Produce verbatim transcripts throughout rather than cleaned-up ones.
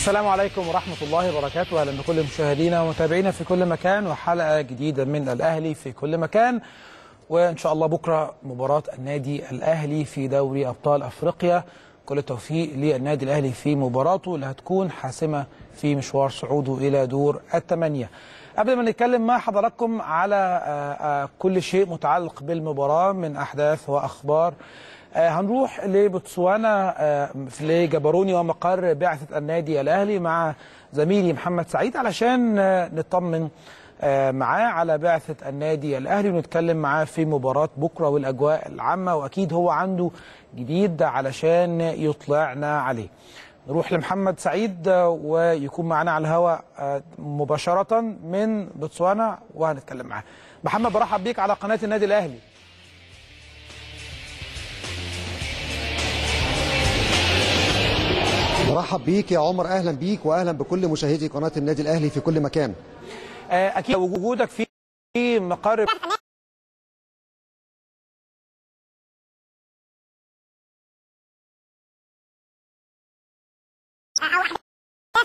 السلام عليكم ورحمة الله وبركاته. أهلا بكل مشاهدينا ومتابعينا في كل مكان، وحلقة جديدة من الأهلي في كل مكان. وإن شاء الله بكرة مباراة النادي الأهلي في دوري أبطال أفريقيا، كل التوفيق للنادي الأهلي في مباراته اللي هتكون حاسمة في مشوار صعوده إلى دور الثمانية. قبل ما نتكلم مع حضراتكم على كل شيء متعلق بالمباراة من أحداث وأخبار، هنروح لبوتسوانا في جابوروني ومقر بعثة النادي الأهلي مع زميلي محمد سعيد علشان نطمن معاه على بعثة النادي الأهلي ونتكلم معاه في مباراة بكرة والأجواء العامة، وأكيد هو عنده جديد علشان يطلعنا عليه. نروح لمحمد سعيد ويكون معنا على الهواء مباشرة من بوتسوانا وهنتكلم معاه. محمد، برحب بيك على قناة النادي الأهلي. برحب بيك يا عمر، اهلا بيك واهلا بكل مشاهدي قناه النادي الاهلي في كل مكان. اكيد وجودك في مقر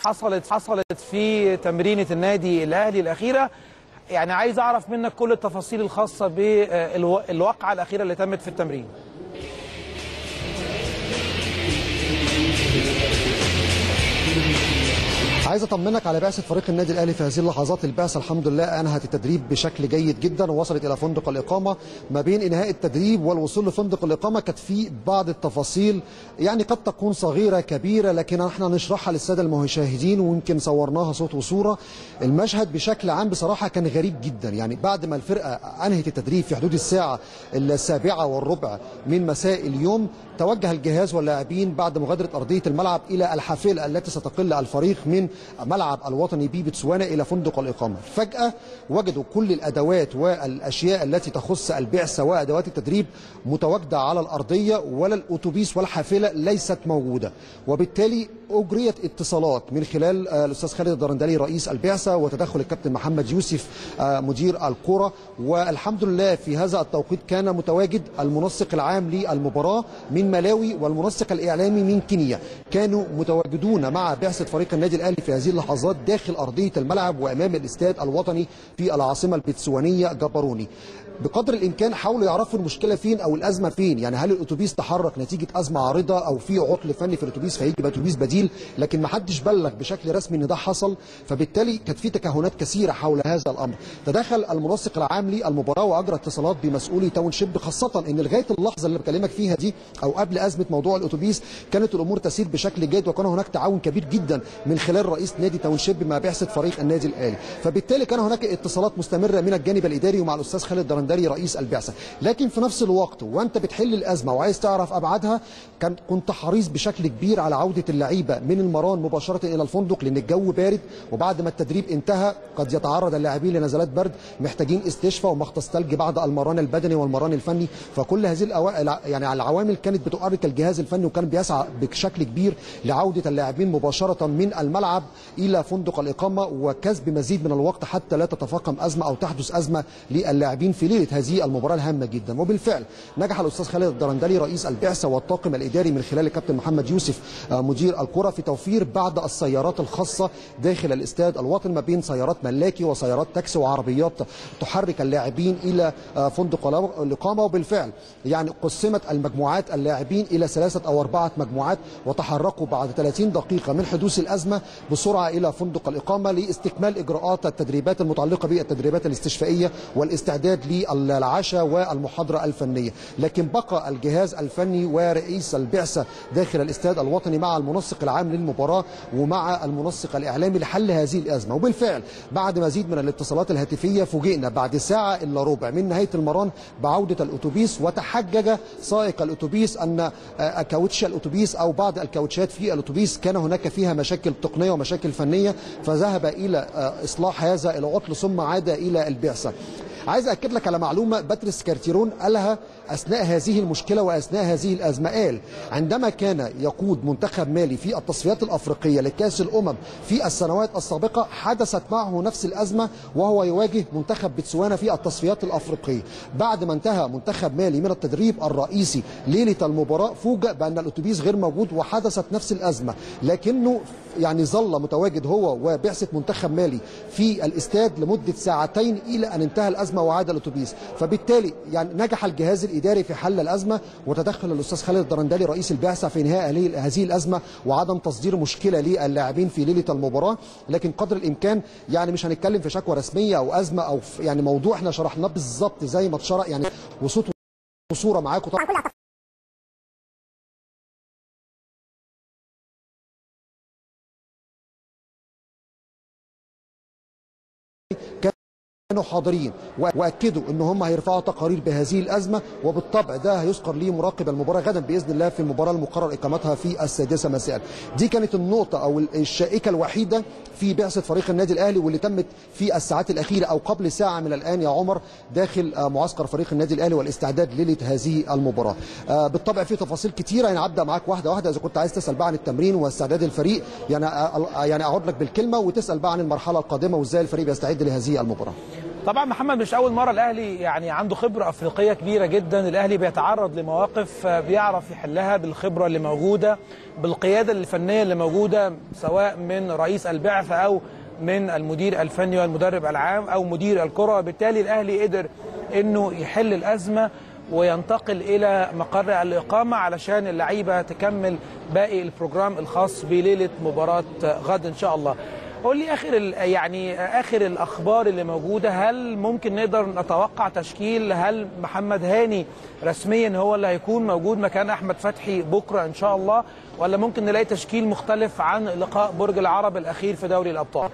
حصلت حصلت في تمرينه النادي الاهلي الاخيره، يعني عايز اعرف منك كل التفاصيل الخاصه بالواقعه الاخيره اللي تمت في التمرين. عايز اطمنك على بعثه فريق النادي الاهلي في هذه اللحظات. البعثه الحمد لله انهت التدريب بشكل جيد جدا ووصلت الى فندق الاقامه. ما بين انهاء التدريب والوصول لفندق الاقامه كانت في بعض التفاصيل، يعني قد تكون صغيره كبيره، لكن احنا نشرحها للساده المشاهدين ويمكن صورناها صوت وصوره. المشهد بشكل عام بصراحه كان غريب جدا، يعني بعد ما الفرقه انهت التدريب في حدود الساعه السابعه والربع من مساء اليوم، توجه الجهاز واللاعبين بعد مغادره ارضيه الملعب الى الحافله التي ستقل الفريق من ملعب الوطني ببوتسوانا الى فندق الاقامه. فجاه وجدوا كل الادوات والاشياء التي تخص البعثه وادوات التدريب متواجده على الارضيه، ولا الاتوبيس والحافله ليست موجوده، وبالتالي اجريت اتصالات من خلال الاستاذ خالد الدرندلي رئيس البعثه وتدخل الكابتن محمد يوسف مدير الكره. والحمد لله في هذا التوقيت كان متواجد المنسق العام للمباراه من ملاوي والمنسق الاعلامي من كينيا، كانوا متواجدون مع بعثه فريق النادي الاهلي في هذه اللحظات داخل أرضية الملعب وأمام الاستاد الوطني في العاصمة البوتسوانية جابوروني. بقدر الإمكان حاولوا يعرفوا المشكلة فين أو الأزمة فين، يعني هل الأتوبيس تحرك نتيجة أزمة عارضة أو في عطل فني في الأتوبيس فيجي أتوبيس بديل، لكن ما حدش بلغ بشكل رسمي إن ده حصل، فبالتالي كانت في تكهنات كثيرة حول هذا الأمر. تدخل المنسق العام للمباراة وأجرى اتصالات بمسؤولي تاونشيب، خاصة إن لغاية اللحظة اللي بكلمك فيها دي أو قبل أزمة موضوع الأتوبيس كانت الأمور تسير بشكل جيد، وكان هناك تعاون كبير جدا من خلال رئيس نادي تاونشيب مع بعثة فريق النادي الأهلي، فبالتالي كان هناك اتصالات مستمرة من الجانب الإداري ومع الأستاذ خالد الدرندلي رئيس البعثة. لكن في نفس الوقت وأنت بتحل الأزمة وعايز تعرف أبعادها، كان كنت حريص بشكل كبير على عودة اللعيبة من المران مباشرة إلى الفندق، لأن الجو بارد وبعد ما التدريب انتهى قد يتعرض اللاعبين لنزلات برد، محتاجين استشفاء ومختص ثلج بعد المران البدني والمران الفني. فكل هذه الأو... يعني العوامل كانت بتؤرق الجهاز الفني، وكان بيسعى بشكل كبير لعودة اللاعبين مباشرة من الملعب إلى فندق الإقامة وكسب مزيد من الوقت حتى لا تتفاقم أزمة أو تحدث أزمة للاعبين في ليلة هذه المباراة الهامة جدا. وبالفعل نجح الأستاذ خالد الدرندلي رئيس البعثة والطاقم الإداري من خلال الكابتن محمد يوسف مدير الكرة في توفير بعض السيارات الخاصة داخل الاستاد الوطني، ما بين سيارات ملاكي وسيارات تاكسي وعربيات تحرك اللاعبين إلى فندق الإقامة. وبالفعل يعني قسمت المجموعات اللاعبين إلى ثلاثة أو أربعة مجموعات وتحركوا بعد ثلاثين دقيقة من حدوث الأزمة بسرعة إلى فندق الإقامة لاستكمال إجراءات التدريبات المتعلقة بالتدريبات الاستشفائية والاستعداد للعشاء والمحاضرة الفنية. لكن بقى الجهاز الفني ورئيس البعثة داخل الاستاد الوطني مع المنسق العام للمباراة ومع المنسق الإعلامي لحل هذه الأزمة. وبالفعل بعد مزيد من الاتصالات الهاتفية فوجئنا بعد ساعة إلا ربع من نهاية المران بعودة الأتوبيس، وتحجج سائق الأتوبيس أن كاوتش الأتوبيس أو بعض الكاوتشات في الأتوبيس كان هناك فيها مشاكل تقنية ومشاكل فنية، فذهب إلى إصلاح هذا العطل ثم عاد إلى البعثة. عايز أأكد لك على معلومة باتريس كارتيرون قالها أثناء هذه المشكلة وأثناء هذه الأزمة. قال عندما كان يقود منتخب مالي في التصفيات الأفريقية لكأس الأمم في السنوات السابقة حدثت معه نفس الأزمة وهو يواجه منتخب بوتسوانا في التصفيات الأفريقية. بعد ما انتهى منتخب مالي من التدريب الرئيسي ليلة المباراة فوجئ بأن الأتوبيس غير موجود وحدثت نفس الأزمة، لكنه يعني ظل متواجد هو وبعثة منتخب مالي في الاستاد لمدة ساعتين إلى أن انتهى الأزمة وعاد الأتوبيس. فبالتالي يعني نجح الجهاز الإداري في حل الأزمة وتدخل الأستاذ خالد الدرندلي رئيس البعثة في إنهاء هذه الأزمة وعدم تصدير مشكلة للاعبين في ليلة المباراة. لكن قدر الإمكان يعني مش هنتكلم في شكوى رسمية أو أزمة أو يعني موضوع احنا شرحناه بالظبط زي ما اتشرح يعني وصوت وصورة معاكم طبعا. كانوا حاضرين واكدوا ان هم هيرفعوا تقارير بهذه الازمه وبالطبع ده هيذكر ليه مراقب المباراه غدا باذن الله في المباراه المقرر اقامتها في السادسه مساء. دي كانت النقطه او الشائكه الوحيده في بعثه فريق النادي الاهلي واللي تمت في الساعات الاخيره او قبل ساعه من الان يا عمر داخل معسكر فريق النادي الاهلي والاستعداد ليله هذه المباراه. بالطبع في تفاصيل كتيره يعني هبدا معاك واحده واحده. اذا كنت عايز تسال بقى عن التمرين واستعداد الفريق يعني يعني اعود لك بالكلمه وتسال بقى عن المرحله القادمه وازاي الفريق بيستعد لهذه المباراه. طبعا محمد مش اول مره الاهلي يعني عنده خبره افريقيه كبيره جدا، الاهلي بيتعرض لمواقف بيعرف يحلها بالخبره اللي موجوده بالقياده الفنيه اللي موجوده سواء من رئيس البعثه او من المدير الفني والمدرب العام او مدير الكره. بالتالي الاهلي قدر انه يحل الازمه وينتقل الى مقر الاقامه علشان اللعيبه تكمل باقي البروجرام الخاص بليله مباراه غد ان شاء الله. قول لي اخر يعني اخر الاخبار اللي موجوده، هل ممكن نقدر نتوقع تشكيل؟ هل محمد هاني رسميا هو اللي هيكون موجود مكان احمد فتحي بكره ان شاء الله، ولا ممكن نلاقي تشكيل مختلف عن لقاء برج العرب الاخير في دوري الابطال؟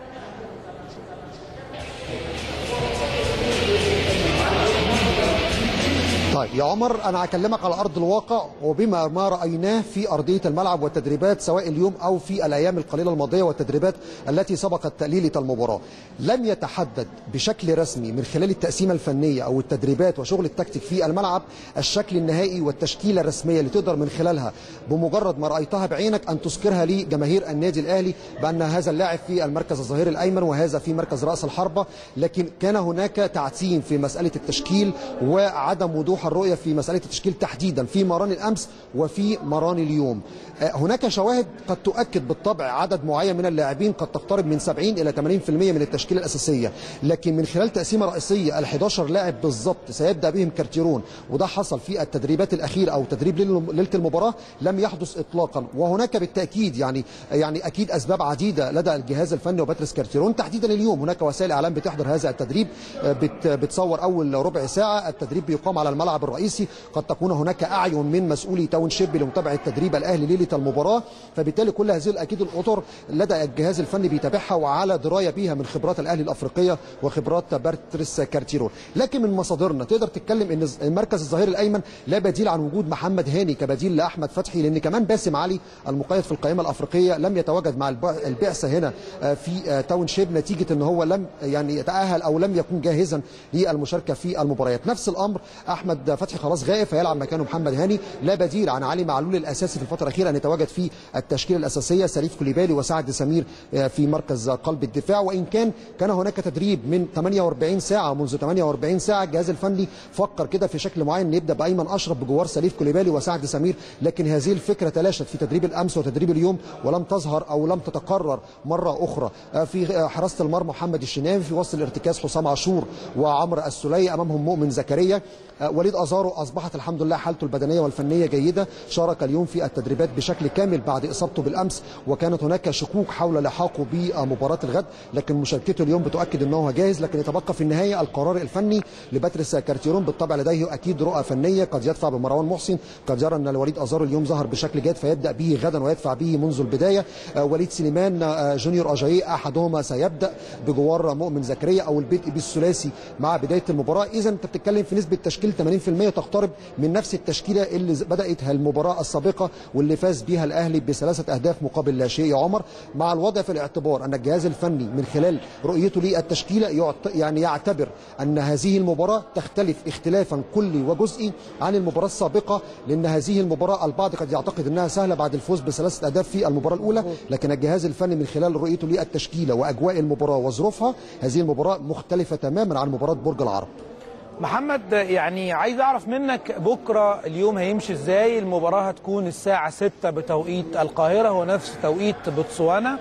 طيب يا عمر انا هكلمك على ارض الواقع وبما ما رايناه في ارضيه الملعب والتدريبات سواء اليوم او في الايام القليله الماضيه والتدريبات التي سبقت تأليلة المباراه. لم يتحدد بشكل رسمي من خلال التقسيمه الفنيه او التدريبات وشغل التكتيك في الملعب الشكل النهائي والتشكيله الرسميه اللي تقدر من خلالها بمجرد ما رايتها بعينك ان تذكرها لجماهير النادي الاهلي بان هذا اللاعب في المركز الظهير الايمن وهذا في مركز راس الحربه. لكن كان هناك تعتيم في مساله التشكيل وعدم وضوح الرؤية في مسألة التشكيل تحديدا في مران الأمس وفي مران اليوم. هناك شواهد قد تؤكد بالطبع عدد معين من اللاعبين قد تقترب من سبعين إلى ثمانين بالمئة من التشكيلة الأساسية، لكن من خلال تقسيمة رئيسية ال حداشر لاعب بالضبط سيبدأ بهم كارتيرون وده حصل في التدريبات الأخيرة أو تدريب ليلة المباراة لم يحدث إطلاقا. وهناك بالتأكيد يعني يعني أكيد أسباب عديدة لدى الجهاز الفني وباتريس كارتيرون تحديدا. اليوم هناك وسائل إعلام بتحضر هذا التدريب بت بتصور أول ربع ساعة. التدريب بيقام على الملعب الرئيسي، قد تكون هناك أعين من مسؤولي تاونشيب لمتابعة تدريب الأهلي ليلة المباراة، فبالتالي كل هذه الأكيد الأطر لدى الجهاز الفني بيتابعها وعلى دراية بيها من خبرات الأهلي الأفريقية وخبرات باتريس كارتيرون. لكن من مصادرنا تقدر تتكلم إن المركز الظهير الأيمن لا بديل عن وجود محمد هاني كبديل لأحمد فتحي، لأن كمان باسم علي المقيد في القائمة الأفريقية لم يتواجد مع البعثة هنا في تاونشيب نتيجة إن هو لم يعني يتأهل أو لم يكن جاهزا للمشاركة في المباريات. نفس الأمر احمد فتحي خلاص غائب فيلعب مكانه محمد هاني. لا بديل عن علي معلول الاساسي في الفتره الاخيره ان يتواجد في التشكيله الاساسيه، سليف كوليبالي وسعد سمير في مركز قلب الدفاع. وان كان كان هناك تدريب من ثمانية وأربعين ساعه، منذ ثمانية وأربعين ساعه الجهاز الفني فكر كده في شكل معين يبدا بايمن اشرف بجوار سليف كوليبالي وسعد سمير، لكن هذه الفكره تلاشت في تدريب الامس وتدريب اليوم ولم تظهر او لم تتكرر مره اخرى. في حراسه المرمى محمد الشناوي، في وسط الارتكاز حسام عاشور وعمرو السليه، امامهم مؤمن زكريا. وليد أزارو أصبحت الحمد لله حالته البدنية والفنية جيدة، شارك اليوم في التدريبات بشكل كامل بعد إصابته بالأمس وكانت هناك شكوك حول لحاقه بمباراة الغد، لكن مشاركته اليوم بتؤكد أنه جاهز. لكن يتبقى في النهاية القرار الفني لباتريس كارتيرون. بالطبع لديه أكيد رؤى فنية قد يدفع بمروان محسن، قد يرى أن الوليد أزارو اليوم ظهر بشكل جيد فيبدأ به غدا ويدفع به منذ البداية. وليد سليمان جونيور أجاييه أحدهما سيبدأ بجوار مؤمن زكريا أو البدء بالثلاثي مع بداية المباراة. إذا أنت بتتكلم في نسبة تشكيل ثمانين بالمئة تسعين بالمئة تقترب من نفس التشكيله اللي بداتها المباراه السابقه واللي فاز بها الاهلي بثلاثه اهداف مقابل لا شيء يا عمر، مع الوضع في الاعتبار ان الجهاز الفني من خلال رؤيته للتشكيله يعني يعتبر ان هذه المباراه تختلف اختلافا كلي وجزئي عن المباراه السابقه، لان هذه المباراه البعض قد يعتقد انها سهله بعد الفوز بثلاثه اهداف في المباراه الاولى، لكن الجهاز الفني من خلال رؤيته للتشكيله واجواء المباراه وظروفها هذه المباراه مختلفه تماما عن مباراه برج العرب. محمد يعني عايز اعرف منك بكره اليوم هيمشي ازاي؟ المباراه هتكون الساعه ستة بتوقيت القاهره، هو نفس توقيت بوتسوانا.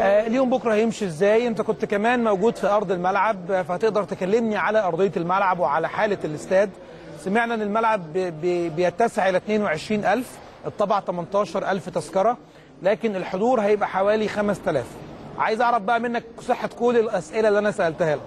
آه اليوم بكره هيمشي ازاي؟ انت كنت كمان موجود في ارض الملعب، فهتقدر تكلمني على ارضيه الملعب وعلى حاله الاستاد. سمعنا ان الملعب بي بيتسع الى اثنين وعشرين ألف، الطبع ثمانية عشر ألف تذكره، لكن الحضور هيبقى حوالي خمسة آلاف. عايز اعرف بقى منك صحه كل الاسئله اللي انا سالتها لك.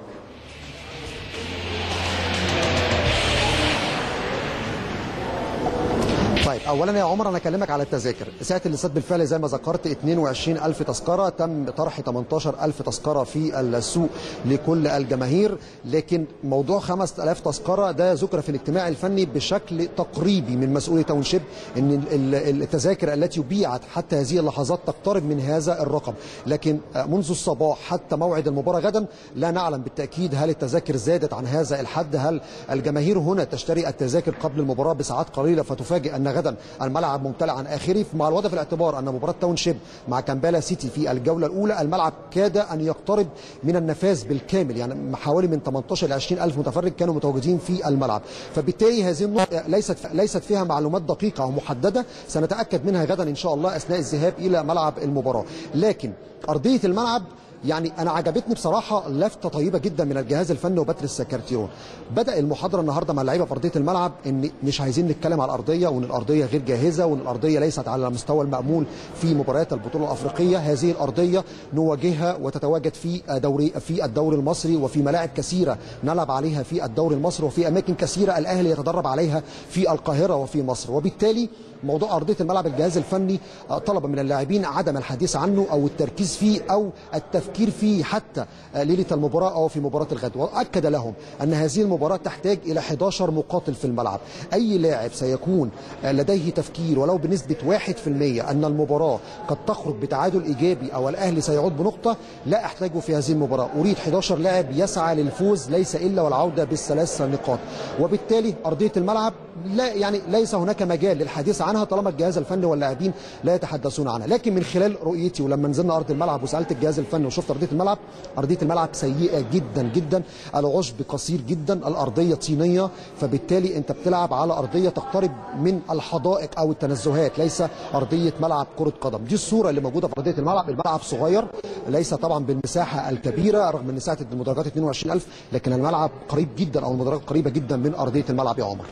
طيب اولا يا عمر انا اكلمك على التذاكر، ساعه الاستاد بالفعل زي ما ذكرت اثنين وعشرين ألف تذكره، تم طرح ثمانية عشر ألف تذكره في السوق لكل الجماهير، لكن موضوع خمسة آلاف تذكره ده ذكر في الاجتماع الفني بشكل تقريبي من مسؤولي تاونشيب ان التذاكر التي بيعت حتى هذه اللحظات تقترب من هذا الرقم، لكن منذ الصباح حتى موعد المباراه غدا لا نعلم بالتاكيد هل التذاكر زادت عن هذا الحد، هل الجماهير هنا تشتري التذاكر قبل المباراه بساعات قليله فتفاجئ ان غدا الملعب ممتلئ عن اخره، مع الوضع في الاعتبار ان مباراه تاونشيب مع كامبالا سيتي في الجوله الاولى الملعب كاد ان يقترب من النفاذ بالكامل، يعني حوالي من ثمانية عشر ل عشرين ألف متفرج كانوا متواجدين في الملعب، فبالتالي هذه النقطه ليست ليست فيها معلومات دقيقه ومحدده سنتاكد منها غدا ان شاء الله اثناء الذهاب الى ملعب المباراه، لكن ارضيه الملعب يعني أنا عجبتني بصراحة لفتة طيبة جدا من الجهاز الفني وباتريس سكارتيرون. بدأ المحاضرة النهاردة مع اللعيبة في أرضية الملعب إن مش عايزين نتكلم على الأرضية وإن الأرضية غير جاهزة وإن الأرضية ليست على المستوى المأمول في مباريات البطولة الأفريقية، هذه الأرضية نواجهها وتتواجد في دوري في الدوري المصري وفي ملاعب كثيرة نلعب عليها في الدوري المصري وفي أماكن كثيرة الأهلي يتدرب عليها في القاهرة وفي مصر، وبالتالي موضوع أرضية الملعب الجهاز الفني طلب من اللاعبين عدم الحديث عنه أو التركيز فيه أو التفكير فيه حتى ليلة المباراة أو في مباراة الغد، وأكد لهم أن هذه المباراة تحتاج إلى أحد عشر مقاتل في الملعب، أي لاعب سيكون لديه تفكير ولو بنسبة واحد بالمئة أن المباراة قد تخرج بتعادل إيجابي أو الأهلي سيعود بنقطة لا أحتاجه في هذه المباراة، أريد أحد عشر لاعب يسعى للفوز ليس إلا والعودة بالثلاث نقاط، وبالتالي أرضية الملعب لا يعني ليس هناك مجال للحديث عنها طالما الجهاز الفني واللاعبين لا يتحدثون عنها، لكن من خلال رؤيتي ولما نزلنا ارض الملعب وسالت الجهاز الفني وشفت ارضيه الملعب، ارضيه الملعب سيئه جدا جدا، العشب قصير جدا، الارضيه طينيه، فبالتالي انت بتلعب على ارضيه تقترب من الحدائق او التنزهات، ليس ارضيه ملعب كره قدم، دي الصوره اللي موجوده في ارضيه الملعب، الملعب صغير، ليس طبعا بالمساحه الكبيره رغم ان سعه المدرجات اثنين وعشرين ألف، لكن الملعب قريب جدا او المدرجات قريبه جدا من ارضيه الملعب يا عمر.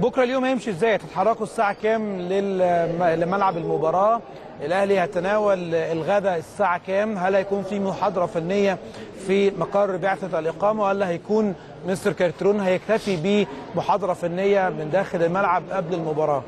بكره اليوم هيمشي ازاي؟ هتتحركوا الساعه كام لملعب المباراه؟ الاهلي هيتناول الغداء الساعه كام؟ هل هيكون في محاضره فنيه في مقر بعثه الاقامه ولا هيكون مستر كارترون هيكتفي بمحاضره فنيه من داخل الملعب قبل المباراه؟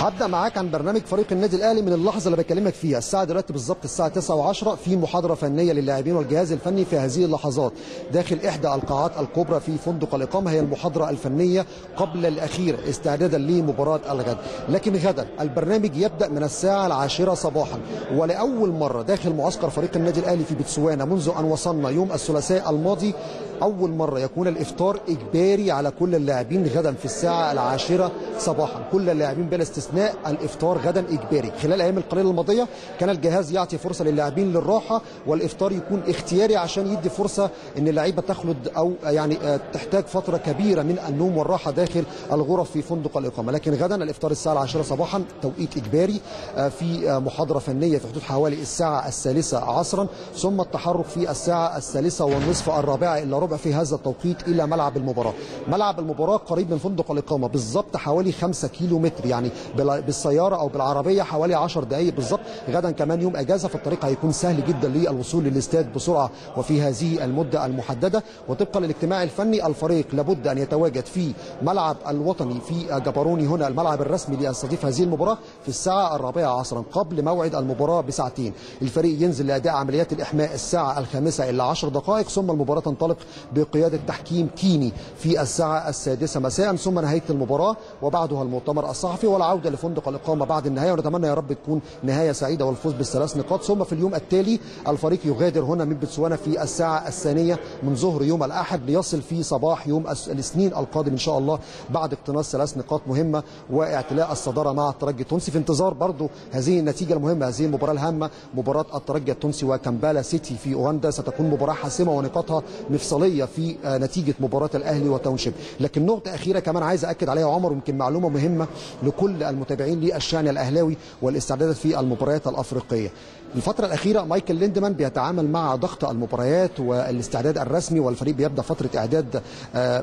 هبدأ معاك عن برنامج فريق النادي الاهلي من اللحظه اللي بكلمك فيها، الساعه دلوقتي بالظبط الساعه تسعة وعشرة في محاضره فنيه للاعبين والجهاز الفني في هذه اللحظات داخل احدى القاعات الكبرى في فندق الاقامه، هي المحاضره الفنيه قبل الاخيره استعدادا لمباراه الغد، لكن غدا البرنامج يبدا من الساعه العاشرة صباحا، ولاول مره داخل معسكر فريق النادي الاهلي في بوتسوانا منذ ان وصلنا يوم الثلاثاء الماضي أول مرة يكون الإفطار إجباري على كل اللاعبين غدا في الساعة العاشرة صباحا، كل اللاعبين بلا استثناء الإفطار غدا إجباري. خلال الأيام القليلة الماضية كان الجهاز يعطي فرصة للاعبين للراحة والإفطار يكون اختياري عشان يدي فرصة إن اللعيبة تخلد أو يعني تحتاج فترة كبيرة من النوم والراحة داخل الغرف في فندق الإقامة، لكن غدا الإفطار الساعة العاشرة صباحا توقيت إجباري في محاضرة فنية في حدود حوالي الساعة الثالثة عصرا، ثم التحرك في الساعة الثالثة والنصف الرابعة إلا ربع العرب في هذا التوقيت إلى ملعب المباراة. ملعب المباراة قريب من فندق الإقامة بالضبط حوالي خمسة كيلو متر، يعني بالسيارة أو بالعربية حوالي عشر دقايق بالضبط. غدا كمان يوم أجازة، في الطريق هيكون سهل جدا للوصول للاستاد بسرعة وفي هذه المدة المحددة. وطبقا للاجتماع الفني، الفريق لابد أن يتواجد في ملعب الوطني في جبروني، هنا الملعب الرسمي ليستضيف هذه المباراة، في الساعة الرابعة عصرا قبل موعد المباراة بساعتين. الفريق ينزل لأداء عمليات الإحماء الساعة الخامسة إلى عشر دقائق، ثم المباراة تنطلق بقيادة تحكيم كيني في الساعة السادسة مساء، ثم نهاية المباراة وبعدها المؤتمر الصحفي والعودة لفندق الإقامة بعد النهاية. ونتمنى يا رب تكون نهاية سعيدة والفوز بالثلاث نقاط. ثم في اليوم التالي الفريق يغادر هنا من بتسوانا في الساعة الثانية من ظهر يوم الأحد ليصل في صباح يوم الاثنين القادم إن شاء الله بعد اقتناص ثلاث نقاط مهمة واعتلاء الصدارة مع الترجي التونسي. في انتظار برضه هذه النتيجة المهمة، هذه المباراة الهامة، مباراة الترجي التونسي وكامبالا سيتي في أوغندا، ستكون مباراة حاسمة ونقاطها مفصلية في نتيجة مباراة الأهلي وتاونشيب. لكن نقطة أخيرة كمان عايز أكد عليها عمر، ويمكن معلومة مهمة لكل المتابعين للشأن الأهلاوي والاستعدادات في المباريات الأفريقية. الفترة الأخيرة مايكل ليندمان بيتعامل مع ضغط المباريات والاستعداد الرسمي، والفريق بيبدأ فترة إعداد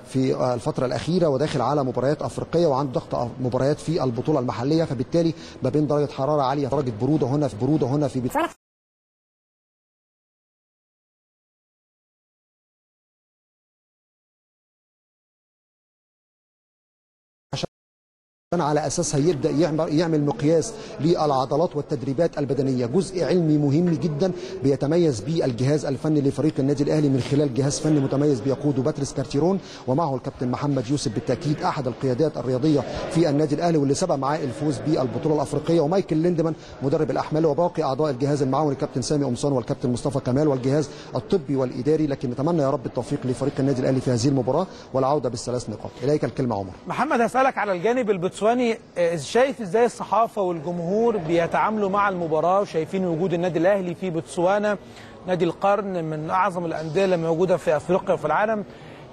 في الفترة الأخيرة وداخل على مباريات أفريقية وعنده ضغط مباريات في البطولة المحلية، فبالتالي ما بين درجة حرارة عالية، درجة برودة هنا في برودة هنا في بيت. على أساسها يبدأ يعمل مقياس للعضلات والتدريبات البدنية، جزء علمي مهم جدا بيتميز به الجهاز الفني لفريق النادي الأهلي من خلال جهاز فني متميز بيقوده باتريس كارتيرون، ومعه الكابتن محمد يوسف بالتأكيد أحد القيادات الرياضية في النادي الأهلي واللي سبق معاه الفوز بالبطولة الأفريقية، ومايكل ليندمان مدرب الأحمال، وباقي أعضاء الجهاز المعاون الكابتن سامي قمصان والكابتن مصطفى كمال والجهاز الطبي والإداري. لكن نتمنى يا رب التوفيق لفريق النادي الأهلي في هذه المباراة والعودة بالثلاث نقاط. إليك الكلمة عمر. محمد، هسألك على الجانب البتسواني، شايف ازاي الصحافه والجمهور بيتعاملوا مع المباراه وشايفين وجود النادي الاهلي في بوتسوانا، نادي القرن من اعظم الانديه اللي موجوده في افريقيا وفي العالم،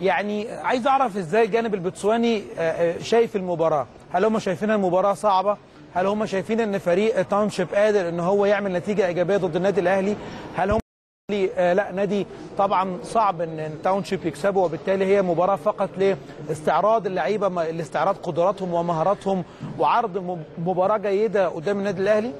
يعني عايز اعرف ازاي الجانب البوتسواني شايف المباراه؟ هل هم شايفينها المباراه صعبه؟ هل هم شايفين ان فريق تاونشيب قادر ان هو يعمل نتيجه ايجابيه ضد النادي الاهلي؟ هل هم لا نادي طبعا صعب ان تاونشيب يكسبه، وبالتالي هي مباراه فقط لاستعراض اللعيبه، لاستعراض قدراتهم ومهاراتهم وعرض مباراه جيده قدام النادي الاهلي؟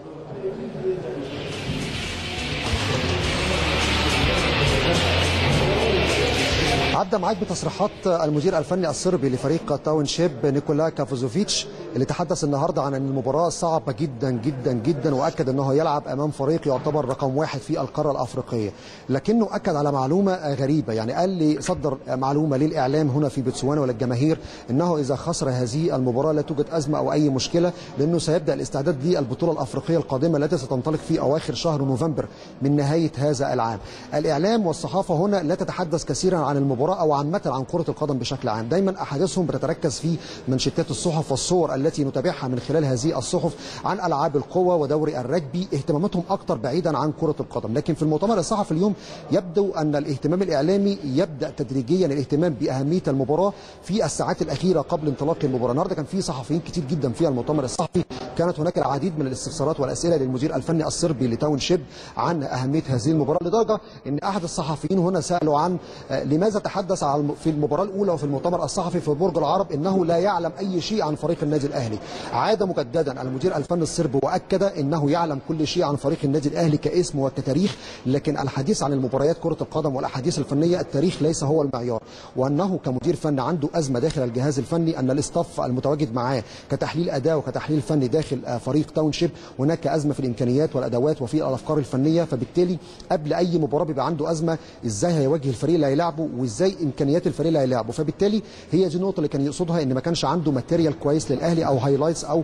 عدى معاك بتصريحات المدير الفني الصربي لفريق تاونشيب نيكولا كافوزوفيتش اللي تحدث النهارده عن ان المباراه صعبه جدا جدا جدا، واكد انه هيلعب امام فريق يعتبر رقم واحد في القاره الافريقيه. لكنه اكد على معلومه غريبه، يعني قال لي صدر معلومه للاعلام هنا في بوتسوانا وللجماهير انه اذا خسر هذه المباراه لا توجد ازمه او اي مشكله، لانه سيبدا الاستعداد للبطوله الافريقيه القادمه التي ستنطلق في اواخر شهر نوفمبر من نهايه هذا العام. الاعلام والصحافه هنا لا تتحدث كثيرا عن المباراه او عامه عن كره القدم بشكل عام، دايما احاديثهم بتتركز في منشطات الصحف والصور التي نتابعها من خلال هذه الصحف عن ألعاب القوى ودوري الرجبي، اهتماماتهم أكتر بعيدا عن كرة القدم. لكن في المؤتمر الصحفي اليوم يبدو أن الاهتمام الإعلامي يبدأ تدريجيا الاهتمام بأهمية المباراة في الساعات الأخيرة قبل انطلاق المباراة. النهارده كان في صحفيين كتير جدا في المؤتمر الصحفي، كانت هناك العديد من الاستفسارات والأسئلة للمدير الفني الصربي لتاونشيب عن أهمية هذه المباراة، لدرجة أن أحد الصحفيين هنا سأله عن لماذا تحدث في المباراة الأولى وفي المؤتمر الصحفي في برج العرب أنه لا يعلم أي شيء عن فريق النادي الأهلي. عاد مجددا المدير الفني الصربي وأكد أنه يعلم كل شيء عن فريق النادي الأهلي كاسم وكتاريخ، لكن الحديث عن المباريات كرة القدم والأحاديث الفنية التاريخ ليس هو المعيار، وأنه كمدير فني عنده أزمة داخل الجهاز الفني أن الاستاف المتواجد معاه كتحليل أداء وكتحليل فني داخل فريق تاونشيب هناك أزمة في الإمكانيات والأدوات وفي الأفكار الفنية، فبالتالي قبل أي مباراة بيبقى عنده أزمة إزاي هيواجه الفريق اللي هيلاعبه وإزاي إمكانيات الفريق اللي هيلاعبه، فبالتالي هي دي النقطة اللي كان يقصدها إن ما كانش عنده ماتيريال كويس للأهلي أو هايلايتس أو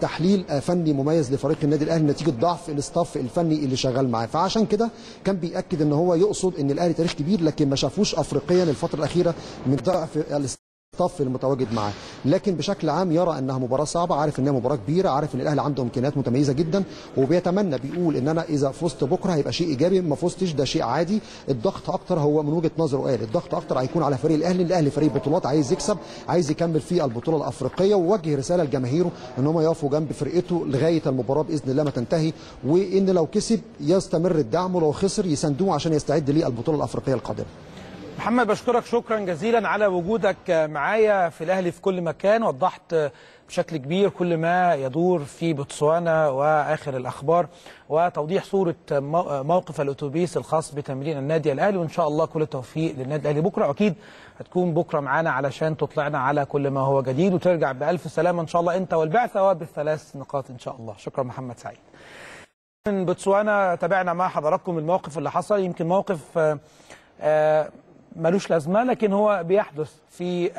تحليل فني مميز لفريق النادي الأهلي نتيجة ضعف الاستاف الفني اللي شغال معاه، فعشان كده كان بيأكد إن هو يقصد إن الأهلي تاريخ كبير لكن ما شافوش أفريقيا الفترة الأخيرة من ضعف الاستاف الطف المتواجد معاه. لكن بشكل عام يرى انها مباراه صعبه، عارف انها مباراه كبيره، عارف ان الاهلي عنده امكانيات متميزه جدا، وبيتمنى بيقول ان انا اذا فزت بكره هيبقى شيء ايجابي، ما فزتش ده شيء عادي. الضغط اكتر هو من وجهه نظره قال الضغط اكتر هيكون على فريق الاهلي، الاهلي فريق بطولات عايز يكسب، عايز يكمل في البطوله الافريقيه، ووجه رساله لجماهيره ان هم يقفوا جنب فرقته لغايه المباراه باذن الله ما تنتهي، وان لو كسب يستمر الدعم ولو خسر يساندوه عشان يستعد للبطوله الافريقيه القادمه. محمد، بشكرك شكرا جزيلا على وجودك معايا في الأهلي في كل مكان. وضحت بشكل كبير كل ما يدور في بوتسوانا وآخر الأخبار، وتوضيح صورة موقف الأتوبيس الخاص بتمرين النادي الأهلي. وإن شاء الله كل التوفيق للنادي الأهلي بكرة، وأكيد هتكون بكرة معانا علشان تطلعنا على كل ما هو جديد، وترجع بألف سلامة إن شاء الله أنت والبعثة وبالثلاث نقاط إن شاء الله. شكرا محمد سعيد. من بوتسوانا تابعنا مع حضراتكم الموقف اللي حصل، يمكن موقف ملوش لازمه لكن هو بيحدث في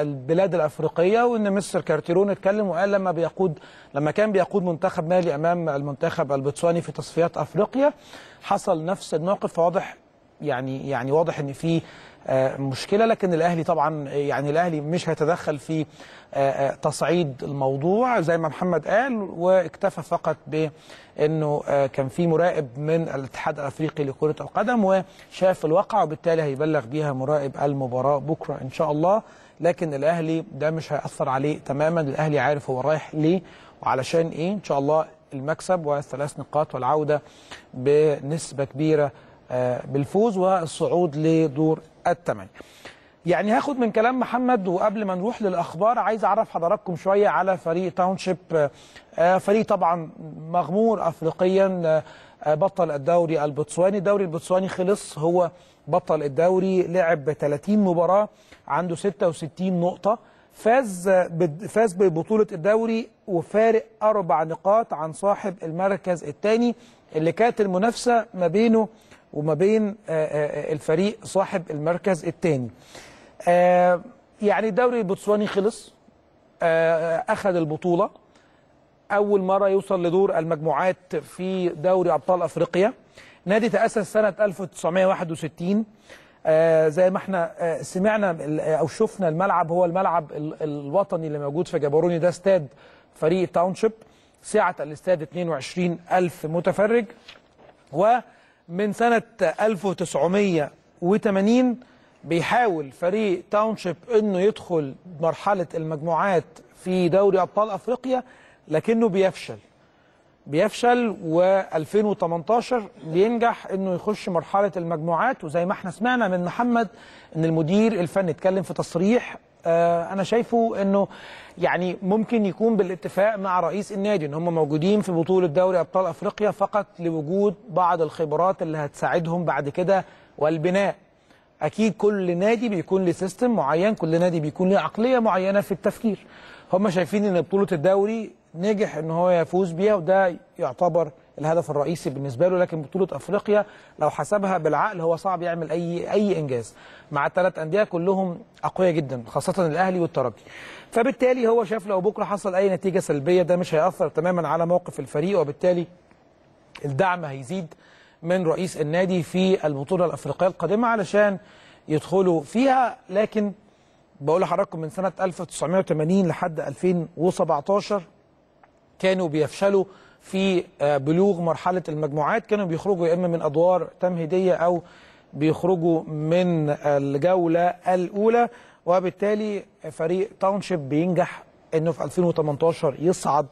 البلاد الافريقيه، وان مستر كارتيرون اتكلم وقال لما بيقود لما كان بيقود منتخب مالي امام المنتخب البوتسواني في تصفيات افريقيا حصل نفس الموقف. فواضح يعني يعني واضح ان في مشكله، لكن الاهلي طبعا يعني الاهلي مش هيتدخل في تصعيد الموضوع زي ما محمد قال، واكتفى فقط بانه كان في مراقب من الاتحاد الافريقي لكره القدم وشاف الواقع، وبالتالي هيبلغ بيها مراقب المباراه بكره ان شاء الله. لكن الاهلي ده مش هيأثر عليه تماما، الاهلي عارف هو رايح ليه وعلشان ايه. ان شاء الله المكسب والثلاث نقاط والعوده بنسبه كبيره بالفوز والصعود لدور الثمانية. يعني هاخد من كلام محمد، وقبل ما نروح للأخبار عايز أعرف حضراتكم شوية على فريق تاونشيب، فريق طبعا مغمور أفريقيا، بطل الدوري البوتسواني، الدوري البوتسواني خلص، هو بطل الدوري، لعب ثلاثين مباراة، عنده ستة وستين نقطة، فاز فاز ببطولة الدوري وفارق أربع نقاط عن صاحب المركز الثاني اللي كانت المنافسة ما بينه وما بين الفريق صاحب المركز الثاني. يعني الدوري البوتسواني خلص، أخذ البطولة، أول مرة يوصل لدور المجموعات في دوري أبطال أفريقيا. نادي تأسس سنة ألف وتسعمائة وواحد وستين، زي ما احنا سمعنا أو شفنا الملعب هو الملعب الوطني اللي موجود في جابوروني، ده استاد فريق تاونشيب، سعة الاستاد اثنين وعشرين ألف متفرج. و من سنة ألف وتسعمائة وثمانين بيحاول فريق تاونشيب انه يدخل مرحلة المجموعات في دوري ابطال افريقيا، لكنه بيفشل بيفشل و2018 بينجح انه يخش مرحلة المجموعات. وزي ما احنا سمعنا من محمد ان المدير الفني اتكلم في تصريح انا شايفه انه يعني ممكن يكون بالاتفاق مع رئيس النادي ان هم موجودين في بطولة دوري ابطال افريقيا فقط لوجود بعض الخبرات اللي هتساعدهم بعد كده والبناء. اكيد كل نادي بيكون له سيستم معين، كل نادي بيكون له عقلية معينة في التفكير. هم شايفين ان بطولة الدوري نجح ان هو يفوز بيها، وده يعتبر الهدف الرئيسي بالنسبه له، لكن بطوله افريقيا لو حسبها بالعقل هو صعب يعمل اي اي انجاز مع الثلاث انديه كلهم اقوياء جدا، خاصه الاهلي والترجي. فبالتالي هو شاف لو بكره حصل اي نتيجه سلبيه ده مش هيأثر تماما على موقف الفريق، وبالتالي الدعم هيزيد من رئيس النادي في البطوله الافريقيه القادمه علشان يدخلوا فيها. لكن بقول لحضراتكم من سنه ألف وتسعمائة وثمانين لحد ألفين وسبعطاشر كانوا بيفشلوا في بلوغ مرحلة المجموعات، كانوا بيخرجوا يا إما من أدوار تمهيدية أو بيخرجوا من الجولة الأولى. وبالتالي فريق تاونشيب بينجح إنه في ألفين وثمانطاشر يصعد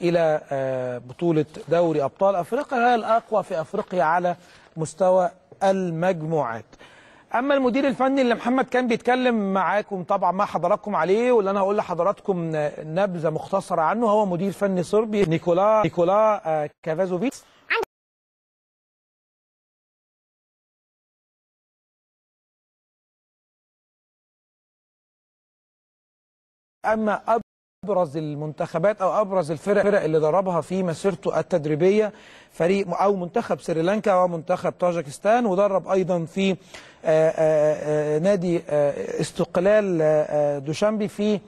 إلى بطولة دوري أبطال أفريقيا، هي الأقوى في أفريقيا على مستوى المجموعات. أما المدير الفني اللي محمد كان بيتكلم معاكم طبعا مع حضراتكم عليه، واللي أنا هقول لحضراتكم نبذة مختصرة عنه، هو مدير فني صربي نيكولا نيكولا كافازوفيتش. أما أبرز المنتخبات أو أبرز الفرق اللي دربها في مسيرته التدريبية فريق أو منتخب سريلانكا ومنتخب طاجكستان، ودرب أيضا في آآ آآ نادي آآ استقلال آآ دوشنبي في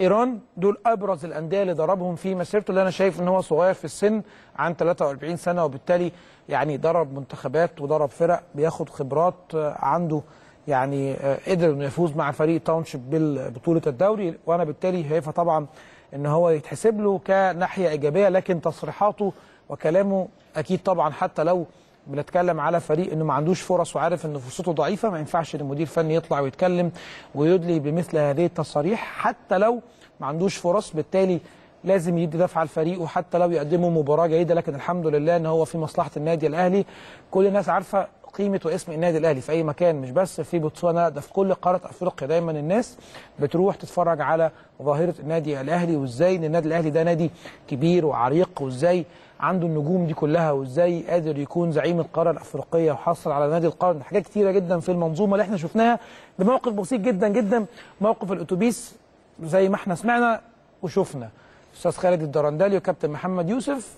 إيران. دول أبرز الأندية اللي دربهم في مسيرته، اللي أنا شايف إن هو صغير في السن عن ثلاثة وأربعين سنة، وبالتالي يعني درب منتخبات ودرب فرق، بياخد خبرات عنده، يعني قدر انه يفوز مع فريق تاونشيب ببطوله الدوري، وانا بالتالي شايفها طبعا ان هو يتحسب له كناحيه ايجابيه. لكن تصريحاته وكلامه اكيد طبعا حتى لو بنتكلم على فريق انه ما عندوش فرص وعارف ان فرصته ضعيفه، ما ينفعش المدير الفني يطلع ويتكلم ويدلي بمثل هذه التصاريح حتى لو ما عندوش فرص، بالتالي لازم يدي دفعه لفريقه حتى لو يقدموا مباراه جيده. لكن الحمد لله ان هو في مصلحه النادي الاهلي، كل الناس عارفه قيمه واسم النادي الاهلي في اي مكان، مش بس في بوتسوانا، ده في كل قاره افريقيا دايما الناس بتروح تتفرج على ظاهره النادي الاهلي، وازاي ان النادي الاهلي ده نادي كبير وعريق، وازاي عنده النجوم دي كلها، وازاي قادر يكون زعيم القاره الافريقيه وحصل على نادي القرن. حاجات كتيره جدا في المنظومه اللي احنا شفناها بموقف بسيط جدا جدا، موقف الاتوبيس زي ما احنا سمعنا وشفنا. استاذ خالد الدرندلي وكابتن محمد يوسف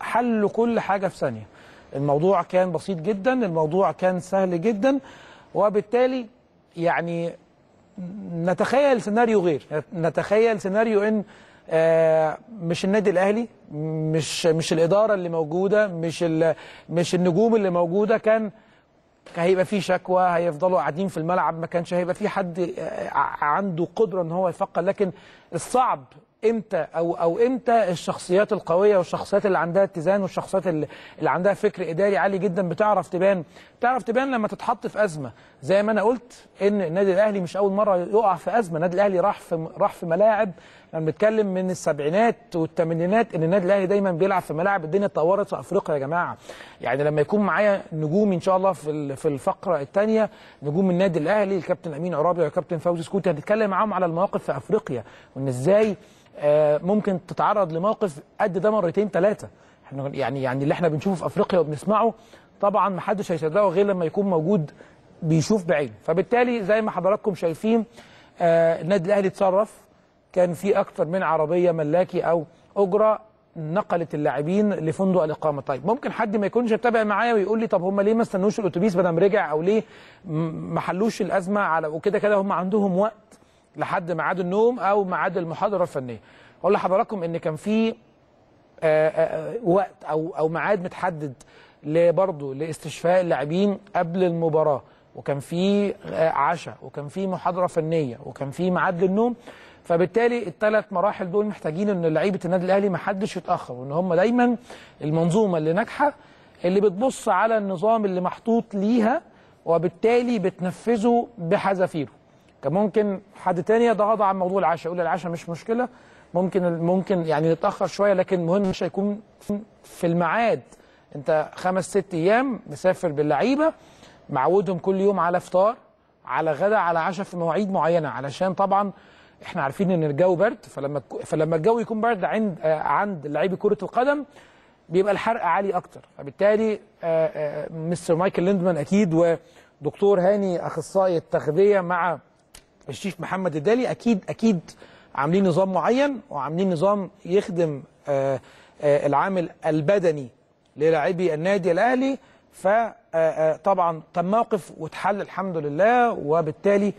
حلوا كل حاجه في ثانيه. الموضوع كان بسيط جدا، الموضوع كان سهل جدا، وبالتالي يعني نتخيل سيناريو غير، نتخيل سيناريو ان آه مش النادي الاهلي، مش مش الاداره اللي موجوده، مش مش النجوم اللي موجوده، كان هيبقى في شكوى، هيفضلوا قاعدين في الملعب، ما كانش هيبقى في حد عنده قدره ان هو يفكر. لكن الصعب امتى او او امتى الشخصيات القويه والشخصيات اللي عندها اتزان والشخصيات اللي عندها فكر اداري عالي جدا بتعرف تبان، بتعرف تبان لما تتحط في ازمه. زي ما انا قلت ان النادي الاهلي مش اول مره يقع في ازمه، النادي الاهلي راح في راح في ملاعب، انا بنتكلم من السبعينات والثمانينات ان النادي الاهلي دايما بيلعب في ملاعب. الدنيا اتطورت في افريقيا يا جماعه، يعني لما يكون معايا نجومي ان شاء الله في في الفقره الثانيه نجوم النادي الاهلي، الكابتن امين عرابي والكابتن فوزي سكوتي، هنتكلم معاهم على المواقف في افريقيا، وان ازاي ممكن تتعرض لموقف قد ده مرتين ثلاثه. احنا يعني يعني اللي احنا بنشوفه في افريقيا وبنسمعه طبعا ما حدش هيصدقه غير لما يكون موجود بيشوف بعينه. فبالتالي زي ما حضراتكم شايفين النادي الاهلي اتصرف، كان في اكتر من عربيه ملاكي او اجره نقلت اللاعبين لفندق الاقامه. طيب ممكن حد ما يكونش متابع معايا ويقول لي طب هم ليه ما استنوش الاتوبيس بدل ما رجع، او ليه ما حلوش الازمه على وكده كده هم عندهم وقت لحد ميعاد النوم او ميعاد المحاضره الفنيه. اقول لحضراتكم ان كان في وقت او او ميعاد متحدد برضه لاستشفاء اللاعبين قبل المباراه، وكان في عشاء، وكان في محاضره فنيه، وكان في ميعاد للنوم. فبالتالي الثلاث مراحل دول محتاجين ان لعيبه النادي الاهلي ما حدش يتاخر، وان هم دايما المنظومه اللي ناجحه اللي بتبص على النظام اللي محطوط ليها وبالتالي بتنفذه بحذافيره. كان ممكن حد تاني يتغاضى عن موضوع العشاء، يقول العشاء مش مشكله، ممكن ممكن يعني نتاخر شويه، لكن المهم مش هيكون في الميعاد. انت خمس ست ايام مسافر باللعيبه، معودهم كل يوم على فطار، على غدا، على عشاء في مواعيد معينه، علشان طبعا احنا عارفين ان الجو برد، فلما فلما الجو يكون برد عند عند لاعبي كره القدم بيبقى الحرق عالي اكتر. فبالتالي مستر مايكل ليندمان اكيد ودكتور هاني اخصائي التغذيه مع الشيف محمد الدالي اكيد اكيد عاملين نظام معين، وعاملين نظام يخدم آآ آآ العامل البدني للاعبي النادي الاهلي. فطبعا تم موقف واتحل الحمد لله، وبالتالي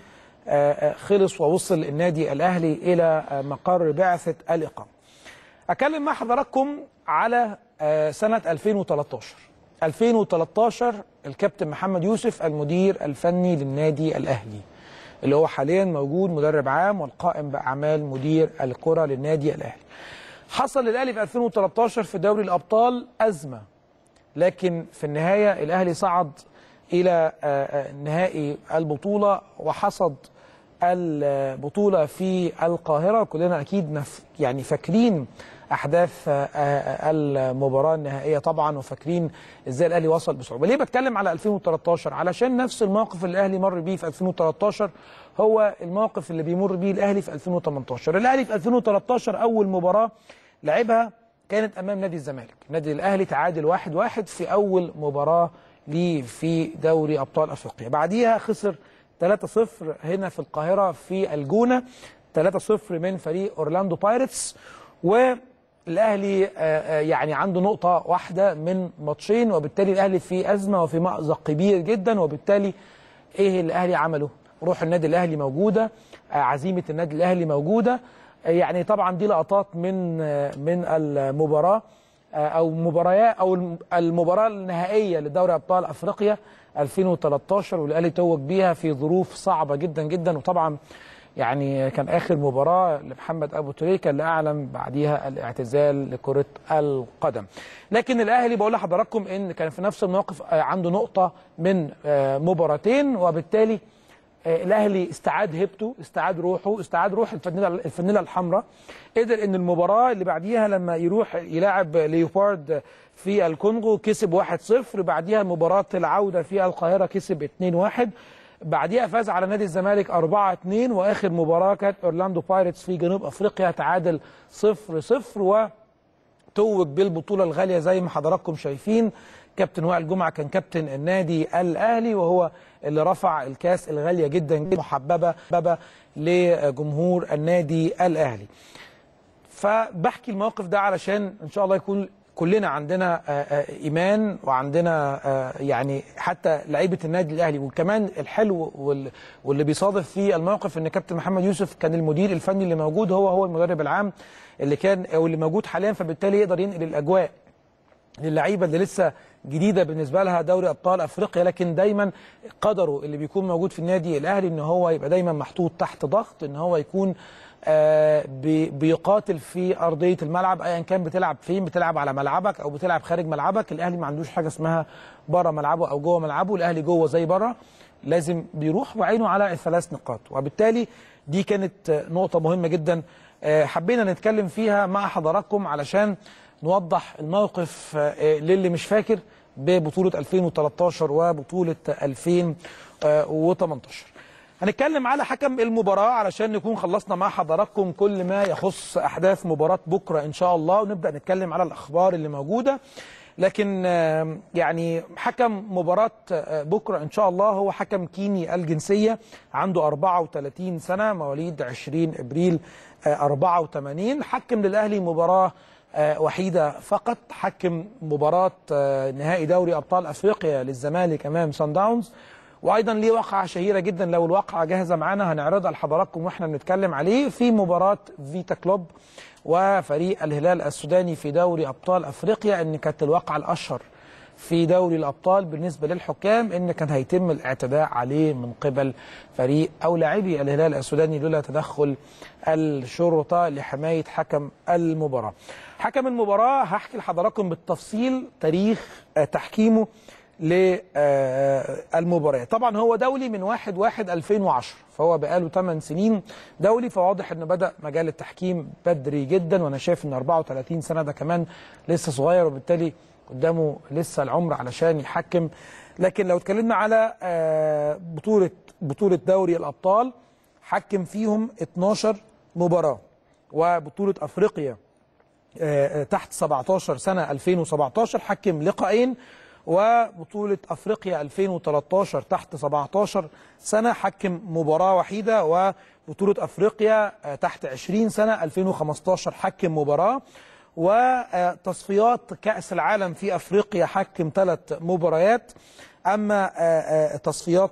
خلص ووصل النادي الاهلي الى مقر بعثه الاقامه. اكلم مع حضراتكم على سنه ألفين وثلاثة عشر. ألفين وثلاثة عشر الكابتن محمد يوسف المدير الفني للنادي الاهلي، اللي هو حاليا موجود مدرب عام والقائم باعمال مدير الكره للنادي الاهلي. حصل للاهلي في ألفين وثلاثة عشر في دوري الابطال ازمه، لكن في النهايه الاهلي صعد الى نهائي البطوله وحصد البطوله في القاهره. كلنا اكيد يعني فاكرين احداث المباراه النهائيه طبعا، وفاكرين ازاي الاهلي وصل بصعوبه. ليه بتكلم على ألفين وثلاثة عشر؟ علشان نفس الموقف اللي الاهلي مر بيه في ألفين وثلاثة عشر هو الموقف اللي بيمر بيه الاهلي في ألفين وثمانية عشر. الاهلي في ألفين وثلاثة عشر اول مباراه لعبها كانت امام نادي الزمالك، نادي الاهلي تعادل واحد واحد في اول مباراه ليه في دوري ابطال افريقيا. بعديها خسر ثلاثة صفر هنا في القاهره في الجونه، ثلاثة صفر من فريق اورلاندو بايرتس، والاهلي يعني عنده نقطه واحده من ماتشين، وبالتالي الاهلي في ازمه وفي مأزق كبير جدا. وبالتالي ايه اللي الاهلي عمله؟ روح النادي الاهلي موجوده، عزيمه النادي الاهلي موجوده. يعني طبعا دي لقطات من من المباراه او مباريات او المباراه النهائيه لدوري ابطال افريقيا ألفين وثلاثة عشر، والاهلي توج بيها في ظروف صعبه جدا جدا. وطبعا يعني كان اخر مباراه لمحمد ابو تريكه اللي اعلن بعديها الاعتزال لكره القدم. لكن الاهلي بقول لحضراتكم ان كان في نفس الموقف عنده نقطه من مباراتين، وبالتالي الاهلي استعاد هيبته، استعاد روحه، استعاد روح الفانيلا الفانيلا الحمراء. قدر ان المباراه اللي بعديها لما يروح يلاعب ليوبارد في الكونغو كسب واحد صفر، بعديها مباراه العوده في القاهره كسب اتنين واحد، بعديها فاز على نادي الزمالك أربعة اتنين، واخر مباراه كانت اورلاندو بايرتس في جنوب افريقيا تعادل صفر صفر، وتوج بالبطوله الغاليه زي ما حضراتكم شايفين. كابتن وائل جمعه كان كابتن النادي الاهلي وهو اللي رفع الكاس الغاليه جدا جدا محببه لجمهور النادي الاهلي. فبحكي الموقف ده علشان ان شاء الله يكون كلنا عندنا ايمان وعندنا يعني حتى لعيبه النادي الاهلي. وكمان الحلو واللي بيصادف في الموقف ان كابتن محمد يوسف كان المدير الفني اللي موجود، هو هو المدرب العام اللي كان او اللي موجود حاليا، فبالتالي يقدر ينقل الاجواء للعيبه اللي لسه جديده بالنسبه لها دوري ابطال افريقيا. لكن دايما قدره اللي بيكون موجود في النادي الاهلي ان هو يبقى دايما محطوط تحت ضغط، ان هو يكون آه بيقاتل في ارضيه الملعب، ايا كان بتلعب فين، بتلعب على ملعبك او بتلعب خارج ملعبك. الاهلي ما عندوش حاجه اسمها بره ملعبه او جوه ملعبه، الاهلي جوه زي بره، لازم بيروح بعينه على الثلاث نقاط. وبالتالي دي كانت نقطه مهمه جدا آه حبينا نتكلم فيها مع حضراتكم علشان نوضح الموقف للي مش فاكر ببطولة ألفين وتلتاشر وبطولة ألفين وتمنتاشر. هنتكلم على حكم المباراة علشان نكون خلصنا مع حضراتكم كل ما يخص أحداث مباراة بكرة إن شاء الله، ونبدأ نتكلم على الأخبار اللي موجودة. لكن يعني حكم مباراة بكرة إن شاء الله هو حكم كيني الجنسية، عنده أربعة وتلاتين سنة، مواليد عشرين أبريل أربعة وتمانين. حكم للأهلي مباراة وحيدة فقط، حكم مباراة نهائي دوري أبطال أفريقيا للزمالك أمام صن داونز، وأيضا ليه وقعة شهيرة جدا. لو الوقعة جاهزة معانا هنعرضها لحضراتكم وإحنا بنتكلم عليه في مباراة فيتا كلوب وفريق الهلال السوداني في دوري أبطال أفريقيا، إن كانت الوقعة الأشهر في دوري الأبطال بالنسبة للحكام إن كان هيتم الاعتداء عليه من قبل فريق أو لاعبي الهلال السوداني لولا تدخل الشرطة لحماية حكم المباراة. حكم المباراة هحكي لحضراتكم بالتفصيل تاريخ تحكيمه للمباراة. طبعا هو دولي من واحد واحد ألفين وعشرة، فهو بقاله تمن سنين دولي، فواضح انه بدأ مجال التحكيم بدري جدا. وانا شايف ان أربعة وتلاتين سنة ده كمان لسه صغير، وبالتالي قدامه لسه العمر علشان يحكم. لكن لو اتكلمنا على بطولة بطولة دوري الأبطال حكم فيهم اتناشر مباراة، وبطولة أفريقيا تحت سبعتاشر سنة ألفين وسبعتاشر حكم لقاءين، وبطولة أفريقيا ألفين وتلتاشر تحت سبعتاشر سنة حكم مباراة وحيدة، وبطولة أفريقيا تحت عشرين سنة ألفين وخمستاشر حكم مباراة، وتصفيات كأس العالم في أفريقيا حكم ثلاث مباريات. أما تصفيات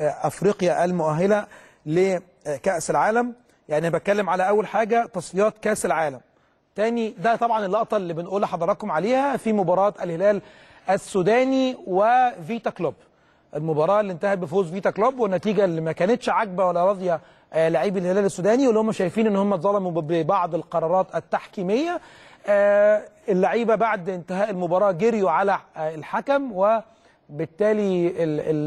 أفريقيا المؤهلة لكأس العالم، يعني بتكلم على أول حاجة تصفيات كأس العالم. تاني ده طبعا اللقطة اللي بنقول لحضراتكم عليها في مباراة الهلال السوداني وفيتا كلوب، المباراة اللي انتهت بفوز فيتا كلوب، والنتيجة اللي ما كانتش عاجبة ولا راضية لاعبي الهلال السوداني، واللي هم شايفين ان هم اتظلموا ببعض القرارات التحكيمية. اللعيبة بعد انتهاء المباراة جريوا على الحكم، وبالتالي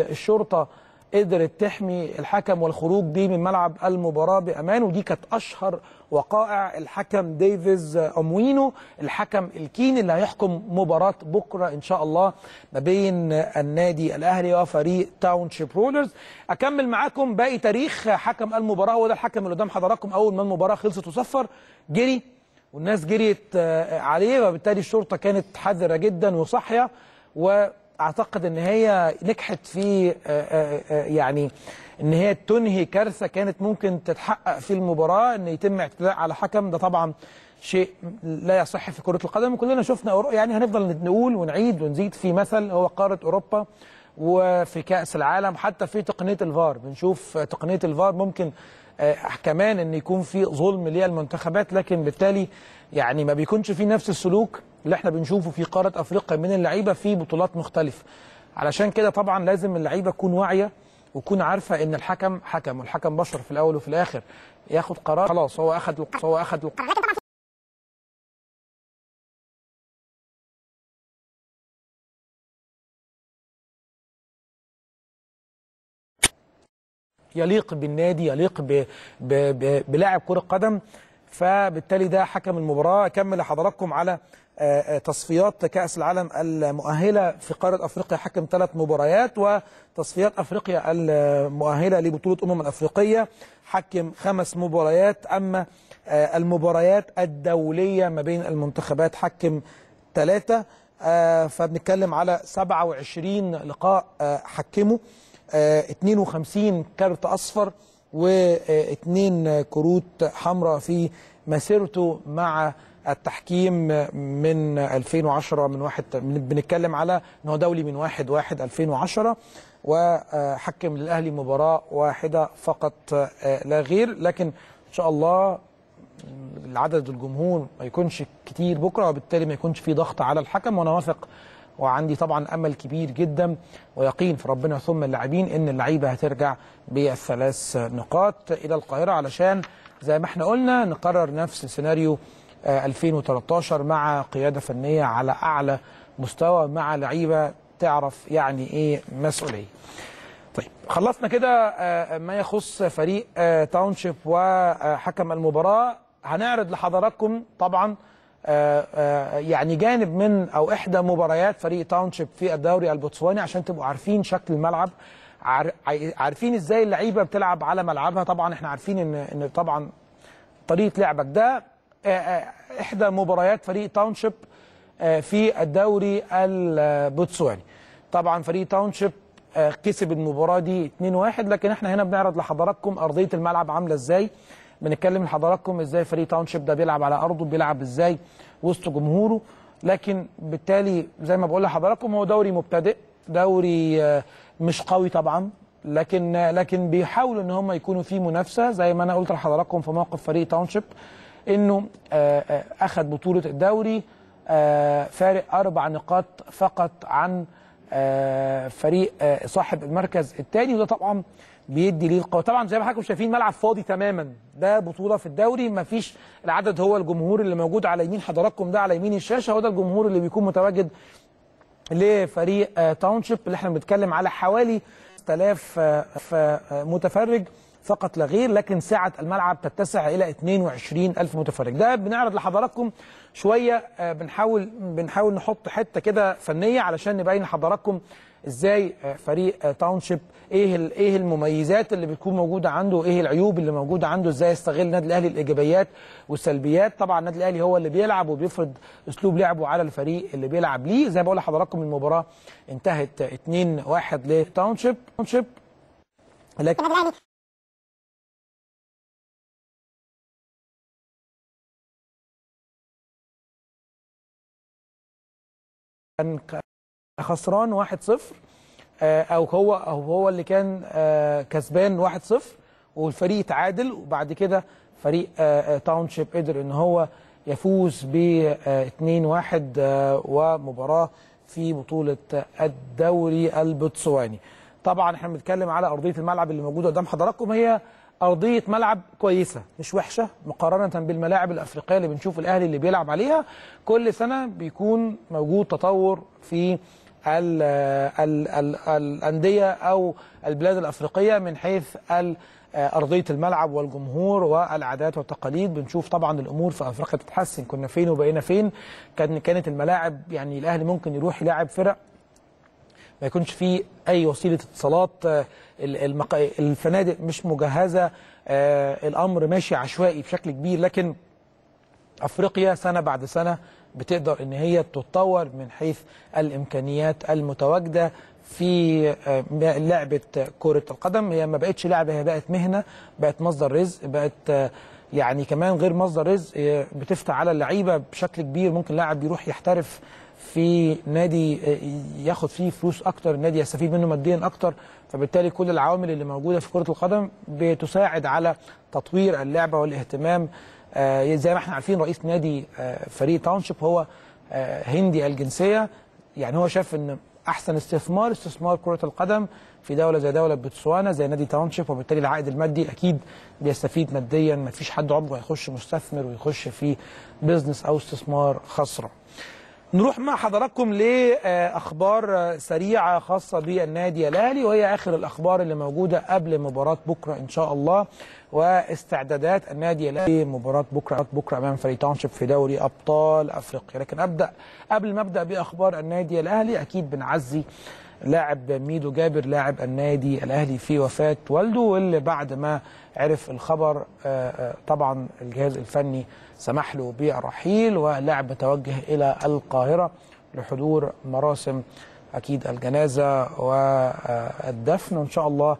الشرطة قدرت تحمي الحكم والخروج بيه من ملعب المباراة بأمان. ودي كانت أشهر وقائع الحكم ديفيز أموينو، الحكم الكيني اللي هيحكم مباراة بكرة إن شاء الله ما بين النادي الأهلي وفريق تاونشيب رولرز. أكمل معاكم باقي تاريخ حكم المباراة، وده الحكم اللي قدام حضراتكم. أول ما المباراة خلصت وصفر جري، والناس جريت عليه، وبالتالي الشرطة كانت حذرة جدا وصحية، و اعتقد ان هي نجحت في يعني ان هي تنهي كارثه كانت ممكن تتحقق في المباراه، ان يتم اعتداء على حكم. ده طبعا شيء لا يصح في كره القدم، كلنا شفنا يعني هنفضل نقول ونعيد ونزيد في مثل هو قاره اوروبا وفي كاس العالم، حتى في تقنيه الفار بنشوف تقنيه الفار ممكن كمان ان يكون في ظلم للمنتخبات، لكن بالتالي يعني ما بيكونش في نفس السلوك اللي احنا بنشوفه في قارة افريقيا من اللعيبه في بطولات مختلفه. علشان كده طبعا لازم اللعيبه تكون واعيه وتكون عارفه ان الحكم حكم، والحكم بشر في الاول وفي الاخر، ياخد قرار خلاص هو اخذ الق... هو اخذ الق... يليق بالنادي، يليق ب... ب... ب... بلاعب كرة قدم. فبالتالي ده حكم المباراة. أكمل لحضراتكم على تصفيات كأس العالم المؤهلة في قارة أفريقيا. حكم ثلاث مباريات، وتصفيات أفريقيا المؤهلة لبطولة أمم أفريقية حكم خمس مباريات. أما المباريات الدولية ما بين المنتخبات حكم ثلاثة، فبنتكلم على سبعة وعشرين لقاء حكموا، اثنين وخمسين كارت أصفر واثنين كروت حمراء في مسيرته مع التحكيم من ألفين وعشرة، من واحد بنتكلم على انه دولي من واحد واحد ألفين وعشرة، وحكم للأهلي مباراة واحدة فقط لا غير. لكن ان شاء الله العدد الجمهور ما يكونش كتير بكره، وبالتالي ما يكونش في ضغط على الحكم. وانا واثق وعندي طبعا امل كبير جدا ويقين في ربنا ثم اللاعبين ان اللعيبه هترجع بالثلاث نقاط الى القاهره، علشان زي ما احنا قلنا نقرر نفس سيناريو ألفين وثلاثة عشر مع قياده فنيه على اعلى مستوى، مع لعيبه تعرف يعني ايه مسؤوليه. طيب خلصنا كده ما يخص فريق تاونشيب وحكم المباراه. هنعرض لحضراتكم طبعا يعني جانب من او احدى مباريات فريق تاونشيب في الدوري البوتسواني، عشان تبقوا عارفين شكل الملعب، عارفين ازاي اللعيبه بتلعب على ملعبها. طبعا احنا عارفين ان ان طبعا طريقه لعبك ده احدى مباريات فريق تاونشيب في الدوري البوتسواني. طبعا فريق تاونشيب كسب المباراه دي اثنين واحد، لكن احنا هنا بنعرض لحضراتكم ارضيه الملعب عامله ازاي، بنتكلم لحضراتكم ازاي فريق تاونشيب ده بيلعب على ارضه، بيلعب ازاي وسط جمهوره. لكن بالتالي زي ما بقول لحضراتكم هو دوري مبتدئ، دوري مش قوي طبعا، لكن لكن بيحاولوا ان هم يكونوا فيه منافسه. زي ما انا قلت لحضراتكم في موقف فريق تاونشيب انه اخذ بطوله الدوري فارق اربع نقاط فقط عن فريق صاحب المركز الثاني، وده طبعا بيدي ليه القوة. طبعا زي ما حضراتكم شايفين ملعب فاضي تماما، ده بطولة في الدوري مفيش العدد، هو الجمهور اللي موجود على يمين حضراتكم ده، على يمين الشاشة هو ده الجمهور اللي بيكون متواجد لفريق تاونشيب، اللي احنا بنتكلم على حوالي ستة آلاف متفرج فقط لا غير، لكن سعة الملعب تتسع إلى اثنين وعشرين ألف متفرج. ده بنعرض لحضراتكم شوية، بنحاول بنحاول نحط حتة كده فنية علشان نبين لحضراتكم ازاي فريق تاونشيب، ايه ايه المميزات اللي بتكون موجوده عنده، وايه العيوب اللي موجوده عنده، ازاي يستغل النادي الاهلي الايجابيات والسلبيات. طبعا النادي الاهلي هو اللي بيلعب وبيفرض اسلوب لعبه على الفريق اللي بيلعب ليه. زي ما بقول لحضراتكم المباراه انتهت اثنين واحد لتاونشيب، لكن خسران واحد صفر، او هو او هو اللي كان كسبان واحد صفر والفريق اتعادل، وبعد كده فريق تاونشيب قدر ان هو يفوز ب اثنين واحد ومباراه في بطوله الدوري البوتسواني. طبعا احنا بنتكلم على ارضيه الملعب اللي موجوده قدام حضراتكم، هي ارضيه ملعب كويسه مش وحشه مقارنه بالملاعب الافريقيه اللي بنشوف الاهلي اللي بيلعب عليها. كل سنه بيكون موجود تطور في ال ال ال الأندية أو البلاد الأفريقية من حيث أرضية الملعب والجمهور والعادات والتقاليد. بنشوف طبعا الأمور في أفريقيا بتتحسن. كنا فين وبقينا فين؟ كانت الملاعب يعني الأهلي ممكن يروح يلاعب فرق ما يكونش فيه أي وسيلة اتصالات، الفنادق مش مجهزة، الأمر ماشي عشوائي بشكل كبير. لكن أفريقيا سنة بعد سنة بتقدر ان هي تتطور من حيث الامكانيات المتواجده في لعبه كره القدم. هي ما بقتش لعبه، هي بقت مهنه، بقت مصدر رزق، بقت يعني كمان غير مصدر رزق، بتفتح على اللعيبه بشكل كبير. ممكن لاعب يروح يحترف في نادي ياخد فيه فلوس اكتر، النادي يستفيد منه ماديا اكتر. فبالتالي كل العوامل اللي موجوده في كره القدم بتساعد على تطوير اللعبه والاهتمام. آه زي ما احنا عارفين رئيس نادي آه فريق تاونشيب هو آه هندي الجنسيه، يعني هو شاف ان احسن استثمار استثمار كره القدم في دوله زي دوله بوتسوانا زي نادي تاونشيب، وبالتالي العائد المادي اكيد بيستفيد ماديا. ما فيش حد عمره هيخش مستثمر ويخش في بيزنس او استثمار خسران. نروح مع حضراتكم لأخبار سريعة خاصة بالنادي الأهلي، وهي آخر الأخبار اللي موجودة قبل مباراة بكرة إن شاء الله، واستعدادات النادي الأهلي مباراة بكرة بكرة أمام فريق تاونشيب في دوري أبطال أفريقيا. لكن أبدأ قبل ما أبدأ بأخبار النادي الأهلي أكيد بنعزي لاعب ميدو جابر لاعب النادي الأهلي في وفاة والده، واللي بعد ما عرف الخبر طبعا الجهاز الفني سمح له بالرحيل، واللاعب متوجه إلى القاهرة لحضور مراسم أكيد الجنازة والدفن، وإن شاء الله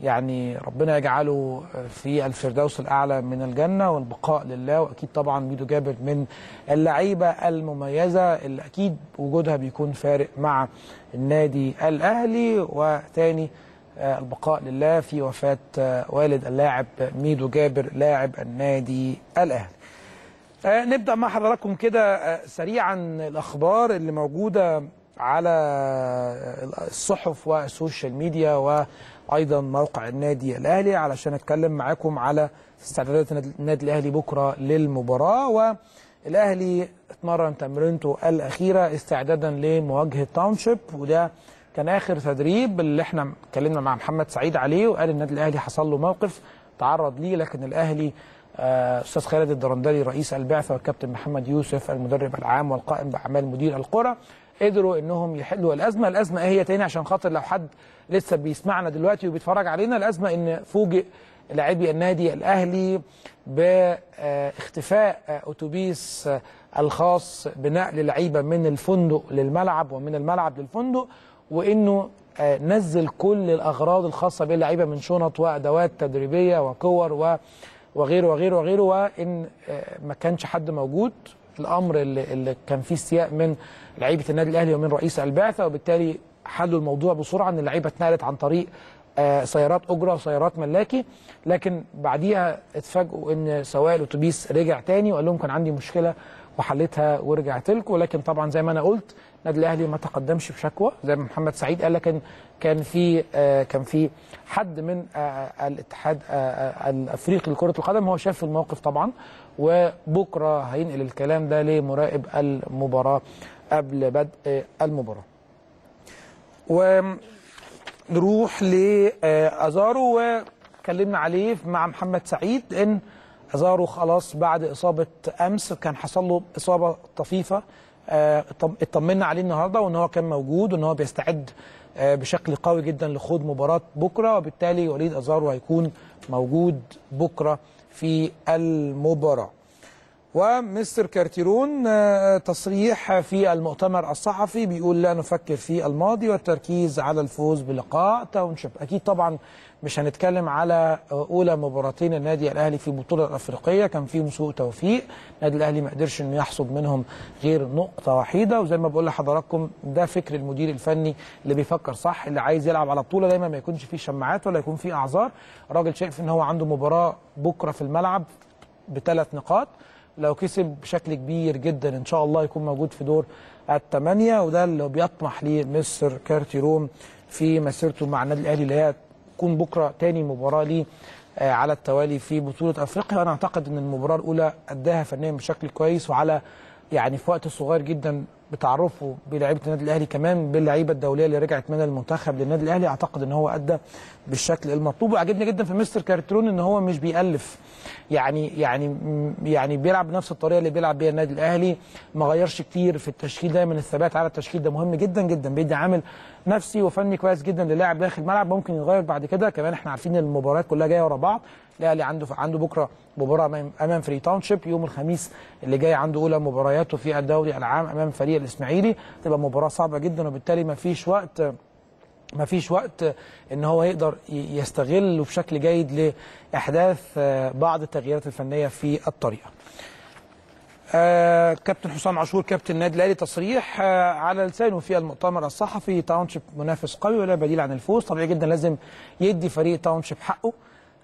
يعني ربنا يجعله في الفردوس الأعلى من الجنة والبقاء لله. وأكيد طبعا ميدو جابر من اللعيبة المميزة اللي أكيد وجودها بيكون فارق مع النادي الأهلي، وتاني البقاء لله في وفاة والد اللاعب ميدو جابر لاعب النادي الأهلي. نبدأ مع حضراتكم كده سريعا الأخبار اللي موجودة على الصحف والسوشيال ميديا و ايضا موقع النادي الاهلي، علشان اتكلم معاكم على استعدادات النادي الاهلي بكره للمباراه. والاهلي اتمرن تمرينته الاخيره استعدادا لمواجهه تاونشيب، وده كان اخر تدريب اللي احنا اتكلمنا مع محمد سعيد عليه، وقال النادي الاهلي حصل له موقف تعرض ليه، لكن الاهلي استاذ خالد الدرندلي رئيس البعثه والكابتن محمد يوسف المدرب العام والقائم باعمال مدير القرى قدروا انهم يحلوا الازمه. الازمه ايه هي تاني عشان خاطر لو حد لسه بيسمعنا دلوقتي وبيتفرج علينا، الازمه ان فوجئ لاعبي النادي الاهلي باختفاء اتوبيس الخاص بنقل لعيبه من الفندق للملعب ومن الملعب للفندق، وانه نزل كل الاغراض الخاصه باللعيبه من شنط وادوات تدريبيه وكور و وغيره وغيره وغيره، وان ما كانش حد موجود. الامر اللي, اللي كان فيه استياء من لعيبه النادي الاهلي ومن رئيس البعثه، وبالتالي حلوا الموضوع بسرعه ان اللعيبه اتنقلت عن طريق آه سيارات اجره وسيارات ملاكي، لكن بعديها اتفاجئوا ان سواق الاتوبيس رجع تاني وقال لهم كان عندي مشكله وحلتها ورجعت لكم. ولكن طبعا زي ما انا قلت النادي الاهلي ما تقدمش بشكوى زي ما محمد سعيد قال، لكن كان في آه كان في حد من آه الاتحاد آه آه الافريقي لكره القدم هو شاف الموقف طبعا، وبكره هينقل الكلام ده لمراقب المباراه قبل بدء المباراه. ونروح لازارو، واتكلمنا عليه مع محمد سعيد ان ازارو خلاص بعد اصابه امس كان حصل له اصابه طفيفه، اطمنا عليه النهارده وان هو كان موجود وان هو بيستعد بشكل قوي جدا لخوض مباراه بكره، وبالتالي وليد ازارو هيكون موجود بكره في المباراه. ومستر كارتيرون تصريح في المؤتمر الصحفي بيقول لا نفكر في الماضي والتركيز على الفوز بلقاء تاونشيب. اكيد طبعا مش هنتكلم على اولى مباراتين النادي الاهلي في البطوله الافريقيه كان فيهم سوء توفيق، النادي الاهلي ما قدرش انه يحصد منهم غير نقطه واحده، وزي ما بقول لحضراتكم ده فكر المدير الفني اللي بيفكر صح، اللي عايز يلعب على بطوله دايما ما يكونش فيه شماعات ولا يكون فيه اعذار. الراجل شايف ان هو عنده مباراه بكره في الملعب بثلاث نقاط، لو كسب بشكل كبير جدا ان شاء الله يكون موجود في دور الثمانيه، وده اللي بيطمح ليه مستر كارتيروم في مسيرته مع النادي الاهلي اللي هي تكون بكره تاني مباراه ليه على التوالي في بطوله افريقيا. وانا اعتقد ان المباراه الاولى اداها فنيا بشكل كويس، وعلى يعني في وقت صغير جدا بتعرفه بلاعيبه النادي الاهلي كمان باللعيبه الدوليه اللي رجعت من المنتخب للنادي الاهلي، اعتقد ان هو ادى بالشكل المطلوب. وعجبني جدا في مستر كارتيرون ان هو مش بيألف، يعني يعني يعني بيلعب بنفس الطريقه اللي بيلعب بيها النادي الاهلي، ما غيرش كتير في التشكيل، دايما الثبات على التشكيل ده مهم جدا جدا، بيدي عامل نفسي وفني كويس جدا للاعب داخل الملعب ممكن يغير بعد كده. كمان احنا عارفين ان المباريات كلها جايه ورا بعض، الاهلي عنده عنده بكره مباراه امام فري تاونشيب، يوم الخميس اللي جاي عنده اولى مبارياته في الدوري العام امام فريق الاسماعيلي، تبقى مباراه صعبه جدا، وبالتالي ما فيش وقت ما فيش وقت ان هو يقدر يستغله بشكل جيد لاحداث بعض التغييرات الفنيه في الطريقه. آه كابتن حسام عاشور كابتن النادي الاهلي تصريح آه على لسانه في المؤتمر الصحفي تاونشيب منافس قوي ولا بديل عن الفوز، طبيعي جدا لازم يدي فريق تاونشيب حقه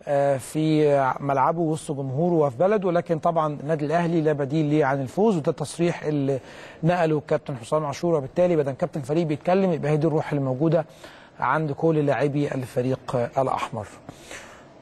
آه في ملعبه وسط جمهوره وفي بلده، لكن طبعا النادي الاهلي لا بديل ليه عن الفوز، وده التصريح اللي نقله كابتن حسام عاشور، وبالتالي بدل كابتن الفريق بيتكلم يبقى هي دي الروح اللي موجوده عند كل لاعبي الفريق الاحمر.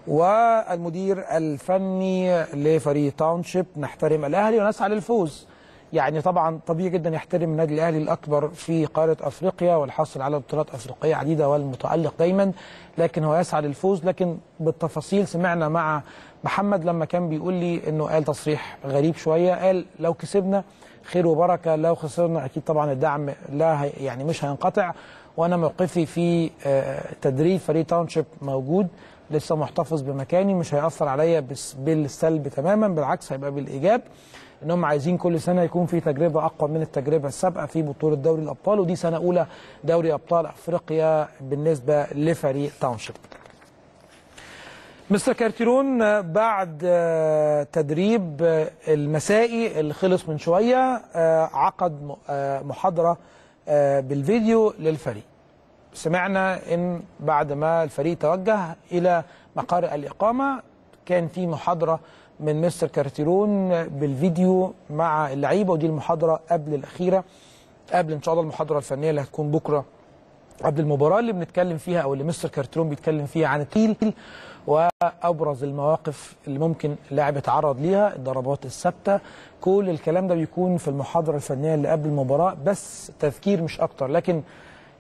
والمدير الفني لفريق تاونشيب نحترم الاهلي ونسعى للفوز، يعني طبعا طبيعي جدا يحترم النادي الاهلي الاكبر في قاره افريقيا والحاصل على بطولات افريقيه عديده والمتالق دايما، لكن هو يسعى للفوز. لكن بالتفاصيل سمعنا مع محمد لما كان بيقول لي انه قال تصريح غريب شويه، قال لو كسبنا خير وبركه، لو خسرنا اكيد طبعا الدعم لا يعني مش هينقطع. وانا موقفي في تدريب فريق تاونشيب موجود، لسه محتفظ بمكاني، مش هيأثر عليا بالسلب تماما، بالعكس هيبقى بالايجاب. انهم عايزين كل سنه يكون في تجربه اقوى من التجربه السابقه في بطوله دوري الابطال، ودي سنه اولى دوري ابطال افريقيا بالنسبه لفريق تاونشيب. مستر كارتيرون بعد تدريب المسائي اللي خلص من شويه عقد محاضره بالفيديو للفريق. سمعنا ان بعد ما الفريق توجه الى مقر الاقامه كان في محاضره من مستر كارتيرون بالفيديو مع اللعيبه، ودي المحاضره قبل الاخيره، قبل ان شاء الله المحاضره الفنيه اللي هتكون بكره قبل المباراه، اللي بنتكلم فيها او اللي مستر كارتيرون بيتكلم فيها عن التيل وابرز المواقف اللي ممكن اللاعب يتعرض ليها، الضربات الثابته، كل الكلام ده بيكون في المحاضره الفنيه اللي قبل المباراه، بس تذكير مش اكتر. لكن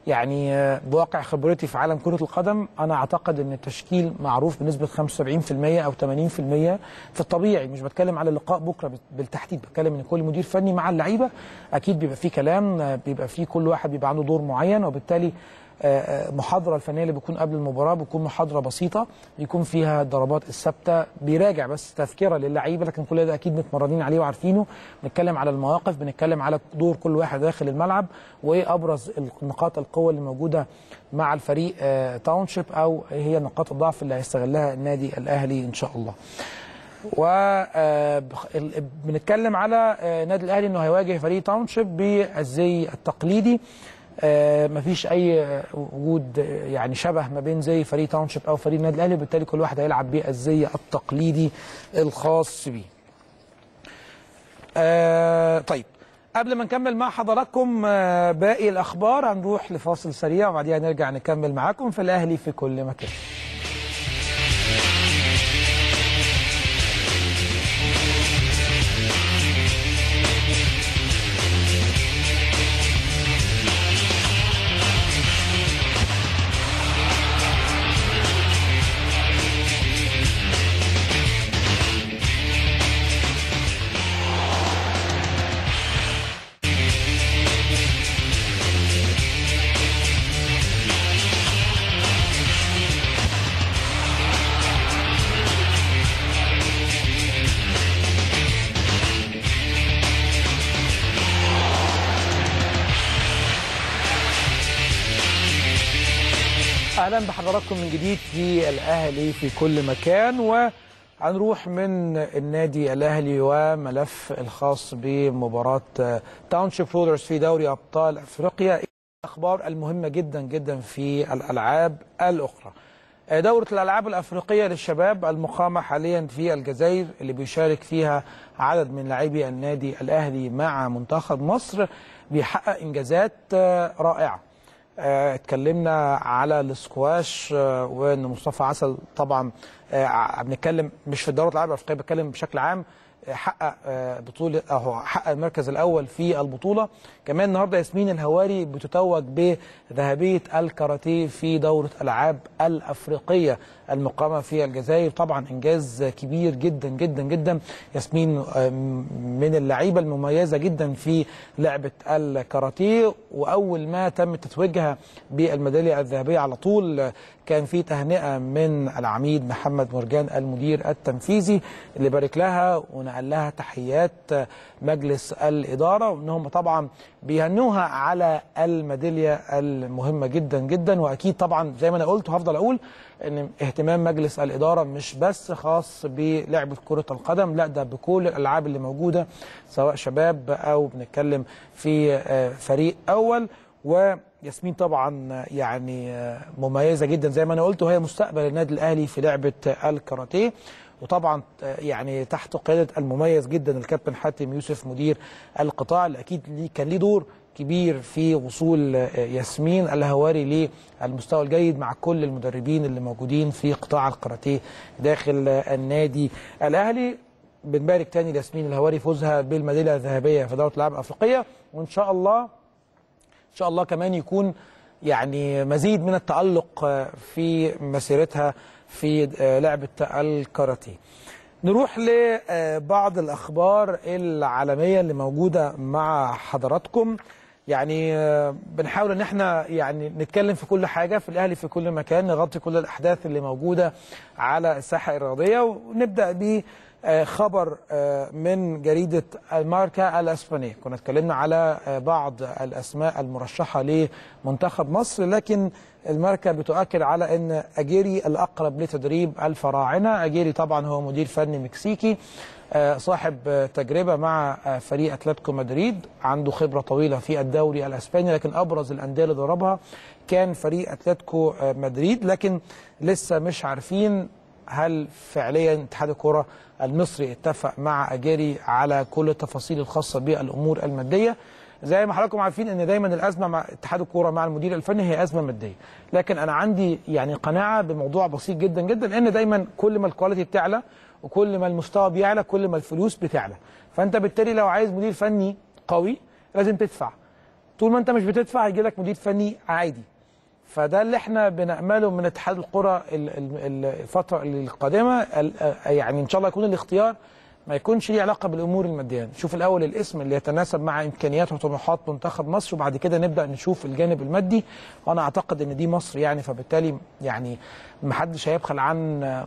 يعني بواقع خبرتي في عالم كرة القدم أنا أعتقد أن التشكيل معروف بنسبة خمسة وسبعين بالمئة أو ثمانين بالمئة في الطبيعي. مش بتكلم على اللقاء بكرة بالتحديد، بتكلم أن كل مدير فني مع اللعيبة أكيد بيبقى فيه كلام، بيبقى فيه كل واحد بيبقى عنده دور معين، وبالتالي محاضرة الفنية اللي بتكون قبل المباراة بتكون محاضرة بسيطة بيكون فيها الضربات الثابتة، بيراجع بس تذكرة للعيبة، لكن كل ده أكيد متمرنين عليه وعارفينه. بنتكلم على المواقف، بنتكلم على دور كل واحد داخل الملعب، وإيه أبرز نقاط القوة اللي موجودة مع الفريق تاونشيب، أو هي نقاط الضعف اللي هيستغلها النادي الأهلي إن شاء الله. وبنتكلم على النادي الأهلي إنه هيواجه فريق تاونشيب بالزي التقليدي، آه مفيش اي وجود يعني شبه ما بين زي فريق تاونشيب او فريق النادي الاهلي، وبالتالي كل واحد هيلعب بالزي التقليدي الخاص بيه. آه طيب قبل ما نكمل مع حضراتكم آه باقي الاخبار هنروح لفاصل سريع وبعديها نرجع نكمل معاكم في الاهلي في كل مكان. اهلا بحضراتكم من جديد في الاهلي في كل مكان، وهنروح من النادي الاهلي وملف الخاص بمباراه تاونشيب رولرز في دوري ابطال افريقيا. الاخبار المهمه جدا جدا في الالعاب الاخرى. دوره الالعاب الافريقيه للشباب المقامه حاليا في الجزائر اللي بيشارك فيها عدد من لاعبي النادي الاهلي مع منتخب مصر بيحقق انجازات رائعه. اتكلمنا على الاسكواش وان مصطفى عسل طبعا بنتكلم مش في الدورة العربية الافريقية، بتكلم بشكل عام، حقق بطولة اهو حقق المركز الاول في البطولة. كمان النهارده ياسمين الهواري بتتوج بذهبية الكاراتيه في دورة الالعاب الافريقية المقامة في الجزائر، طبعا انجاز كبير جدا جدا جدا. ياسمين من اللعيبة المميزة جدا في لعبة الكاراتيه، واول ما تم تتويجها بالميدالية الذهبية على طول كان في تهنئة من العميد محمد مرجان المدير التنفيذي اللي بارك لها ونقل لها تحيات مجلس الإدارة، وانهم طبعا بيهنوها على الميدالية المهمة جدا جدا. واكيد طبعا زي ما انا قلت وهفضل اقول ان اهتمام مجلس الإدارة مش بس خاص بلعبة كرة القدم، لا ده بكل الألعاب اللي موجودة سواء شباب او بنتكلم في فريق اول. وياسمين طبعا يعني مميزة جدا زي ما انا قلت، وهي مستقبل النادي الأهلي في لعبة الكاراتيه، وطبعا يعني تحت قيادة المميز جدا الكابتن حاتم يوسف مدير القطاع اللي اكيد كان ليه دور كبير في وصول ياسمين الهواري للمستوى الجيد مع كل المدربين اللي موجودين في قطاع الكاراتيه داخل النادي الأهلي. بنبارك تاني لياسمين الهواري فوزها بالميداليه الذهبيه في دوره الالعاب الافريقيه، وان شاء الله ان شاء الله كمان يكون يعني مزيد من التألق في مسيرتها في لعبه الكاراتيه. نروح لبعض الاخبار العالميه اللي موجوده مع حضراتكم. يعني بنحاول ان احنا يعني نتكلم في كل حاجه في الاهلي في كل مكان، نغطي كل الاحداث اللي موجوده على الساحه الرياضيه. ونبدا ب خبر من جريدة الماركا الإسبانية. كنا اتكلمنا على بعض الأسماء المرشحة لمنتخب مصر، لكن الماركا بتؤكد على أن أجيري الأقرب لتدريب الفراعنة. أجيري طبعا هو مدير فني مكسيكي صاحب تجربة مع فريق أتلتيكو مدريد، عنده خبرة طويلة في الدوري الإسباني، لكن أبرز الأندية اللي ضربها كان فريق أتلتيكو مدريد. لكن لسه مش عارفين هل فعليا اتحاد الكرة المصري اتفق مع أجيري على كل التفاصيل الخاصة بالأمور المادية. زي ما حضراتكم عارفين ان دايما الأزمة مع اتحاد الكرة مع المدير الفني هي أزمة مادية، لكن أنا عندي يعني قناعة بموضوع بسيط جدا جدا، ان دايما كل ما الكواليتي بتعلى وكل ما المستوى بيعلى كل ما الفلوس بتعلى. فأنت بالتالي لو عايز مدير فني قوي لازم تدفع، طول ما أنت مش بتدفع هيجي لك مدير فني عادي. فده اللي احنا بنأمله من اتحاد القرى الفترة القادمة، يعني ان شاء الله يكون الاختيار ما يكونش ليه علاقة بالامور المادية، نشوف الاول الاسم اللي يتناسب مع امكانيات وطموحات منتخب مصر، وبعد كده نبدأ نشوف الجانب المادي. وانا اعتقد ان دي مصر يعني، فبالتالي يعني محدش هيبخل عن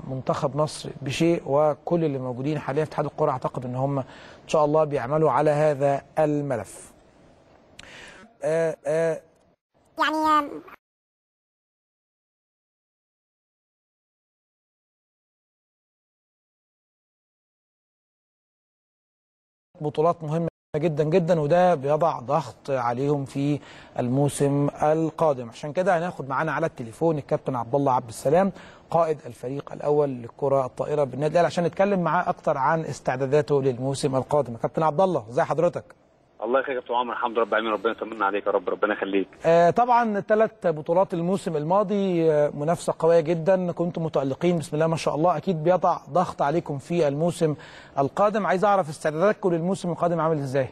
منتخب مصر بشيء، وكل اللي موجودين حاليا في اتحاد القرى اعتقد ان هم ان شاء الله بيعملوا على هذا الملف. آآ آآ يعني بطولات مهمة جدا جدا، وده بيضع ضغط عليهم في الموسم القادم. عشان كده هناخد معانا على التليفون الكابتن عبد الله عبد السلام قائد الفريق الاول للكرة الطائرة بالنادي الاهلي، عشان نتكلم معاه اكتر عن استعداداته للموسم القادم. كابتن عبد الله ازي حضرتك؟ الله يخليك يا كابتن عمر، الحمد لله رب العالمين، ربنا يطمنا عليك يا رب، ربنا يخليك. آه طبعا ثلاث بطولات الموسم الماضي، آه منافسه قويه جدا، كنتم متألقين بسم الله ما شاء الله، اكيد بيضع ضغط عليكم في الموسم القادم. عايز اعرف استعداداتكم للموسم القادم عامل ازاي؟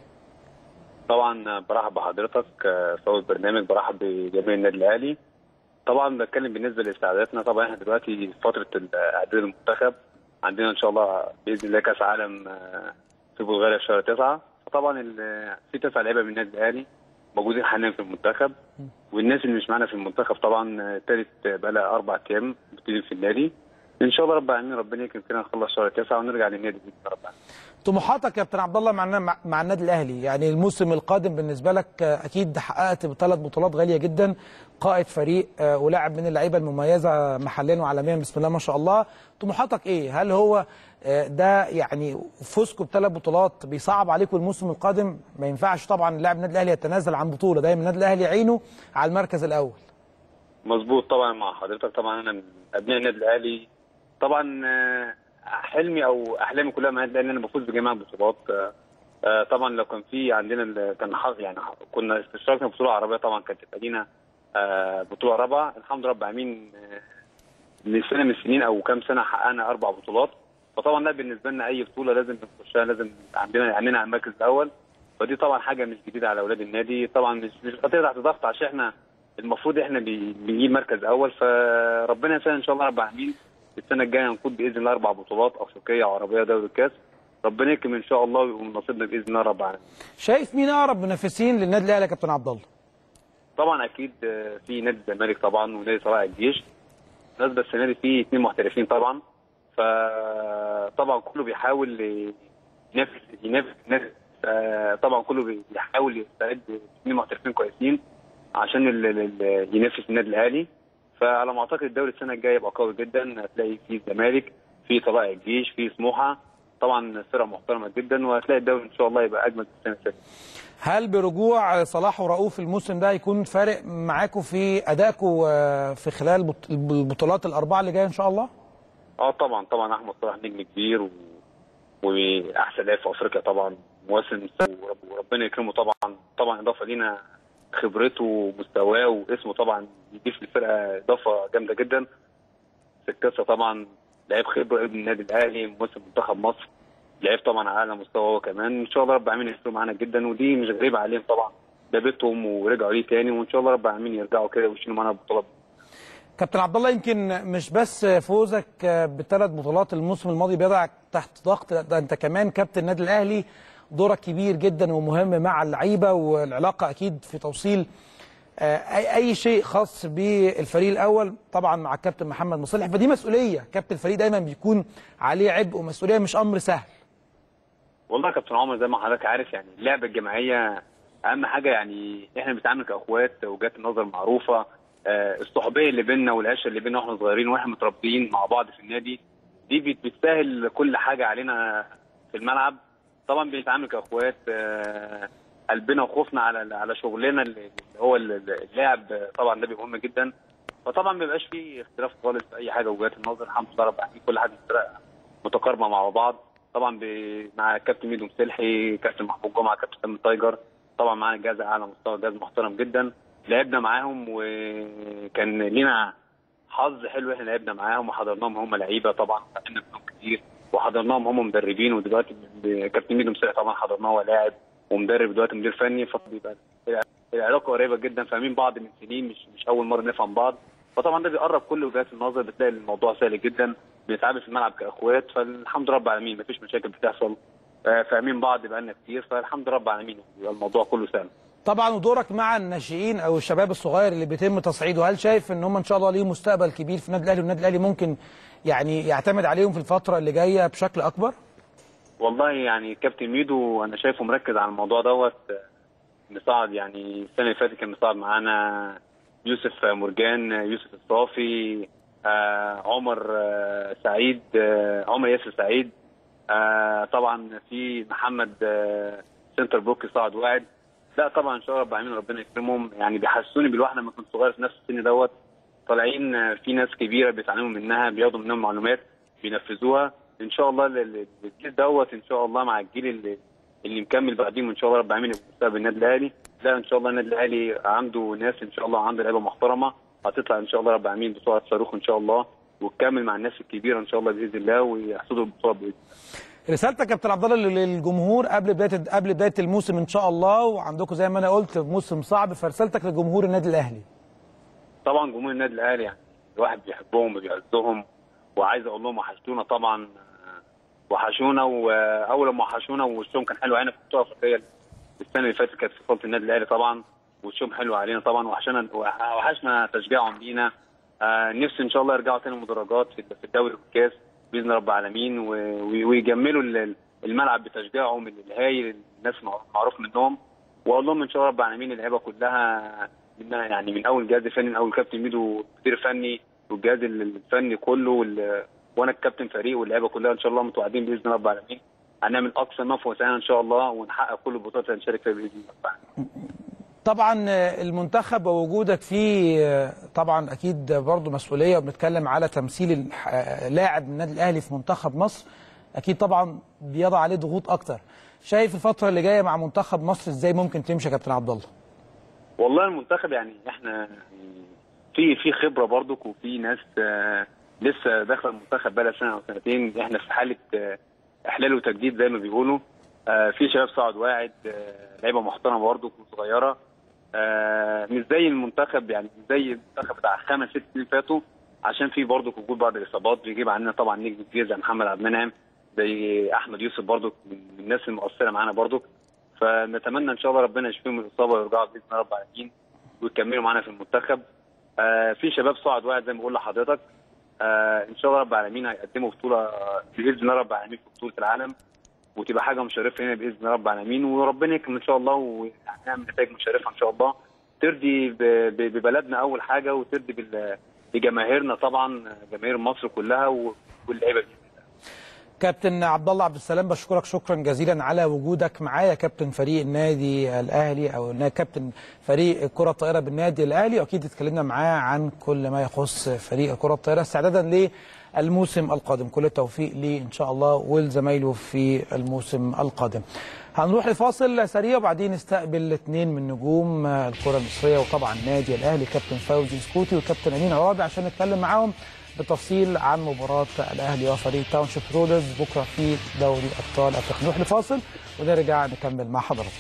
طبعا برحب بحضرتك في اول برنامج، برحب بجميع النادي الاهلي. طبعا بتكلم بالنسبه لاستعداداتنا، طبعا احنا دلوقتي فتره اعداد المنتخب، عندنا ان شاء الله باذن الله كاس عالم في بلغاريا في شهر تسعه. طبعا في تسع لعيبه من النادي الاهلي موجودين حاليا في المنتخب، والناس اللي مش معانا في المنتخب طبعا ثالث بقى لها اربع ايام موجودين في النادي. ان شاء الله رب العالمين ربنا يكرمنا نخلص شهر تسعه ونرجع للنادي باذن الله رب العالمين. طموحاتك يا كابتن عبد الله مع مع النادي الاهلي، يعني الموسم القادم بالنسبه لك اكيد حققت ثلاث بطولات غاليه جدا، قائد فريق ولاعب من اللعيبه المميزه محليا وعالميا بسم الله ما شاء الله. طموحاتك ايه؟ هل هو ده يعني فوزكم بثلاث بطولات بيصعب عليكم الموسم القادم؟ ما ينفعش طبعا لاعب النادي الاهلي يتنازل عن بطوله، دايما النادي الاهلي عينه على المركز الاول. مظبوط طبعا مع حضرتك، طبعا انا من ابناء النادي الاهلي، طبعا حلمي او احلامي كلها مع النادي الاهلي ان انا بفوز بجميع البطولات. طبعا لو كان في عندنا كان حظ يعني كنا اشتركنا في بطوله عربيه، طبعا كانت تبقى لينا بطوله رابعه. الحمد لله رب العالمين من سنه من السنين او كام سنه حققنا اربع بطولات، فطبعا ده بالنسبه لنا اي بطوله لازم نخشها، لازم عندنا عينينا على المركز الاول، ودي طبعا حاجه مش جديده على اولاد النادي. طبعا مش مش تحت ضغط، عشان احنا المفروض احنا بنجيب مركز اول، فربنا يسهل ان شاء الله رب العالمين السنه الجايه نقود باذن الله اربع بطولات افريقيه وعربيه ودوري الكاس، ربنا يكرم ان شاء الله ويكون نصيبنا باذن الله رب العالمين. شايف مين اقرب منافسين للنادي الاهلي يا كابتن عبد الله؟ طبعا اكيد في نادي الزمالك طبعا ونادي صلاح الجيش، الناس بس النادي فيه اثنين محترفين طبعا، فطبعا كله بيحاول ينافس ينافس النادي، طبعا كله بيحاول يستعد اثنين محترفين كويسين عشان ينافس النادي الاهلي. فعلى ما اعتقد الدوري السنه الجايه يبقى قوي جدا، هتلاقي فيه الزمالك، فيه طلائع الجيش، فيه سموحه، طبعا فرقه محترمه جدا، وهتلاقي الدوري ان شاء الله يبقى اجمل السنه الجايه. هل برجوع صلاح ورؤوف الموسم ده هيكون فارق معاكم في ادائكم في خلال البطولات الاربعه اللي جايه ان شاء الله؟ اه طبعا طبعا احمد صلاح نجم كبير و... واحسن لاعب في افريقيا طبعا، مواسم وربنا يكرمه طبعا، طبعا اضافه لينا خبرته ومستواه واسمه، طبعا يضيف للفرقه اضافه جامده جدا. سكاسه طبعا لعيب خبره ابن النادي الاهلي، موسم منتخب مصر، لعيب طبعا على اعلى مستوى هو كمان، ان شاء الله رب العالمين يفرق معانا جدا، ودي مش غريبه عليهم طبعا، ده بيتهم ورجعوا ليه تاني، وان شاء الله رب العالمين يرجعوا كده ويشيلوا معانا البطولات. كابتن عبد الله، يمكن مش بس فوزك بثلاث بطولات الموسم الماضي بيضعك تحت ضغط، ده انت كمان كابتن النادي الاهلي دورك كبير جدا ومهم مع اللعيبه، والعلاقه اكيد في توصيل اي شيء خاص بالفريق الاول طبعا مع الكابتن محمد مصالح، فدي مسؤوليه كابتن الفريق دايما بيكون عليه عبء ومسؤوليه، مش امر سهل. والله يا كابتن عمر زي ما حضرتك عارف يعني اللعبه الجماعيه اهم حاجه، يعني احنا بنتعامل كاخوات وجهات النظر معروفه، الصحوبيه اللي بينا والعشره اللي بينا واحنا صغيرين واحنا متربيين مع بعض في النادي دي بتسهل كل حاجه علينا في الملعب. طبعا بنتعامل كاخوات، قلبنا وخوفنا على على شغلنا اللي هو اللعب طبعا ده بيبقى مهم جدا، فطبعا ما بيبقاش فيه اختلاف خالص في اي حاجه وجهات النظر، الحمد لله رب العالمين كل حاجه متقاربه مع بعض. طبعا مع كابتن ميدو مسلحي، كابتن محمود جمعه، كابتن سامي تايجر، طبعا معانا الجهاز على مستوى جهاز محترم جدا، لعبنا معاهم وكان لينا حظ حلو، احنا لعبنا معاهم وحضرناهم هم لعيبه طبعا، لعبنا منهم كتير وحضرناهم هم مدربين، ودلوقتي كابتن ميدو مسلحي طبعا حضرناه هو لاعب ومدرب دلوقتي مدير فني، فبيبقى العلاقه قريبه جدا، فاهمين بعض من سنين، مش مش اول مره نفهم بعض، فطبعا ده بيقرب كل وجهات النظر، بتلاقي الموضوع سهل جدا، بنتعامل في الملعب كاخوات، فالحمد لله رب العالمين مفيش مشاكل بتحصل، فاهمين بعض بقالنا كتير، فالحمد لله رب العالمين الموضوع كله سهل. طبعا ودورك مع الناشئين او الشباب الصغير اللي بيتم تصعيده، هل شايف ان هم ان شاء الله ليهم مستقبل كبير في النادي الاهلي، والنادي الاهلي ممكن يعني يعتمد عليهم في الفتره اللي جايه بشكل اكبر؟ والله يعني كابتن ميدو انا شايفه مركز على الموضوع دوت، مساعد يعني السنه اللي فاتت كان مساعد معانا يوسف مرجان، يوسف الصافي، آه عمر آه سعيد، آه عمر ياسر سعيد، آه طبعا في محمد آه سنتر بوك صاعد واعد، لا طبعا ان شاء الله رب العالمين ربنا يكرمهم، يعني بيحسسوني بالوحده لما كنت صغير في نفس السن دوت، طالعين في ناس كبيره بيتعلموا منها، بياخدوا منهم معلومات بينفذوها، ان شاء الله الجيل دوت ان شاء الله مع الجيل اللي اللي مكمل بعدين، وان شاء الله رب العالمين مستقبل النادي الاهلي، لا ان شاء الله النادي الاهلي عنده ناس ان شاء الله، عنده لعيبه محترمه هتطلع ان شاء الله رب العالمين بطولة صاروخ ان شاء الله، وتكمل مع الناس الكبيره ان شاء الله باذن الله، ويحصدوا البطوله باذن الله. رسالتك يا كابتن عبد الله للجمهور قبل بدايه قبل بدايه الموسم ان شاء الله، وعندكم زي ما انا قلت موسم صعب، فرسالتك لجمهور النادي الاهلي؟ طبعا جمهور النادي الاهلي يعني الواحد بيحبهم وبيعزهم، وعايز اقول لهم وحشتونا طبعا، وحشونا، واول ما وحشونا وشهم كان حلو علينا في البطوله الافريقيه السنه اللي فاتت، كانت في بطوله النادي الاهلي طبعا، وشهم حلو علينا طبعا، وحشنا وحشنا تشجيعهم لينا، آه نفسي ان شاء الله يرجعوا تاني المدرجات في الدوري والكاس باذن رب العالمين، ويجملوا الملعب بتشجيعهم الهايل، الناس معروف منهم، واقول لهم ان شاء الله رب العالمين اللعيبه كلها يعني من اول جهاز فني، من اول كابتن ميدو مدير فني والجهاز الفني كله وال... وانا الكابتن فريق واللعيبه كلها ان شاء الله متوعدين باذن رب العالمين هنعمل اقصى ما في وسعنا ان شاء الله، ونحقق كل البطولات اللي هنشارك فيها باذن الله. طبعا المنتخب ووجودك فيه طبعا اكيد برضه مسؤوليه، وبنتكلم على تمثيل لاعب النادي الاهلي في منتخب مصر، اكيد طبعا بيضع عليه ضغوط اكتر، شايف الفتره اللي جايه مع منتخب مصر ازاي ممكن تمشي يا كابتن عبد الله؟ والله المنتخب يعني احنا في في خبره برضك، وفي ناس آه لسه داخله المنتخب بقى لها سنه او سنتين، احنا في حاله آه احلال وتجديد زي ما بيقولوا، آه في شباب صاعد واعد، آه لعيبه محترمه برضك وصغيره، آه مش زي المنتخب يعني مش زي المنتخب بتاع خمس ست سنين فاتوا، عشان في برضك وجود بعض الاصابات، بيجيب عندنا طبعا نجم كبير زي محمد عبد المنعم، زي احمد يوسف برضك من الناس المؤثره معانا برضك، فنتمنى ان شاء الله ربنا يشفيهم من الاصابه ويرجعوا باذن الله رب العالمين ويكملوا معانا في المنتخب. آه في شباب صاعد واعد زي ما بقول لحضرتك، آه ان شاء الله رب العالمين هيقدموا بطوله باذن الله رب العالمين في بطوله العالم، وتبقى حاجه مشرفه هنا باذن الله رب العالمين، وربنا يكرم ان شاء الله ونعمل نتائج مشرفه ان شاء الله ترضي ببلدنا اول حاجه، وترضي بجماهيرنا طبعا، جماهير مصر كلها واللعيبه باذن الله. كابتن عبد الله عبد السلام، بشكرك شكرا جزيلا على وجودك معايا كابتن فريق النادي الاهلي او كابتن فريق كره الطائره بالنادي الاهلي، واكيد اتكلمنا معاه عن كل ما يخص فريق كره الطائره استعدادا للموسم القادم، كل التوفيق ليه ان شاء الله ولزمايله في الموسم القادم. هنروح لفاصل سريع وبعدين نستقبل اثنين من نجوم الكره المصريه وطبعا النادي الاهلي، كابتن فوزي سكوتي وكابتن امين عرابي، عشان نتكلم معاهم بالتفصيل عن مباراه الاهلي وفريق تاونشيب رولرز بكره في دوري ابطال افريقيا. نروح لفاصل ونرجع نكمل مع حضراتكم.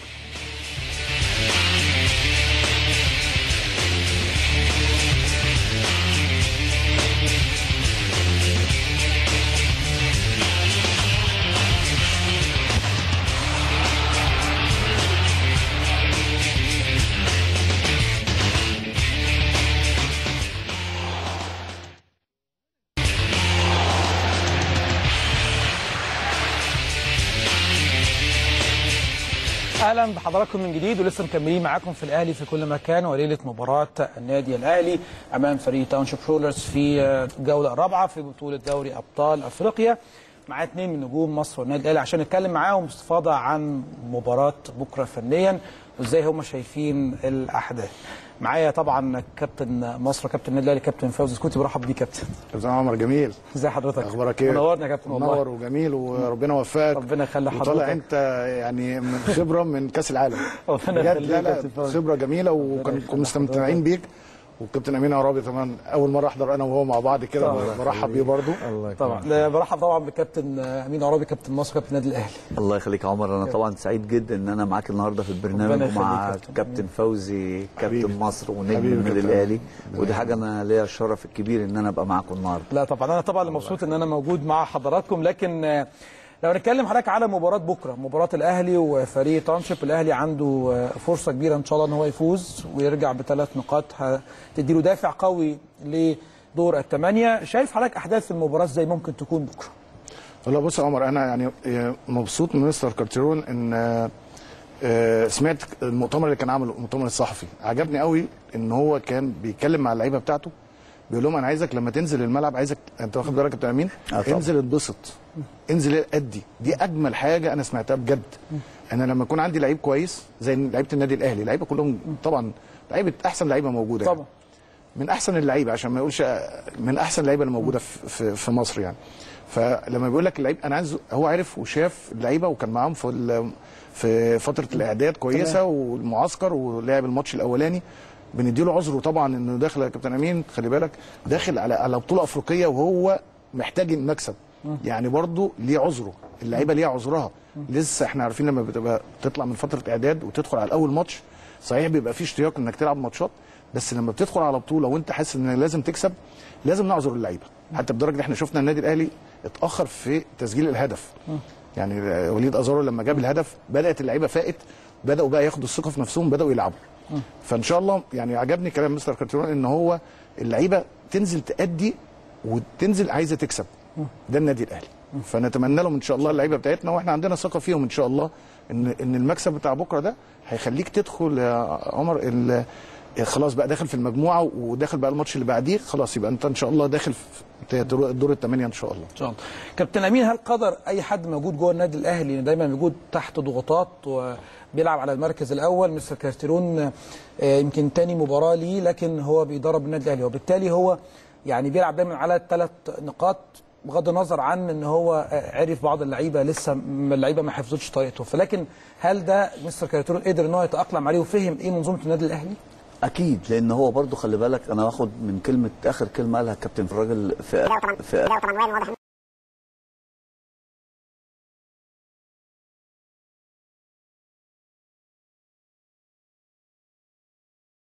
اهلا بحضراتكم من جديد، ولسه مكملين معاكم في الاهلي في كل مكان وليله مباراه النادي الاهلي امام فريق تاونشيب رولرز في الجوله الرابعه في بطوله دوري ابطال افريقيا مع اثنين من نجوم مصر والنادي الاهلي عشان نتكلم معاهم استفاضه عن مباراه بكره فنيا وازاي هم شايفين الاحداث. معايا طبعا كابتن مصر كابتن النادي الاهلي كابتن فوزي سكوتي، برحب بيه كابتن. كابتن عمر جميل، ازي حضرتك؟ اخبارك ايه؟ منورنا يا كابتن والله. منور وجميل وربنا يوفقك. ربنا يخلي حضرتك. طالع انت يعني من خبره من كاس العالم. ربنا يخليك، خبره جميله وكنا مستمتعين بيك. والكابتن امين عرابي كمان اول مره احضر انا وهو مع بعض كده، برحب بيه برضه. طبعا برحب طبعا بالكابتن امين عرابي كابتن مصر كابتن النادي الاهلي. الله يخليك يا عمر، انا طبعا سعيد جدا ان انا معاك النهارده في البرنامج مع كابتن فوزي كابتن مصر ونجم النادي الاهلي، ودي حاجه انا ليا الشرف الكبير ان انا ابقى معاكم النهارده. لا طبعا انا طبعا مبسوط ان انا موجود مع حضراتكم، لكن لو نتكلم حضرتك على مباراه بكره، مباراه الاهلي وفريق تاونشيب، الاهلي عنده فرصه كبيره ان شاء الله ان هو يفوز ويرجع بثلاث نقاط هتديله دافع قوي لدور الثمانيه. شايف حضرتك احداث المباراه ازاي ممكن تكون بكره؟ والله بص يا عمر، انا يعني مبسوط من مستر كارتيرون ان سمعت المؤتمر اللي كان عامله المؤتمر الصحفي، عجبني قوي ان هو كان بيتكلم مع اللعيبه بتاعته بيقول لهم انا عايزك لما تنزل الملعب عايزك انت واخد بالك يا كابتن امين انزل اتبسط انزل ادي، دي اجمل حاجه انا سمعتها بجد. انا لما يكون عندي لعيب كويس زي لعيبه النادي الاهلي، لعيبه كلهم طبعا لعيبه احسن لعيبه موجوده طبعا يعني. من احسن اللعيبه عشان ما يقولش من احسن اللعيبه اللي موجوده في في مصر يعني. فلما بيقول لك اللعيب انا عايز، هو عارف وشاف اللعيبه وكان معاهم في في فتره الاعداد كويسه والمعسكر ولعب الماتش الاولاني. بنديله عذره طبعا انه داخل يا كابتن امين خلي بالك داخل على على بطوله افريقيه وهو محتاج المكسب يعني، برضه ليه عذره، اللعيبه ليها عذرها. لسه احنا عارفين لما بتبقى تطلع من فتره اعداد وتدخل على اول ماتش صحيح بيبقى في اشتياق انك تلعب ماتشات، بس لما بتدخل على بطوله وانت حاسس انك لازم تكسب لازم نعذر اللعيبه. حتى بدرجه ان احنا شفنا النادي الاهلي اتاخر في تسجيل الهدف يعني، وليد ازارو لما جاب الهدف بدات اللعيبه فاقت، بداوا بقى ياخدوا الثقه في نفسهم، بداوا يلعبوا. فان شاء الله يعني عجبني كلام مستر كارتيرون ان هو اللعيبه تنزل تأدي وتنزل عايزه تكسب، ده النادي الاهلي. فنتمنى لهم ان شاء الله اللعيبه بتاعتنا واحنا عندنا ثقه فيهم ان شاء الله ان ان المكسب بتاع بكره ده هيخليك تدخل يا عمر خلاص بقى داخل في المجموعه وداخل بقى الماتش اللي بعديه خلاص، يبقى انت ان شاء الله داخل في دور الثمانيه ان شاء الله. ان شاء الله. كابتن امين، هل قدر اي حد موجود جوه النادي الاهلي دايما موجود تحت ضغوطات وبيلعب على المركز الاول؟ مستر كارتيرون يمكن ثاني مباراه ليه لكن هو بيدرب النادي الاهلي وبالتالي هو يعني بيلعب دايما على الثلاث نقاط بغض النظر عن ان هو عرف بعض اللعيبه لسه اللعيبه ما حفظتش طريقته، فلكن هل ده مستر كارتيرون قدر ان هو يتاقلم عليه وفهم ايه منظومه النادي الاهلي؟ اكيد، لان هو برضو خلي بالك انا واخد من كلمه اخر كلمه قالها الكابتن في الراجل في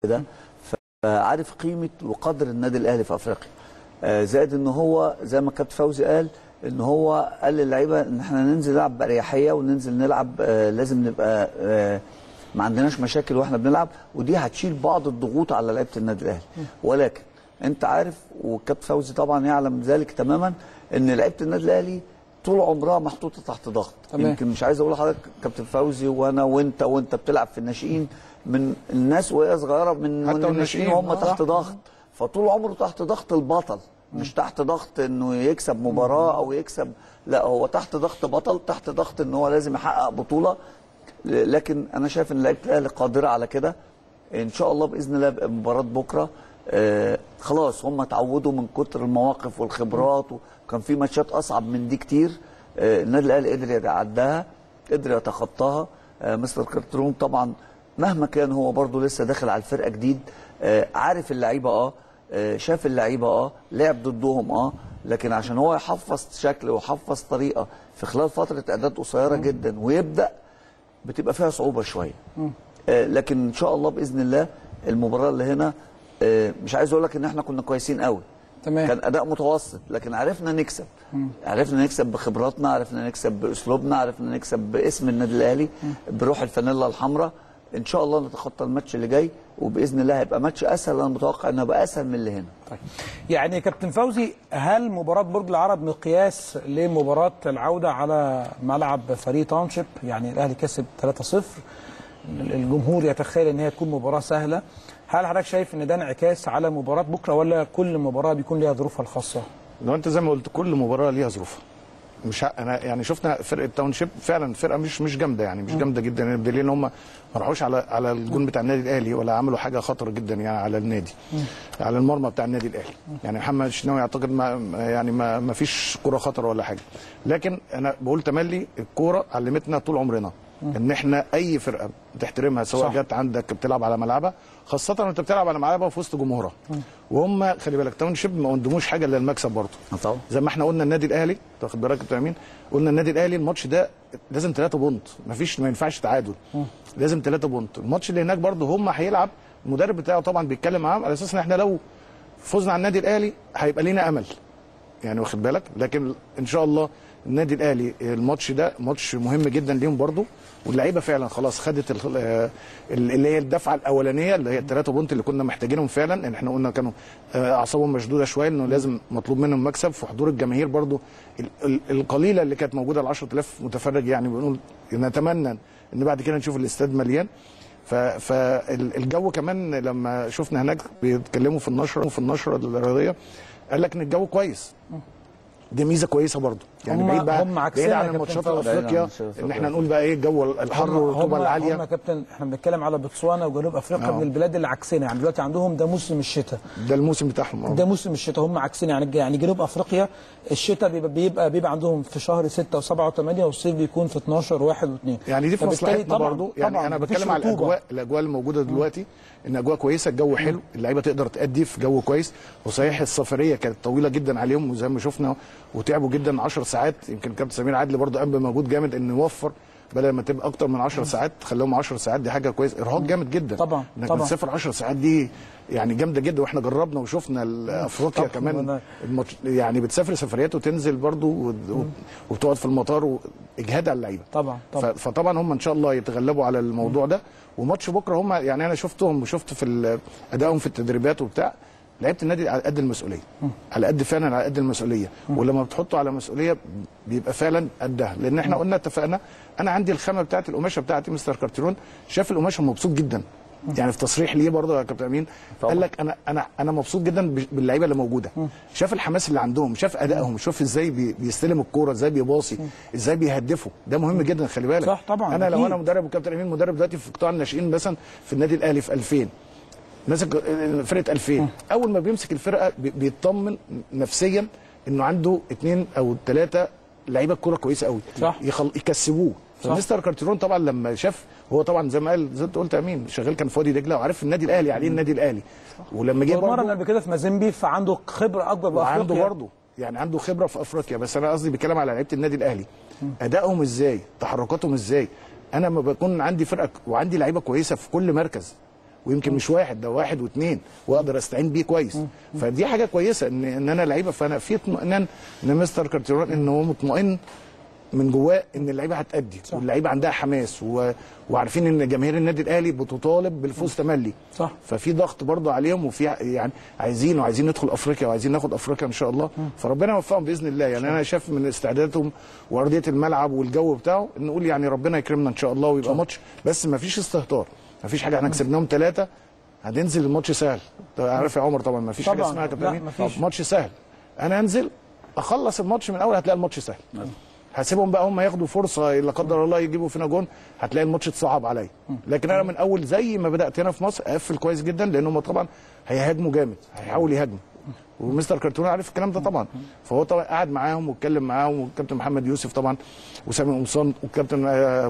في ده، فعارف قيمه وقدر النادي الاهلي في افريقيا، زائد ان هو زي ما الكابتن فوزي قال ان هو قال للعيبه ان احنا ننزل نلعب باريحيه وننزل نلعب لازم نبقى ما عندناش مشاكل واحنا بنلعب، ودي هتشيل بعض الضغوط على لعيبه النادي الاهلي. ولكن انت عارف والكابتن فوزي طبعا يعلم ذلك تماما ان لعيبه النادي الاهلي طول عمرها محطوطه تحت ضغط. يمكن مش عايز اقول لحضرتك كابتن فوزي وانا وانت وانت بتلعب في الناشئين من الناس وهي صغيره من حتى الناشئين هم تحت ضغط، فطول عمره تحت ضغط البطل، مش تحت ضغط انه يكسب مباراه او يكسب، لا هو تحت ضغط بطل، تحت ضغط ان هو لازم يحقق بطوله. لكن انا شايف ان لعيبه الاهلي قادره على كده ان شاء الله باذن الله. مباراه بكره آه خلاص هم اتعودوا من كتر المواقف والخبرات، وكان في ماتشات اصعب من دي كتير. آه النادي الاهلي قدر يتعداها، قدر يتخطاها. آه مستر كارتيرون طبعا مهما كان هو برضه لسه داخل على الفرقه جديد، آه عارف اللعيبه اه شاف اللعيبه اه لعب ضدهم اه لكن عشان هو يحفظ شكل ويحفظ طريقه في خلال فتره اعداد قصيره جدا ويبدا بتبقى فيها صعوبه شويه. آه لكن ان شاء الله باذن الله المباراه اللي هنا آه مش عايز اقول لك ان احنا كنا كويسين قوي. تمام. كان اداء متوسط لكن عرفنا نكسب. مم. عرفنا نكسب بخبراتنا، عرفنا نكسب باسلوبنا، عرفنا نكسب باسم النادي الاهلي، بروح الفانيلا الحمراء. ان شاء الله نتخطى الماتش اللي جاي وباذن الله هيبقى ماتش اسهل، انا متوقع انه هيبقى اسهل من اللي هنا. طيب يعني كابتن فوزي، هل مباراه برج العرب مقياس لمباراه العوده على ملعب فريق تاونشيب؟ يعني الاهلي كسب ثلاثة صفر، الجمهور يتخيل ان هي تكون مباراه سهله، هل حضرتك شايف ان ده انعكاس على مباراه بكره ولا كل مباراه بيكون ليها ظروفها الخاصه؟ لو انت زي ما قلت كل مباراه ليها ظروفها. مش انا يعني شفنا فرقه تاونشيب فعلا فرقه مش مش جامده، يعني مش جامده جدا، يعني بدليل ان هم ما راحوش على على الجون بتاع النادي الاهلي ولا عملوا حاجه خطر جدا يعني على النادي، على المرمى بتاع النادي الاهلي. يعني محمد الشناوي اعتقد ما يعني ما, ما فيش كوره خطر ولا حاجه، لكن انا بقول تملي الكوره علمتنا طول عمرنا ان احنا اي فرقه بتحترمها سواء جت عندك بتلعب على ملعبها، خاصه وانت بتلعب على ملعبها في وسط جمهورها، وهم خلي بالك تاونشيب ما قدموش حاجه الا المكسب برضه. طبعا زي ما احنا قلنا النادي الاهلي، واخد بالك انتوا مين؟ قلنا النادي الاهلي الماتش ده لازم ثلاثة بونت، ما فيش ما ينفعش تعادل، لازم ثلاثة بونت. الماتش اللي هناك برضه هم هيلعب، المدرب بتاعه طبعا بيتكلم معاهم على اساس ان احنا لو فزنا على النادي الاهلي هيبقى لينا امل، يعني واخد بالك. لكن ان شاء الله النادي الاهلي الماتش ده ماتش مهم جدا ليهم برضه، واللعيبه فعلا خلاص خدت اللي هي الدفعه الاولانيه اللي هي الثلاثه بونت اللي كنا محتاجينهم فعلا. ان احنا قلنا كانوا اعصابهم مشدوده شويه انه لازم مطلوب منهم مكسب في حضور الجماهير برضه القليله اللي كانت موجوده ال عشرة آلاف متفرج، يعني بنقول نتمنى ان بعد كده نشوف الاستاد مليان. فالجو كمان لما شفنا هناك بيتكلموا في النشره في النشره الرياضيه قال لك ان الجو كويس، دي ميزه كويسه برضه، يعني بعيد بقى بعيد عن الماتشات الافريقيه ان احنا نقول بقى ايه الجو الحر والرطوبه العاليه. هم يا كابتن احنا بنتكلم على بوتسوانا وجنوب افريقيا من البلاد اللي عكسنا، يعني دلوقتي عندهم ده موسم الشتاء، ده الموسم بتاعهم ده موسم الشتاء، هم عكسنا يعني يعني جنوب افريقيا الشتاء بيبقى بيبقى, بيبقى عندهم في شهر ستة وسبعة وثمانية والصيف بيكون في اتناشر وواحد واثنين، يعني دي في مصلحتنا برضه. يعني انا بتكلم على الاجواء الاجواء الموجوده دلوقتي ان اجواء كويسه، الجو حلو، اللعيبه تقدر تأدي في جو كويس. وصحيح السفريه كانت طويله جدا عليهم وزي ما شفنا وتعبوا جدا عشر ساعات، يمكن كابتن سمير عدلي برضه قام بمجهود جامد ان يوفر بدل ما تبقى اكتر من عشر ساعات خليهم عشر ساعات، دي حاجه كويسه. ارهاق جامد جدا طبعا انك تسافر عشر ساعات، دي يعني جامده جدا، واحنا جربنا وشفنا افريقيا كمان المتش... يعني بتسافر سفريات وتنزل برضه و... وبتقعد في المطار واجهاد على اللعيبه طبعا, طبعًا. ف... فطبعا هم ان شاء الله يتغلبوا على الموضوع ده. وماتش بكره هم يعني انا شفتهم وشفت في ادائهم في التدريبات وبتاع، لعيبه النادي على قد المسؤوليه، على قد فعلا على قد المسؤوليه، ولما بتحطه على مسؤوليه بيبقى فعلا قدها. لان احنا قلنا اتفقنا، انا عندي الخامه بتاعه القماشه بتاعه مستر كارتيرون، شاف القماشه مبسوط جدا، يعني في تصريح ليه برضه يا كابتن امين قال لك انا انا انا مبسوط جدا باللعيبه اللي موجوده، شاف الحماس اللي عندهم، شاف ادائهم، شوف ازاي بيستلم الكوره، ازاي بيباصي، ازاي بيهدفوا، ده مهم جدا خلي بالك. صح طبعا. انا لو انا مدرب وكابتن امين مدرب دلوقتي في قطاع الناشئين مثلا في النادي الاهلي في ألفين ماسك فرقه ألفين، اول ما بيمسك الفرقه بيطمن نفسيا انه عنده اثنين او ثلاثه لعيبه كوره كويسه قوي يخل... يكسبوه. فمستر كارتيرون طبعا لما شاف، هو طبعا زي ما قال زي ما قلت امين شغال كان في وادي دجله وعارف النادي الاهلي عليه النادي الاهلي، ولما جه برضه مرن قبل كده في مازيمبي، فعنده خبره اكبر بافريقيا، عنده برضه يعني عنده خبره في افريقيا. بس انا قصدي بيتكلم على لعيبه النادي الاهلي ادائهم ازاي، تحركاتهم ازاي. انا ما بكون عندي فرقه وعندي لعيبه كويسه في كل مركز، ويمكن مش واحد ده واحد واثنين، واقدر استعين بيه كويس، فدي حاجه كويسه ان ان انا لعيبه. فانا في اطمئنان لمستر كارتيرون ان هو مطمئن من جواه ان اللعيبه هتأدي، واللعيبه عندها حماس و... وعارفين ان جماهير النادي الاهلي بتطالب بالفوز تملي. صح. ففي ضغط برضه عليهم، وفي يعني عايزين وعايزين ندخل افريقيا وعايزين ناخد افريقيا ان شاء الله، فربنا يوفقهم باذن الله. يعني انا شايف من استعداداتهم وارضيه الملعب والجو بتاعه نقول يعني ربنا يكرمنا ان شاء الله ويبقى ماتش بس ما فيش استهتار، ما فيش حاجه. احنا كسبناهم ثلاثه هننزل الماتش سهل، عارف يا عمر طبعا ما فيش حاجه اسمها كابتن ماتش سهل، انا هنزل اخلص الماتش من الاول هتلاقي الماتش سهل. هسيبهم بقى هم ياخدوا فرصه لا قدر الله يجيبوا فينا جون، هتلاقي الماتش اتصعب عليا. لكن انا من اول زي ما بدات هنا في مصر اقفل كويس جدا، لان هم طبعا هيهاجموا جامد، هيحاولوا يهاجموا ومستر كرتون عارف الكلام ده طبعا، فهو طبعا قعد معاهم واتكلم معاهم، والكابتن محمد يوسف طبعا وسامي قمصان والكابتن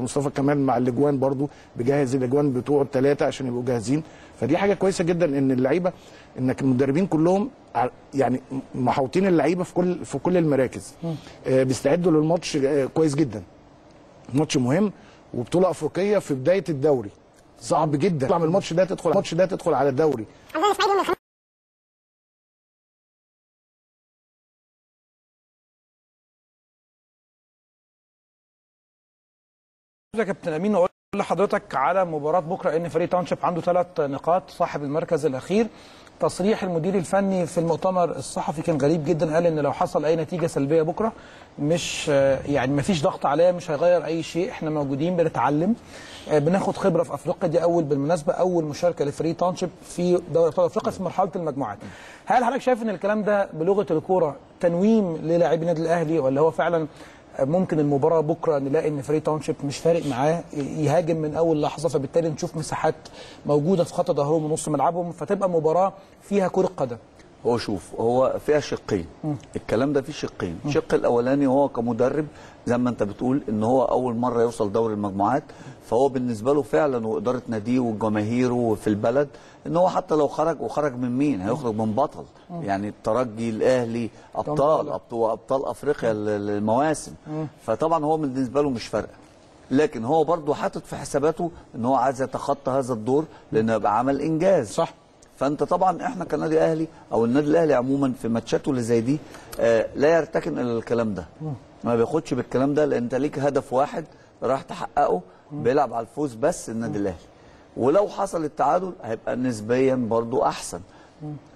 مصطفى كمال مع الاجوان برضو بيجهز الاجوان بتوعه الثلاثه عشان يبقوا جاهزين. فدي حاجه كويسه جدا ان اللعيبه انك المدربين كلهم يعني محاوطين اللعيبه في كل في كل المراكز، بيستعدوا للماتش كويس جدا. ماتش مهم وبطوله افريقيه في بدايه الدوري، صعب جدا تطلع من الماتش ده تدخل الماتش ده تدخل على الدوري. يا كابتن امين اقول لحضرتك على مباراه بكره ان فريق طنطا عنده ثلاث نقاط صاحب المركز الاخير. تصريح المدير الفني في المؤتمر الصحفي كان غريب جدا، قال ان لو حصل اي نتيجه سلبيه بكره مش يعني ما فيش ضغط عليا، مش هيغير اي شيء، احنا موجودين بنتعلم بناخد خبره في افريقيا. دي اول بالمناسبه اول مشاركه لفريق طنطا في دوري ابطال افريقيا في مرحله المجموعات. هل حضرتك شايف ان الكلام ده بلغه الكوره تنويم للاعبي النادي الاهلي، ولا هو فعلا ممكن المباراه بكره نلاقي ان فريق تاونشيب مش فارق معاه يهاجم من اول لحظه، فبالتالي نشوف مساحات موجوده في خط ظهرهم ونص ملعبهم فتبقى مباراه فيها كره قدم؟ هو شوف هو فيها شقين، م. الكلام ده فيه شقين. الشق الاولاني هو كمدرب زي ما انت بتقول ان هو اول مره يوصل دوري المجموعات، فهو بالنسبه له فعلا واداره ناديه وجماهيره في البلد ان هو حتى لو خرج وخرج من مين؟ هيخرج من بطل، يعني الترجي الاهلي ابطال ابطال افريقيا للمواسم، فطبعا هو بالنسبه له مش فارقه. لكن هو برضه حاطط في حساباته ان هو عايز يتخطى هذا الدور لانه يبقى عمل انجاز. صح. فانت طبعا احنا كنادي اهلي او النادي الاهلي عموما في ماتشاته اللي زي دي آه لا يرتكن الى الكلام ده، ما بياخدش بالكلام ده، لان انت ليك هدف واحد راح تحققه، بيلعب على الفوز بس النادي الاهلي، ولو حصل التعادل هيبقى نسبيا برضو احسن.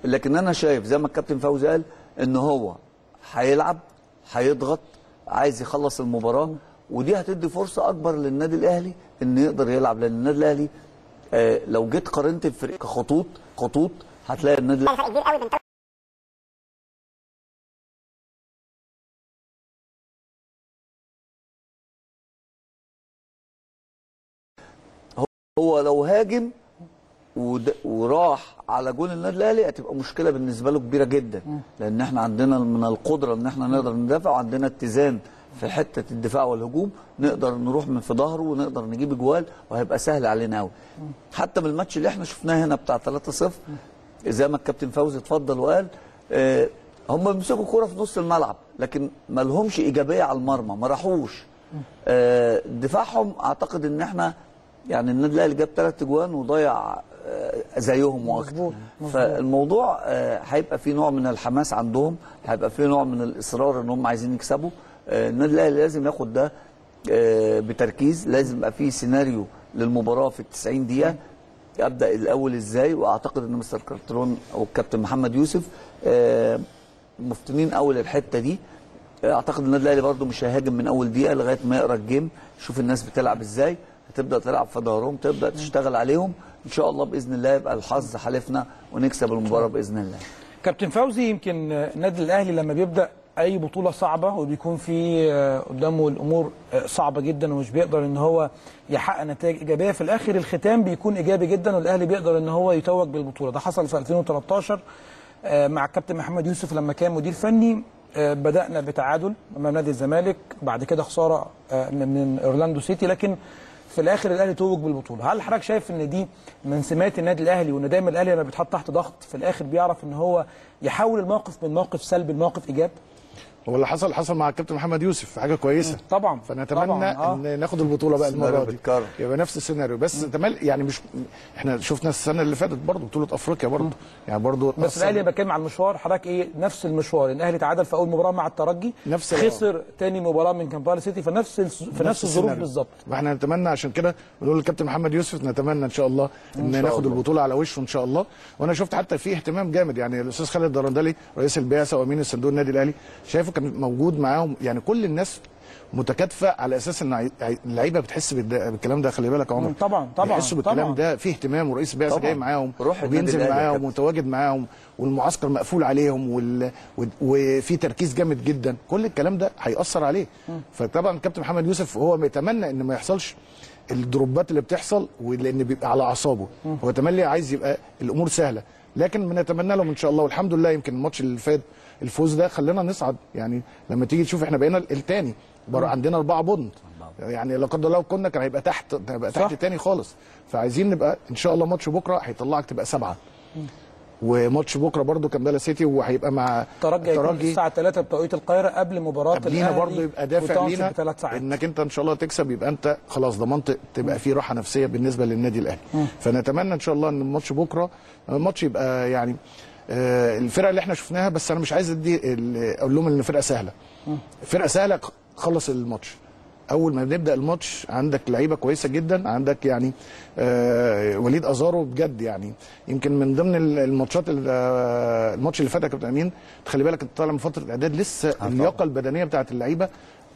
لكن انا شايف زي ما الكابتن فوزي قال ان هو هيلعب هيضغط عايز يخلص المباراه، ودي هتدي فرصه اكبر للنادي الاهلي ان يقدر يلعب، لان النادي الاهلي آه لو جيت قارنت الفريق كخطوط خطوط هتلاقي النادي الاهلي هو لو هاجم وراح على جول النادي الاهلي هتبقى مشكله بالنسبه له كبيره جدا، لان احنا عندنا من القدره ان احنا نقدر ندافع، وعندنا اتزان في حته الدفاع والهجوم، نقدر نروح من في ظهره ونقدر نجيب جوال وهيبقى سهل علينا قوي. حتى من الماتش اللي احنا شفناه هنا بتاع ثلاثة صفر زي ما الكابتن فوزي اتفضل وقال اه هم بيمسكوا كوره في نص الملعب لكن ما لهمش ايجابيه على المرمى، ما راحوش اه دفاعهم. اعتقد ان احنا يعني النادي الاهلي جاب ثلاث اجوان وضيع زيهم واكتر، فالموضوع هيبقى فيه نوع من الحماس عندهم، هيبقى فيه نوع من الاصرار ان هم عايزين يكسبوا. النادي الاهلي لازم ياخد ده بتركيز، لازم يبقى فيه سيناريو للمباراه في التسعين دقيقه، ابدا الاول ازاي. واعتقد ان مستر كارترون والكابتن محمد يوسف مفتنين اول الحته دي. اعتقد النادي الاهلي برده مش هيهاجم من اول دقيقه لغايه ما يقرا الجيم، شوف الناس بتلعب ازاي، تبدأ تلعب في ظهرهم، تبدأ تشتغل عليهم، إن شاء الله بإذن الله يبقى الحظ حلفنا ونكسب المباراة بإذن الله. كابتن فوزي، يمكن النادي الأهلي لما بيبدأ أي بطولة صعبة وبيكون في قدامه الأمور صعبة جدا ومش بيقدر إن هو يحقق نتائج إيجابية، في الآخر الختام بيكون إيجابي جدا والأهلي بيقدر إن هو يتوج بالبطولة. ده حصل في ألفين وثلاثة عشر مع الكابتن محمد يوسف لما كان مدير فني، بدأنا بتعادل أمام نادي الزمالك، بعد كده خسارة من أورلاندو سيتي، لكن في الاخر الاهلي توج بالبطوله. هل حضرتك شايف ان دي من سمات النادي الاهلي، وان دايما الاهلي لما بيتحط تحت ضغط في الاخر بيعرف ان هو يحول الموقف من موقف سلبي لموقف ايجابي؟ هو اللي حصل حصل مع الكابتن محمد يوسف، حاجه كويسه طبعا، فنتمنى آه. ان ناخد البطوله بقى المره دي، يبقى نفس السيناريو بس تمام. يعني مش احنا شفنا السنه اللي فاتت برضه بطوله افريقيا برضه، يعني برضه بس الاهلي بتكلم على المشوار. حضرتك ايه نفس المشوار؟ الاهلي تعادل في اول مباراه مع الترجي، نفس خسر آه. تاني مباراه من كامبالا سيتي، فنفس في نفس الظروف بالظبط. فاحنا نتمنى عشان كده بنقول للكابتن محمد يوسف نتمنى ان شاء الله ان شاء ناخد الله. البطوله على وشه ان شاء الله. وانا شفت حتى في اهتمام جامد، يعني الاستاذ خالد الدرندلي رئيس البعثه وامين الصندوق النادي الاهلي شايفه كان موجود معاهم، يعني كل الناس متكاتفه على اساس ان اللعيبه بتحس بالكلام ده. خلي بالك يا عمر، طبعا طبعا بيحسوا بالكلام ده، في اهتمام ورئيس البعثه جاي معاهم وبينزل معاهم ومتواجد معاهم والمعسكر مقفول عليهم وال... وفي تركيز جامد جدا، كل الكلام ده هيأثر عليه. فطبعا الكابتن محمد يوسف هو بيتمنى ان ما يحصلش الدروبات اللي بتحصل، ولان بيبقى على اعصابه، هو تملي عايز يبقى الامور سهله، لكن بنتمنى لهم ان شاء الله والحمد لله. يمكن الماتش اللي فات الفوز ده خلينا نصعد، يعني لما تيجي تشوف احنا بقينا الثاني عندنا اربعه بونت، يعني لا قدر الله لو كنا كان هيبقى تحت هيبقى تحت تاني خالص. فعايزين نبقى ان شاء الله ماتش بكره هيطلعك تبقى سبعه، وماتش بكره برده كامبالا سيتي وهيبقى مع الترجي الساعه ثلاثة بتوقيت القاهره قبل مباراه الاهلي برده، يبقى دافع لينا انك انت ان شاء الله تكسب، يبقى انت خلاص ضمنت تبقى في راحه نفسيه بالنسبه للنادي الاهلي. فنتمنى ان شاء الله ان الماتش بكره الماتش يبقى يعني آه الفرقه اللي احنا شفناها، بس انا مش عايز ادي اقول لهم ان فرقه سهله فرقه سهله خلص الماتش. اول ما بنبدا الماتش عندك لعيبه كويسه جدا، عندك يعني آه وليد ازارو بجد، يعني يمكن من ضمن الماتشات آه الماتش اللي فات يا كابتن امين تخلي بالك انت طالع من فتره اعداد لسه اللياقه البدنيه بتاعت اللعيبه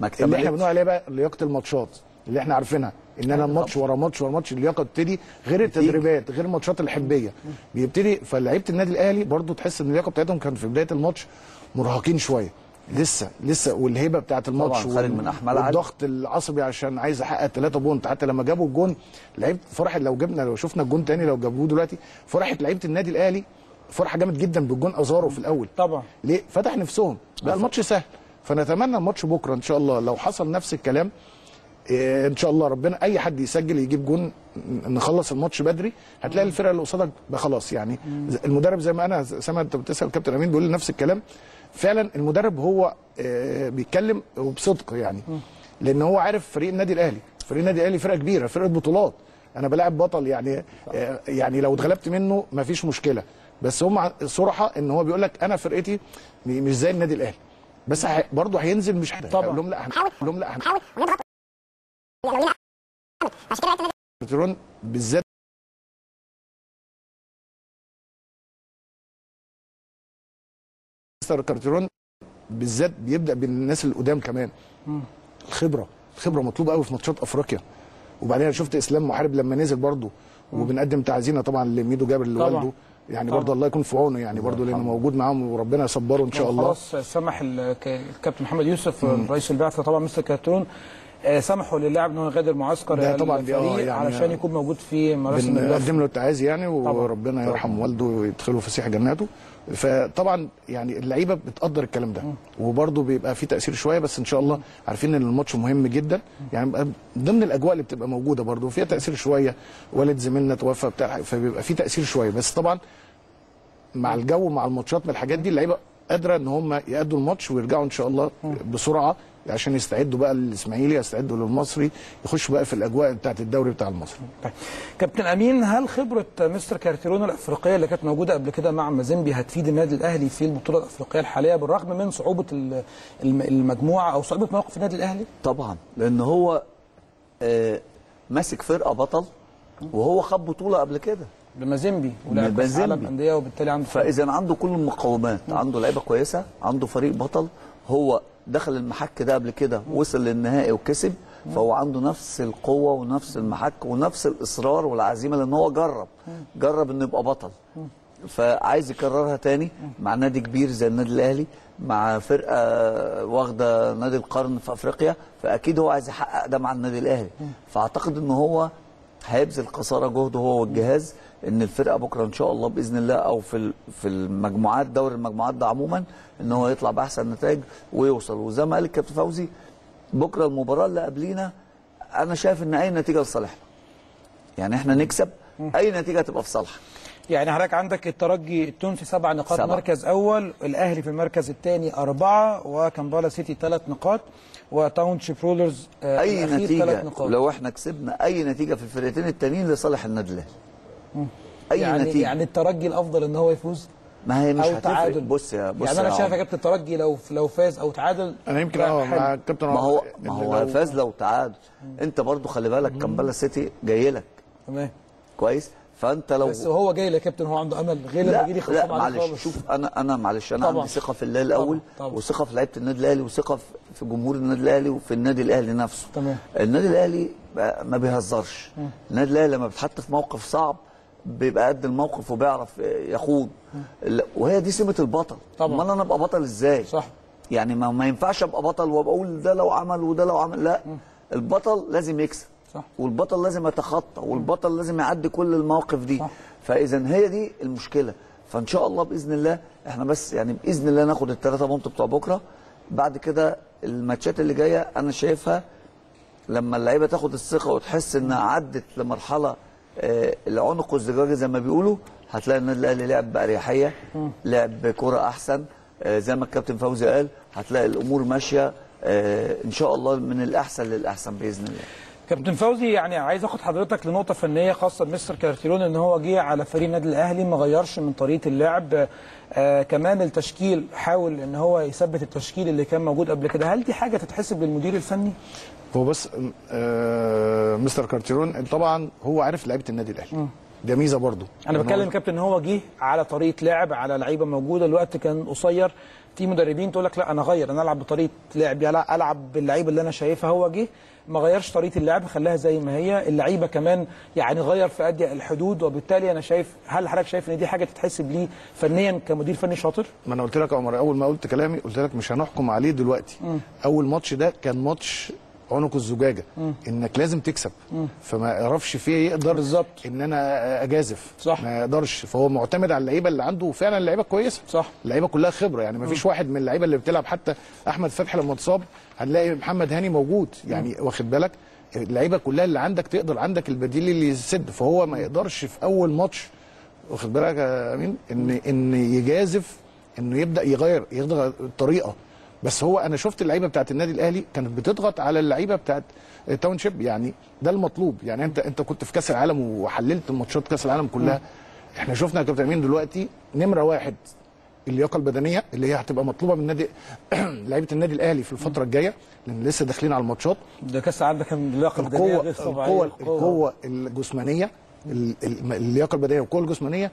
اللي احنا بنقول عليها بقى لياقه الماتشات اللي احنا عارفينها، ان انا ماتش ورا ماتش ورا ماتش اللياقه بتبتدي، غير التدريبات غير الماتشات الحبيه بيبتدي. فلعيبه النادي الاهلي برضو تحس ان اللياقه بتاعتهم كان في بدايه الماتش مرهقين شويه لسه لسه والهيبه بتاعت الماتش والضغط العصبي عشان عايز احقق ثلاثة بونت. حتى لما جابوا الجون لعيبه فرحت، لو جبنا لو شفنا الجون تاني لو جابوه دلوقتي فرحت لعيبه النادي الاهلي فرحه جامد جدا بالجون ازارو في الاول طبعا، ليه؟ فتح نفسهم بقى الماتش سهل. فنتمنى الماتش بكره ان شاء الله لو حصل نفس الكلام إيه ان شاء الله ربنا اي حد يسجل يجيب جون نخلص الماتش بدري، هتلاقي الفرقه اللي قصادك خلاص. يعني المدرب زي ما انا سامع انت بتسال كابتن امين بيقول نفس الكلام فعلا، المدرب هو آه بيتكلم وبصدق، يعني لان هو عارف فريق النادي الاهلي فريق النادي الاهلي فرقه كبيره فرقه بطولات، انا بلاعب بطل يعني آه يعني لو اتغلبت منه مفيش مشكله، بس هم صراحه ان هو بيقول لك انا فرقتي مش زي النادي الاهلي، بس برضه هينزل مش طبعا هقول لهم لا هنحاول هقول لهم لا هنحاول بترون بالذات مستر كارتيرون بالذات بيبدا بالناس القدام كمان. مم. الخبره الخبره مطلوبه قوي في ماتشات افريقيا. وبعدين شفت اسلام محارب لما نزل برضه، وبنقدم تعزينا طبعا لميدو جابر اللي والده يعني برضه الله يكون في عونه، يعني برضه لانه موجود معاهم وربنا يصبره ان شاء الله. خلاص سمح الكابتن محمد يوسف رئيس البعثه طبعا مستر كارتيرون سمحوا للاعب انه يغادر معسكر الفريق يعني علشان يكون موجود في مراسم بنقدم له التعازي يعني، وربنا يرحم والده ويدخله فسيح جناته. فطبعا يعني اللعيبه بتقدر الكلام ده وبرده بيبقى في تاثير شويه، بس ان شاء الله عارفين ان الماتش مهم جدا، يعني ضمن الاجواء اللي بتبقى موجوده برده فيها تاثير شويه، والد زميلنا توفى بتاع فبيبقى في تاثير شويه، بس طبعا مع الجو مع الماتشات مع الحاجات دي اللعيبه قادره ان هم يأدوا الماتش ويرجعوا ان شاء الله بسرعه عشان يستعدوا بقى للاسماعيلي يستعدوا للمصري يخشوا بقى في الاجواء بتاعت الدوري بتاع المصري. طيب كابتن امين، هل خبره مستر كارتيرون الافريقيه اللي كانت موجوده قبل كده مع مازيمبي هتفيد النادي الاهلي في البطوله الافريقيه الحاليه بالرغم من صعوبه المجموعه او صعوبه موقف النادي الاهلي؟ طبعا، لان هو آه ماسك فرقه بطل وهو خد بطوله قبل كده بمازيمبي ولاعب كاس عالم انديه، وبالتالي عنده فاذا عنده كل المقومات، عنده لعيبه كويسه، عنده فريق بطل، هو دخل المحك ده قبل كده وصل للنهائي وكسب، فهو عنده نفس القوه ونفس المحك ونفس الاصرار والعزيمه، لان هو جرب جرب انه يبقى بطل، فعايز يكررها تاني مع نادي كبير زي النادي الاهلي مع فرقه واخده نادي القرن في افريقيا، فاكيد هو عايز يحقق ده مع النادي الاهلي. فاعتقد ان هو هيبذل قصارى جهده هو والجهاز ان الفرقه بكره ان شاء الله باذن الله، او في في المجموعات دوري المجموعات ده عموما ان هو يطلع باحسن نتائج ويوصل. وزي ما قال الكابتن فوزي بكره المباراه اللي قبلينا انا شايف ان اي نتيجه لصالحنا، يعني احنا نكسب اي نتيجه تبقى في صالحك. يعني حضرتك عندك الترجي التونسي سبع نقاط سبع. مركز اول، الاهلي في المركز الثاني اربعه، وكامبالا سيتي ثلاث نقاط، وتاونشيب رولرز آه اي نتيجه لو احنا كسبنا اي نتيجه في الفرقتين التانيين لصالح النادي الاهلي. اي يعني نتيجه يعني الترجي الافضل ان هو يفوز، ما هي مش هتفرق. بص يا بص يعني انا شايف يا كابتن الترجي لو لو فاز او تعادل انا يمكن اه مع كابتن، ما هو ما هو لو فاز لو تعادل انت برضو خلي بالك كامبالا سيتي جاي لك تمام كويس، فانت لو بس هو جاي لك يا كابتن هو عنده امل غير لما يجي لي خلاص. لا معلش شوف انا انا معلش انا طبعًا. عندي ثقه في الله الاول وثقه في لعيبه النادي الاهلي وثقه في جمهور النادي الاهلي وفي النادي الاهلي نفسه. تمام. النادي الاهلي ما بيهزرش، النادي الاهلي لما بيتحط في موقف صعب بيبقى قد الموقف وبيعرف يخوض، وهي دي سمه البطل. طبعا امال انا ابقى بطل ازاي؟ صح يعني ما, ما ينفعش ابقى بطل وابقى اقول ده لو عمل وده لو عمل، لا م. البطل لازم يكسب صح، والبطل لازم يتخطى، والبطل لازم يعدي كل المواقف دي صح. فاذا هي دي المشكله، فان شاء الله باذن الله احنا بس يعني باذن الله ناخد الثلاثه بونت بتوع بكره. بعد كده الماتشات اللي جايه انا شايفها لما اللعيبه تاخد الثقه وتحس انها عدت لمرحله العنق الزجاجي زي ما بيقولوا، هتلاقي النادي الاهلي لعب باريحيه، لعب بكره احسن زي ما الكابتن فوزي قال، هتلاقي الامور ماشيه ان شاء الله من الاحسن للاحسن باذن الله. كابتن فوزي يعني عايز اخد حضرتك لنقطه فنيه خاصه بمستر كارتيرون، ان هو جه على فريق النادي الاهلي ما غيرش من طريقه اللعب، آه كمان التشكيل حاول ان هو يثبت التشكيل اللي كان موجود قبل كده. هل دي حاجه تتحسب للمدير الفني؟ هو بس آه مستر كارتيرون طبعا هو عارف لعيبه النادي الاهلي م. ده ميزه برضه. انا بتكلم كابتن ان هو جه على طريقه لعب، على لعيبه موجوده، الوقت كان قصير، في مدربين تقول لك لا انا اغير، انا العب بطريقه لعبي، العب باللعيبه اللي انا شايفها. هو جه ما غيرش طريقه اللعب، خلاها زي ما هي، اللعيبه كمان يعني غير في أدي الحدود، وبالتالي انا شايف. هل حضرتك شايف ان دي حاجه تتحسب ليه فنيا كمدير فني شاطر؟ ما انا قلت لك يا عمر اول ما قلت كلامي، قلت لك مش هنحكم عليه دلوقتي. م. اول ماتش ده كان ماتش عنق الزجاجه، م. انك لازم تكسب، م. فما اعرفش فيه يقدر بالظبط ان انا اجازف، صح. ما يقدرش، فهو معتمد على اللعيبه اللي عنده، وفعلا اللعيبه كويسه، صح. اللعيبه كلها خبره، يعني ما فيش واحد من اللعيبه اللي بتلعب، حتى احمد فتحي لما اتصاب هنلاقي محمد هاني موجود، يعني م. واخد بالك اللعيبه كلها اللي عندك، تقدر عندك البديل اللي يسد، فهو ما يقدرش في اول ماتش، واخد بالك يا امين، ان ان يجازف، انه يبدا يغير يغير الطريقه. بس هو انا شفت اللعيبه بتاعت النادي الاهلي كانت بتضغط على اللعيبه بتاعت تاون شيب، يعني ده المطلوب. يعني انت انت كنت في كاس العالم وحللت ماتشات كاس العالم كلها، م. احنا شفنا يا كابتن امين دلوقتي نمره واحد اللياقه البدنيه اللي هي هتبقى مطلوبه من نادي لعيبه النادي الاهلي في الفتره الجايه، لان لسه داخلين على الماتشات. ده كاس العالم كان اللياقه البدنيه غير طبيعيه، القوه القوه الجسمانيه، اللياقه البدنيه والقوه الجسمانيه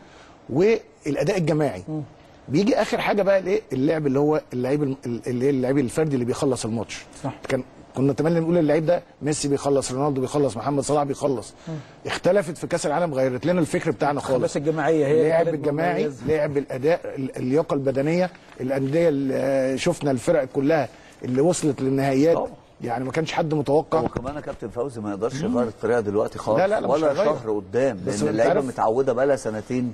والاداء الجماعي. م. بيجي اخر حاجه بقى الايه، اللعب اللي هو اللعيب اللي اللعيب الفردي اللي بيخلص الماتش، صح. كان كنا نتمنى نقول اللعيب ده ميسي بيخلص، رونالدو بيخلص، محمد صلاح بيخلص. م. اختلفت في كاس العالم، غيرت لنا الفكر بتاعنا خالص، بس الجماعيه هي اللعب الجماعي، لعب الاداء، اللياقه البدنيه، الانديه اللي شفنا الفرق كلها اللي وصلت للنهائيات، طبعا. يعني ما كانش حد متوقع. وكمان يا كابتن فوزي ما يقدرش يغير الطريقه دلوقتي خالص، لا لا لا ولا شهر قدام، لان اللعيبه متعوده بقى لها سنتين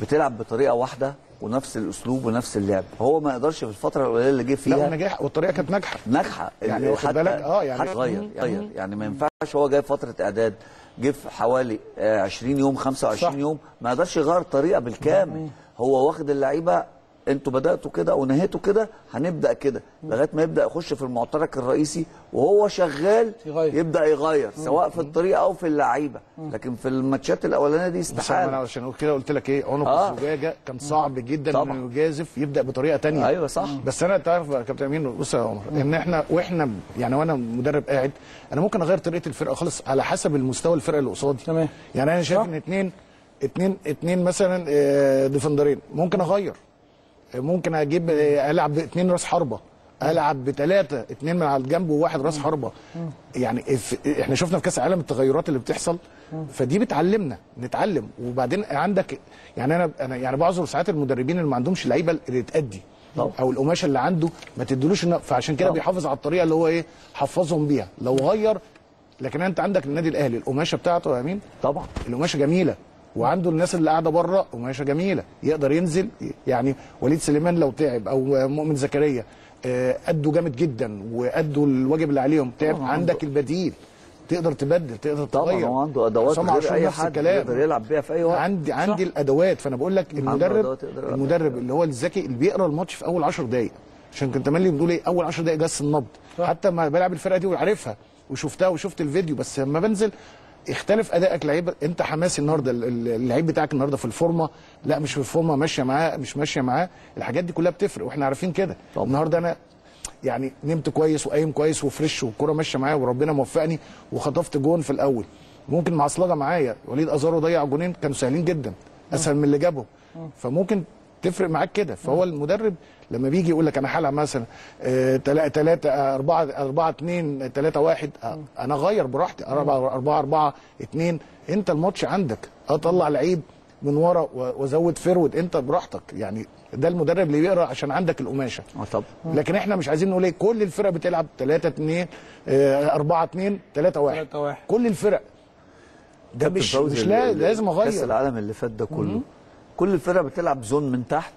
بتلعب بطريقه واحده ونفس الاسلوب ونفس اللعب، هو ما يقدرش في الفتره القليله اللي جه فيها، لا ونجاح، والطريقه كانت ناجحه ناجحه يعني، واخد بالك اه يعني غير غير يعني ما ينفعش. هو جاي فتره اعداد، جه في حوالي عشرين يوم، خمسة وعشرين يوم، ما يقدرش يغير الطريقه بالكامل. هو واخد اللعيبه انتوا بداتوا كده ونهيتوا كده، هنبدا كده لغايه ما يبدا يخش في المعترك الرئيسي، وهو شغال يغير. يبدا يغير سواء في الطريقه او في اللعيبه، لكن في الماتشات الاولانيه دي استحاله. انا علشان كده قلت لك ايه، عنق آه. الزجاجه كان صعب جدا انه يجازف، يبدا بطريقه ثانيه، ايوه صح. بس انا تعرف يا كابتن امين، بص يا عمر، ان احنا واحنا يعني وانا مدرب قاعد، انا ممكن اغير طريقه الفرقه خالص على حسب المستوى الفرقه اللي قصادي، تمام. يعني انا شايف ان اثنين اثنين اثنين مثلا ديفندرين ممكن اغير، ممكن اجيب العب باثنين راس حربه، العب بثلاثه، اثنين من على الجنب وواحد راس حربه. يعني احنا شفنا في كاس العالم التغيرات اللي بتحصل، فدي بتعلمنا نتعلم. وبعدين عندك يعني انا انا يعني بعذر ساعات المدربين اللي ما عندهمش اللعيبه اللي تأدي، او القماشه اللي عنده ما تديلوش، فعشان كده بيحافظ على الطريقه اللي هو ايه حفظهم بيها. لو غير، لكن انت عندك النادي الاهلي القماشه بتاعته يا امين، طبعا القماشه جميله، وعنده الناس اللي قاعده بره قماشه جميله، يقدر ينزل. يعني وليد سليمان لو تعب، او مؤمن زكريا ادوا جامد جدا وادوا الواجب اللي عليهم، تعب عندك البديل، تقدر تبدل، تقدر تغير. طبعا هو عنده ادوات غير اي حد يقدر يلعب بيها في اي وقت. عندي عندي الادوات، فانا بقول لك المدرب المدرب اللي هو الذكي اللي بيقرا الماتش في اول عشر دقائق، عشان كنت مالي بنقول ايه اول عشر دقائق جس النبض، حتى ما بلعب الفرقه دي وعارفها وشفتها وشفت الفيديو، بس لما بنزل اختلف ادائك. لعيب انت حماسي النهارده، اللعيب بتاعك النهارده في الفورمه، لا مش في الفورمه، ماشيه معاه مش ماشيه معاه، الحاجات دي كلها بتفرق، واحنا عارفين كده. النهارده انا يعني نمت كويس وقايم كويس وفريش، والكوره ماشيه معايا، وربنا موفقني وخطفت جون في الاول، ممكن معصلجه معايا. وليد ازارو ضيع جونين كانوا سهلين جدا، اسهل من اللي جابهم، فممكن تفرق معاك كده. فهو المدرب لما بيجي يقول لك انا هلعب مثلا ثلاثة ثلاثة أربعة أربعة اثنين ثلاثة واحد، انا اغير براحتي، أربعة أربعة أربعة اثنين، انت الماتش عندك، اطلع لعيب من ورا وازود فيرود، انت براحتك. يعني ده المدرب اللي بيقرا، عشان عندك القماشه. لكن احنا مش عايزين نقول ايه كل الفرق بتلعب ثلاثة اثنين أربعة اثنين ثلاثة واحد، كل الفرق ده مش مش لازم اغير. كاس العالم اللي فات ده كله كل الفرقه بتلعب زون من تحت،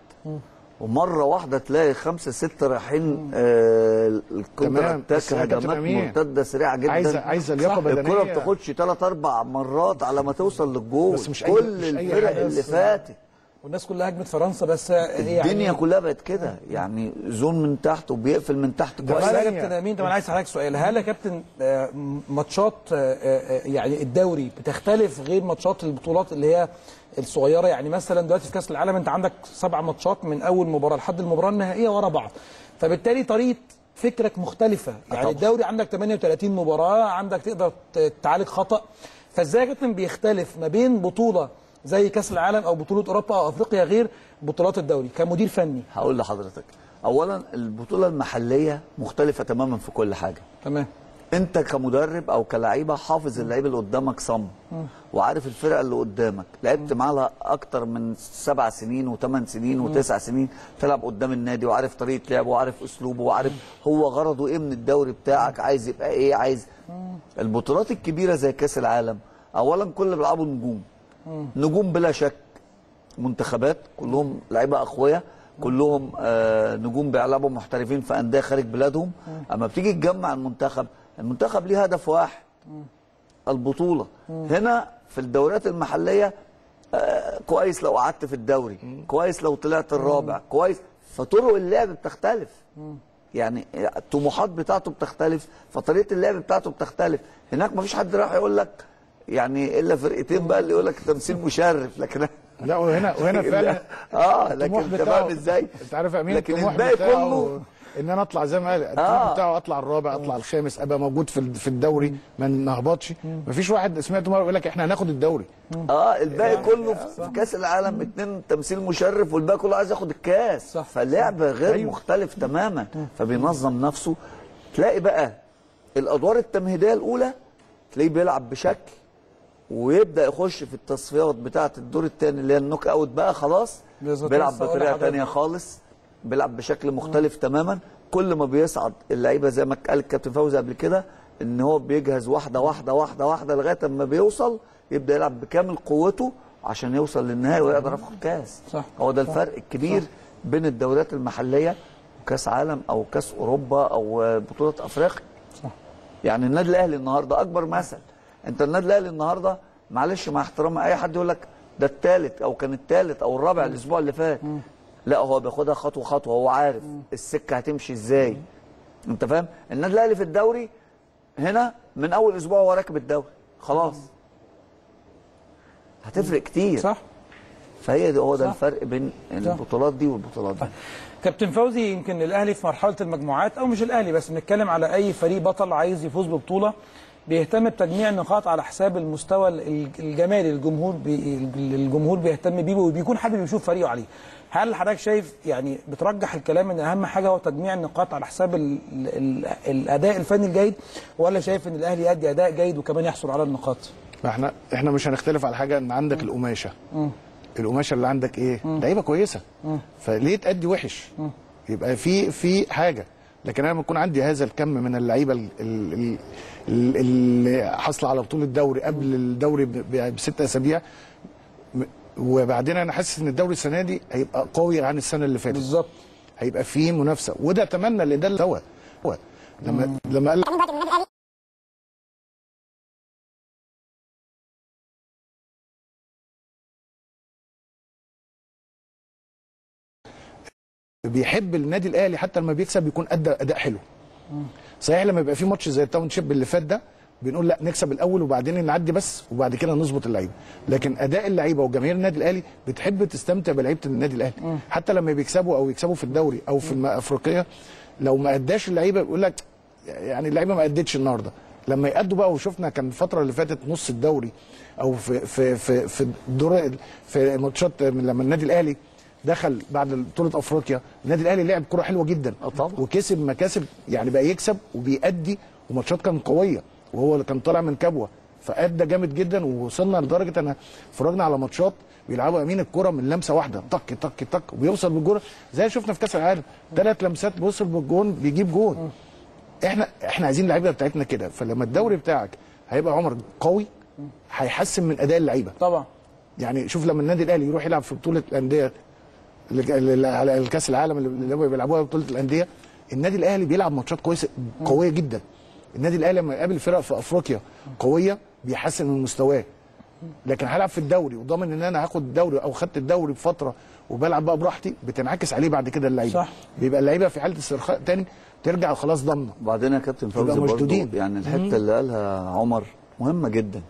ومره واحده تلاقي خمسه سته رايحين الكونتر اتاك، هجمات مرتده سريعه جدا، عايزه عايزه لياقه بدنيه، الكره ما بتاخدش ثلاث اربع مرات على ما توصل للجول. كل الفرق اللي فاتت والناس كلها هجمت فرنسا، بس هي الدنيا يعني كلها بقت كده، يعني زون من تحت وبيقفل من تحت كويس. يا كابتن امين، طب انا عايز اسالك سؤال، هل يا كابتن ماتشات يعني الدوري بتختلف غير ماتشات البطولات اللي هي الصغيره؟ يعني مثلا دلوقتي في كاس العالم انت عندك سبع ماتشات من اول مباراه لحد المباراه النهائيه ورا بعض، فبالتالي طريقه فكرك مختلفه، يعني طبعا. الدوري عندك ثمانية وثلاثين مباراه، عندك تقدر تعالج خطا، فازاي يا كابتن بيختلف ما بين بطوله زي كاس العالم او بطوله اوروبا او افريقيا غير بطولات الدوري كمدير فني؟ هقول لحضرتك، اولا البطوله المحليه مختلفه تماما في كل حاجه. تمام. انت كمدرب او كلاعيبه حافظ اللعيب اللي قدامك صم، وعارف الفرقه اللي قدامك، لعبت معاها اكتر من سبع سنين وثمان سنين وتسع سنين، تلعب قدام النادي وعارف طريقه لعبه وعارف اسلوبه وعارف هو غرضه ايه من الدوري بتاعك، عايز يبقى ايه، عايز. البطولات الكبيره زي كاس العالم، اولا كل بيلعبوا نجوم نجوم بلا شك، منتخبات كلهم لعيبه اقوياء، كلهم آه نجوم بيلعبوا محترفين في انديه خارج بلادهم. اما بتيجي تجمع المنتخب، المنتخب ليه هدف واحد، البطوله. هنا في الدوريات المحليه آه كويس لو قعدت في الدوري، كويس لو طلعت الرابع، كويس، فطرق اللعب بتختلف، يعني الطموحات بتاعته بتختلف، فطريقه اللعب بتاعته بتختلف. هناك مفيش حد راح يقول لك يعني الا فرقتين بقى اللي يقول لك تمثيل مشرف، لكن لا وهنا وهنا فعلا اه لكن تمام ازاي؟ انت عارف يا امين، لكن الباقي كله ان انا اطلع زي ما قال الطموح بتاعه، اطلع الرابع، اطلع الخامس، ابقى موجود في في الدوري، ما نهبطش. مفيش واحد سمعته مره يقول لك احنا هناخد الدوري. اه الباقي كله في كاس العالم اتنين تمثيل مشرف، والباقي كله عايز ياخد الكاس، فلعب غير مختلف تماما، فبينظم نفسه. تلاقي بقى الادوار التمهيديه الاولى تلاقيه بيلعب بشكل، ويبدا يخش في التصفيات بتاعه الدور الثاني اللي هي النوك اوت بقى، خلاص بيلعب بطريقه ثانيه خالص، بيلعب بشكل مختلف مم. تماما. كل ما بيصعد اللعيبه زي ما قال الكابتن فوزي قبل كده، ان هو بيجهز واحده واحده واحده واحده لغايه اما بيوصل يبدا يلعب بكامل قوته عشان يوصل للنهائي ويقدر ياخد كاس. هو ده الفرق الكبير صح. بين الدوريات المحليه وكاس عالم او كاس اوروبا او بطوله افريقيا. يعني النادي الاهلي النهارده اكبر مثل، انت النادي الاهلي النهارده معلش مع احترام اي حد يقول لك ده الثالث او كان الثالث او الرابع الاسبوع اللي فات، لا هو بياخدها خطوه خطوه، هو عارف مم. السكه هتمشي ازاي. مم. انت فاهم؟ النادي الاهلي في الدوري هنا من اول اسبوع هو راكب الدوري خلاص. مم. هتفرق مم. كتير صح. فهي ده هو ده الفرق بين البطولات دي والبطولات دي. كابتن فوزي، يمكن الاهلي في مرحله المجموعات، او مش الاهلي بس، بنتكلم على اي فريق بطل عايز يفوز ببطوله بيهتم بتجميع النقاط على حساب المستوى الجمالي، الجمهور بي الجمهور بيهتم بيه وبيكون حابب يشوف فريقه عليه. هل حضرتك شايف يعني بترجح الكلام ان اهم حاجه هو تجميع النقاط على حساب ال ال الاداء الفني الجيد، ولا شايف ان الاهلي يؤدي اداء جيد وكمان يحصل على النقاط؟ احنا احنا مش هنختلف على حاجه، ان عندك م. القماشه م. القماشه اللي عندك ايه؟ لعيبه كويسه، م. فليه تأدي وحش؟ م. يبقى في في حاجه. لكن انا لما يكون عندي هذا الكم من اللعيبه اللي حاصله على بطوله الدوري قبل الدوري بست اسابيع، وبعدين انا حاسس ان الدوري السنه دي هيبقى قوي عن السنه اللي فاتت بالظبط، هيبقى فيه منافسه، وده اتمنى اللي ده اللي هو لما مم. لما قال بيحب النادي الاهلي حتى لما بيكسب بيكون ادى اداء حلو. صحيح لما يبقى في ماتش زي التاونشيب اللي فات ده بنقول لا نكسب الاول وبعدين نعدي بس وبعد كده نظبط اللعيبه، لكن اداء اللعيبه وجماهير النادي الاهلي بتحب تستمتع بلعيبه النادي الاهلي حتى لما بيكسبوا او يكسبوا في الدوري او في افريقيا. لو ما اداش اللعيبه بيقول لك يعني اللعيبه ما ادتش النهارده. لما يأدوا بقى، وشفنا كان الفتره اللي فاتت نص الدوري او في في في في الدور في ماتشات لما النادي الاهلي دخل بعد بطوله افريقيا، النادي الاهلي لعب كره حلوه جدا وكسب مكاسب، يعني بقى يكسب وبيأدي، وماتشات كانت قويه، وهو اللي كان طالع من كبوه فأدى جامد جدا، ووصلنا لدرجه ان اتفرجنا على ماتشات بيلعبوا امين الكره من لمسه واحده طك طك طك وبيوصل بالجون، زي شفنا في كاس العالم ثلاث لمسات بيوصل بالجون بيجيب جون. احنا احنا عايزين اللعيبه بتاعتنا كده. فلما الدوري بتاعك هيبقى عمر قوي هيحسن من اداء اللعيبه طبعا، يعني شوف لما النادي الاهلي يروح يلعب في بطوله الانديه على الكاس العالم اللي هو بيلعبوها بطوله الانديه، النادي الاهلي بيلعب ماتشات كويسه قويه جدا. النادي الاهلي لما يقابل فرق في افريقيا قويه بيحسن من مستواه. لكن هلعب في الدوري وضامن ان انا هاخد الدوري او خدت الدوري بفتره وبلعب بقى براحتي، بتنعكس عليه بعد كده اللعيبه. صح. بيبقى اللعيبه في حاله استرخاء تاني، ترجع وخلاص ضامنه. وبعدين يا كابتن فوزي برضه يعني الحته اللي قالها عمر مهمه جدا.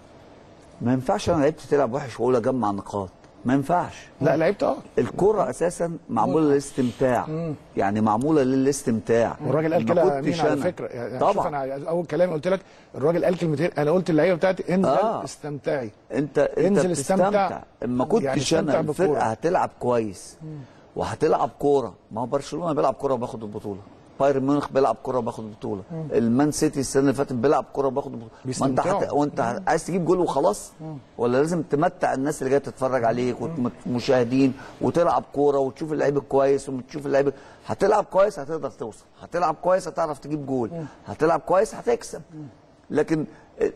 ما ينفعش انا لعيبتي تلعب وحش واقول اجمع نقاط، ما ينفعش. لا لعيبتي اه الكره اساسا معموله للاستمتاع، يعني معموله للاستمتاع. والراجل قال كده مين على فكره؟ يعني طبعا. شوف انا اول كلام قلت لك الراجل قال كلمتين، انا قلت اللعيبه بتاعتي انزل آه. استمتعي. انت انت انزل استمتع. اما كنتش انا الفرقه هتلعب كويس مم. وهتلعب كوره. ما هو برشلونه بيلعب كوره وباخد البطوله، بايرن ميونخ بيلعب كوره وباخد البطوله، المان سيتي السنه اللي فاتت بيلعب كوره وباخد البطوله. ما انت حت... وانت عايز تجيب جول وخلاص، ولا لازم تمتع الناس اللي جايه تتفرج عليك والمشاهدين وتلعب كوره وتشوف اللعيب كويس وتشوف اللعيب. هتلعب كويس هتقدر توصل، هتلعب كويس هتعرف تجيب جول، هتلعب كويس هتكسب. لكن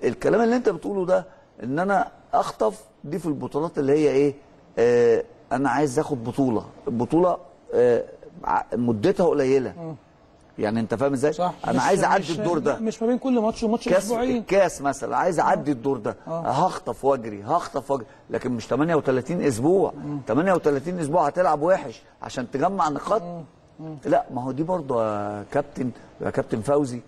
الكلام اللي انت بتقوله ده ان انا اخطف دي في البطولات اللي هي ايه، آه انا عايز اخد بطوله، البطوله آه مدتها قليله، يعني انت فاهم ازاي؟ انا عايز اعدي الدور ده، مش ما بين كل ماتش وماتش اسبوعين. الكاس مثلا عايز اعدي الدور ده، آه. هخطف واجري هخطف واجري، لكن مش ثمانية وثلاثين اسبوع. مم. ثمانية وثلاثين اسبوع هتلعب وحش عشان تجمع نقاط؟ لا. ما هو دي برضه يا كابتن يا كابتن فوزي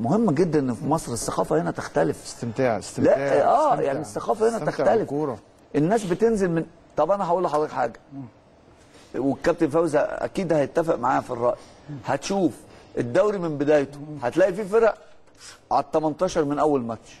مهم جدا ان في مصر الثقافه هنا تختلف. استمتاع استمتاع لا اه استمتاع. يعني الثقافه هنا تختلف. كورة. الناس بتنزل من طب انا هقول لحضرتك حاجه، والكابتن فوزي اكيد هيتفق معايا في الراي. هتشوف الدوري من بدايته هتلاقي فيه فرق على التمنتاشر من اول ماتش.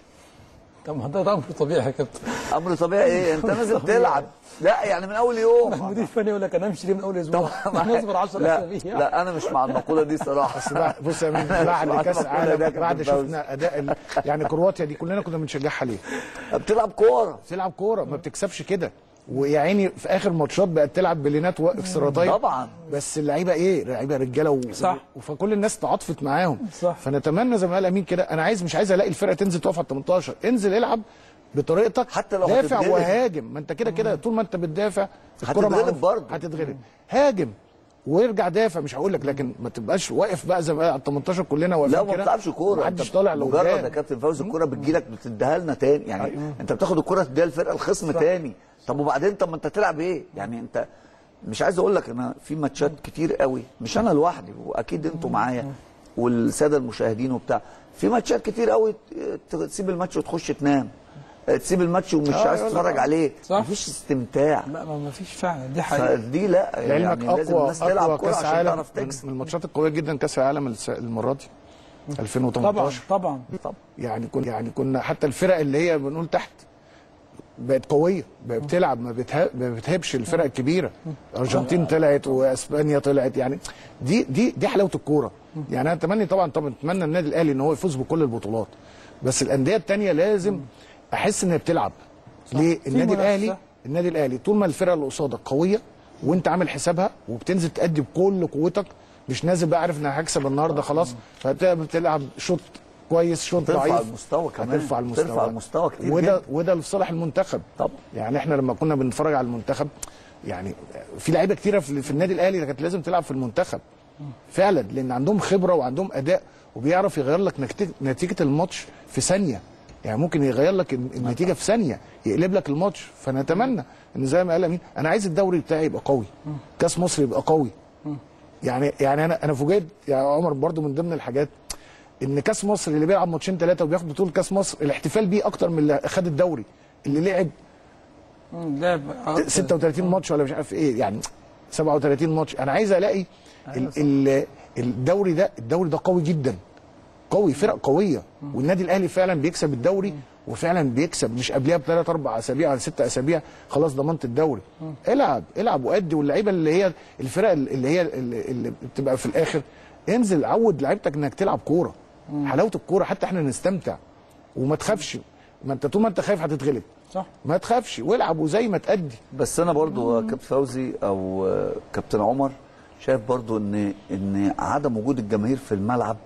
طب ما ده امر طبيعي يا كابتن. امر طبيعي ايه؟ انت نازل تلعب. لا يعني من اول يوم المدير الفني يقول لك انا همشي ليه من اول اسبوع؟ نصبر عشرة اسابيع. لا انا مش مع المقوله دي صراحه. بس بص يا مين، بعد كاس العالم بعد شفنا اداء يعني كرواتيا دي كلنا كنا بنشجعها ليه؟ بتلعب كوره بتلعب كوره ما بتكسبش كده، ويا عيني في اخر ماتشات بقت تلعب بلينات واكسترا تايم. طبعا. بس اللعيبه ايه؟ اللعيبه رجاله و... صح. فكل الناس تعاطفت معاهم. صح. فنتمنى زي ما قال امين كده، انا عايز مش عايز الاقي الفرقه تنزل تقف على التمنتاشر، انزل العب بطريقتك حتى لو دافع هتتغلب. وهاجم، ما انت كده كده طول ما انت بتدافع هتتغلب برضه، هتتغلب. هاجم ويرجع دافع، مش هقول لك، لكن ما تبقاش واقف بقى زي ما على التمنتاشر كلنا واقفين كده. لا ما بتلعبش كوره، محدش طالع لو جاي. مجرد يا كابتن فوزي الكوره بتجيلك بتديها لنا تاني، يعني أيوه. انت بتاخد الكوره تديها للفرقه الخصم تاني. طب وبعدين طب ما انت تلعب ايه؟ يعني انت مش عايز اقول لك انا في ماتشات كتير قوي، مش انا لوحدي واكيد انتوا معايا والساده المشاهدين وبتاع، في ماتشات كتير قوي تسيب الماتش وتخش تنام، تسيب الماتش ومش عايز تتفرج عليه، مفيش استمتاع. لا ما فيش فعلا، دي حقيقه. دي لا يعني لازم الناس تلعب كوره عشان تعرف تكسب. من الماتشات القويه جدا كاس العالم المره دي ألفين وتمنتاشر. طبعا طبعا يعني كنا يعني كنا حتى الفرق اللي هي بنقول تحت بقت قويه، بقت بتلعب، ما بتهبش الفرق الكبيره. الارجنتين طلعت واسبانيا طلعت، يعني دي دي دي حلاوه الكوره. يعني انا اتمنى طبعا طبعا اتمنى النادي الاهلي ان هو يفوز بكل البطولات، بس الانديه الثانيه لازم احس انها بتلعب. ليه؟ النادي الاهلي النادي الاهلي طول ما الفرقه اللي قصادك قويه وانت عامل حسابها وبتنزل تأدي بكل قوتك، مش نازل بقى عارف ان انا هكسب النهارده خلاص، فبتلعب شوط كويس شوط ضعيف، ترفع المستوى كمان، ترفع المستوى, المستوى كتير. وده وده لصالح المنتخب طبعا. يعني احنا لما كنا بنتفرج على المنتخب يعني في لعيبه كتيره في النادي الاهلي كانت لازم تلعب في المنتخب فعلا، لان عندهم خبره وعندهم اداء وبيعرف يغير لك نتيجه الماتش في ثانيه. يعني ممكن يغير لك النتيجه في ثانيه، يقلب لك الماتش. فنتمنى ان زي ما قال امين، انا عايز الدوري بتاعي يبقى قوي، كاس مصر يبقى قوي. يعني يعني انا انا فوجئت يا عمر برضو من ضمن الحاجات ان كاس مصر اللي بيلعب ماتشين ثلاثه وبياخد بطوله كاس مصر الاحتفال بيه اكتر من اللي خد الدوري، اللي لعب لعب ستة وثلاثين ماتش ولا مش عارف ايه، يعني سبعة وثلاثين ماتش. انا عايز الاقي ال ال الدوري ده الدوري ده قوي جدا، قوي، فرق قويه. والنادي الاهلي فعلا بيكسب الدوري، وفعلا بيكسب مش قبلها بثلاث اربع اسابيع ولا ست اسابيع خلاص ضمنت الدوري. العب العب وادي، واللعيبه اللي هي الفرق اللي هي اللي بتبقى في الاخر انزل عود لعيبتك انك تلعب كوره. حلاوه الكوره حتى احنا نستمتع وما تخافش، ما انت طول ما انت خايف هتتغلب. صح. ما تخافش والعب وزي ما تأدي. بس انا برضو كابتن فوزي او كابتن عمر شايف برضو ان ان عدم وجود الجماهير في الملعب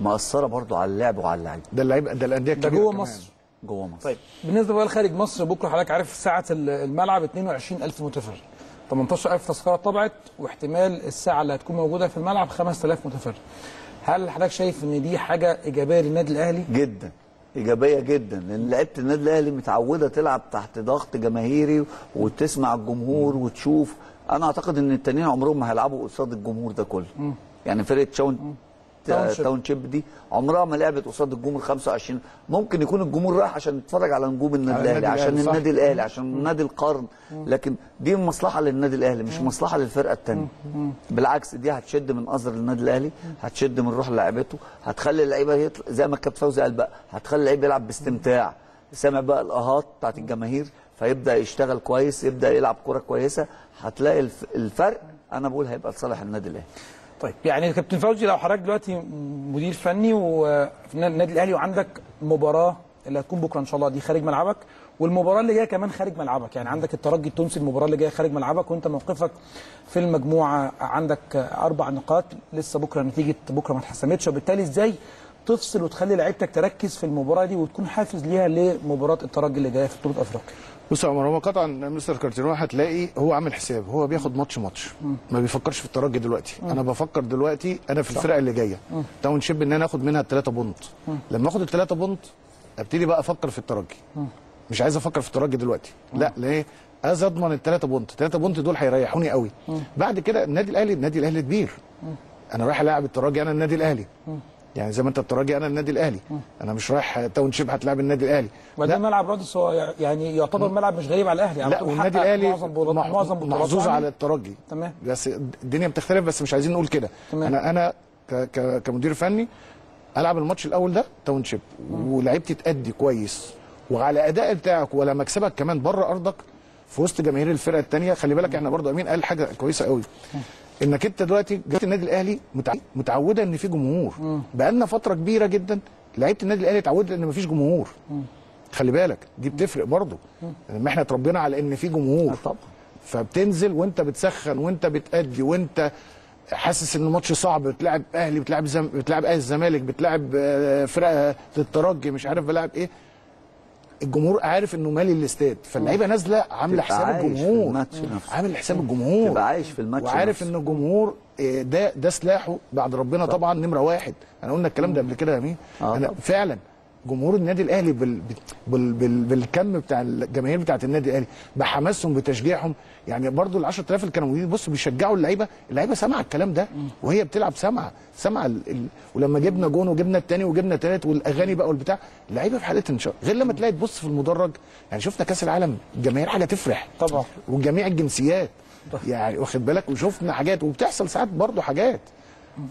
مأثره برضو على اللعب وعلى اللعيبه. ده اللعيبه ده الانديه الكبيره ده جوه مصر جوه مصر. طيب بالنسبه بقى لخارج مصر، بكره حضرتك عارف ساعه الملعب اتنين وعشرين الف متفرج، تمنتاشر الف تذكره طبعت، واحتمال الساعه اللي هتكون موجوده في الملعب خمسة آلاف متفرج. هل حضرتك شايف ان دي حاجه ايجابيه للنادي الاهلي؟ جدا ايجابيه جدا، لان لعيبه النادي الاهلي متعوده تلعب تحت ضغط جماهيري وتسمع الجمهور وتشوف. انا اعتقد ان التانيين عمرهم ما هيلعبوا قصاد الجمهور ده كله. م. يعني فرقه شاون تاونشيب دي عمرها ما لعبت قصاد الجمهور خمسة وعشرين. ممكن يكون الجمهور رايح عشان يتفرج على نجوم النادي الاهلي، عشان النادي الاهلي، عشان نادي القرن، لكن دي مصلحه للنادي الاهلي مش مصلحه للفرقه الثانيه. بالعكس دي هتشد من قذر النادي الاهلي، هتشد من روح لعيبته، هتخلي اللعيبه زي ما كابتن فوزي قال بقى، هتخلي اللعيب يلعب باستمتاع، سامع بقى الاهات بتاعت الجماهير، فيبدا يشتغل كويس، يبدا يلعب كوره كويسه، هتلاقي الفرق انا بقول هيبقى لصالح النادي الاهلي. طيب يعني كابتن فوزي، لو حضرتك دلوقتي مدير فني وفي النادي الاهلي وعندك مباراه اللي هتكون بكره ان شاء الله دي خارج ملعبك، والمباراه اللي جايه كمان خارج ملعبك، يعني عندك الترجي التونسي المباراه اللي جايه خارج ملعبك، وانت موقفك في المجموعه عندك اربع نقاط، لسه بكره نتيجه بكره ما اتحسمتش، وبالتالي ازاي تفصل وتخلي لعيبتك تركز في المباراه دي وتكون حافز ليها لمباراه الترجي اللي جايه في بطوله افريقيا؟ بص يا عمر، هو قطعا مستر كارتيرون هتلاقي هو عامل حساب، هو بياخد ماتش ماتش، ما بيفكرش في الترجي دلوقتي. انا بفكر دلوقتي انا في الفرقه اللي جايه تاون شيب، ان انا اخد منها الثلاثه بونت. لما اخد الثلاثه بونت ابتدي بقى افكر في الترجي. مش عايز افكر في الترجي دلوقتي، لا ليه؟ عايز اضمن الثلاثه بونت، الثلاثه بونت دول هيريحوني قوي. بعد كده النادي الاهلي، النادي الاهلي كبير، انا رايح الاعب الترجي، انا النادي الاهلي، يعني زي ما انت الترجي انا النادي الاهلي، انا مش رايح تاون شيب هتلاعب النادي الاهلي. وده ملعب رادس، هو يعني يعتبر ملعب مش غريب على الاهلي، لا والنادي الاهلي معظم محظوظ على الترجي، تمام، بس الدنيا بتختلف، بس مش عايزين نقول كده. انا انا كمدير فني العب الماتش الاول ده تاون شيب، ولعيبتي تأدي كويس، وعلى اداء بتاعك ولا مكسبك كمان بره ارضك في وسط جماهير الفرقه الثانيه. خلي بالك احنا برضه امين قال حاجه كويسه قوي، انك انت دلوقتي جماهير النادي الاهلي متعوده ان في جمهور، بقى لنا فتره كبيره جدا لعيبه النادي الاهلي اتعودت ان مفيش جمهور. مم. خلي بالك دي بتفرق برضه، لما احنا اتربينا على ان في جمهور طبعا، فبتنزل وانت بتسخن وانت بتأدي وانت حاسس ان الماتش صعب، بتلعب اهلي، بتلعب زم... بتلعب اهلي الزمالك، بتلعب فرقه الترجي، مش عارف بلعب ايه، الجمهور عارف انه مالي الاستاد، فاللعيبه نازله عامله حساب الجمهور، عامل حساب الجمهور، تبقى عايش في الماتش، وعارف ان الجمهور ده ده سلاحه بعد ربنا طبعا نمره واحد. انا قلنا الكلام ده قبل كده يا امين، انا فعلا جمهور النادي الاهلي بال بال بال بالكم بتاع الجماهير بتاعه النادي الاهلي، بحماسهم بتشجيعهم، يعني برضو ال عشرة آلاف اللي كانوا موجودين بصوا بيشجعوا اللعيبه، اللعيبه سامعه الكلام ده وهي بتلعب، سامعه سامعه ال... ولما جبنا جون وجبنا الثاني وجبنا الثالث والاغاني بقى والبتاع، اللعيبه في حاله انشاء، غير لما تلاقي تبص في المدرج، يعني شفنا كاس العالم الجماهير حاجه تفرح طبعا، وجميع الجنسيات يعني واخد بالك، وشفنا حاجات وبتحصل ساعات برضو حاجات،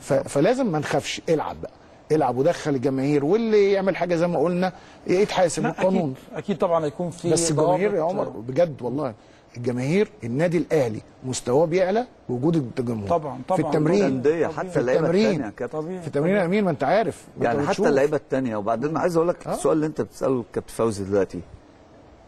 ف... فلازم ما نخافش، العب بقى، العب ودخل الجماهير، واللي يعمل حاجه زي ما قلنا يتحاسب بالقانون. أكيد, اكيد طبعا هيكون في، بس الجماهير يا عمر بجد والله، الجماهير النادي الاهلي مستواه بيعلى بوجود الجمهور طبعا طبعا، في التمرين طبيعي. حتى اللعيبه الثانيه في التمرين يا امين، ما انت عارف يعني حتى اللعيبه الثانيه. وبعدين عايز اقول لك السؤال اللي انت بتساله الكابتن فوزي دلوقتي،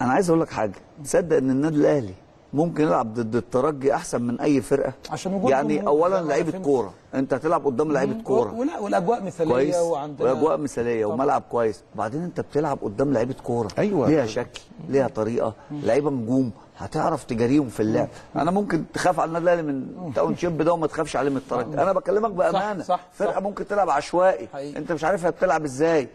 انا عايز اقول لك حاجه، تصدق ان النادي الاهلي ممكن يلعب ضد الترجي احسن من اي فرقه، عشان يعني اولا لعيبه كوره، انت هتلعب قدام لعيبه كوره، ولا والاجواء مثاليه، وعندنا واجواء مثاليه وملعب كويس، وبعدين انت بتلعب قدام لعيبه كوره، أيوة. ليها شكل، ليها طريقه، لعيبه نجوم هتعرف تجاريهم في اللعب. انا ممكن تخاف على النادي الاهلي من تاون شيب ده وما تخافش عليه من الترجي، انا بكلمك بامانه، صح صح فرقه صح. ممكن تلعب عشوائي حقيقي، انت مش عارف هي بتلعب ازاي،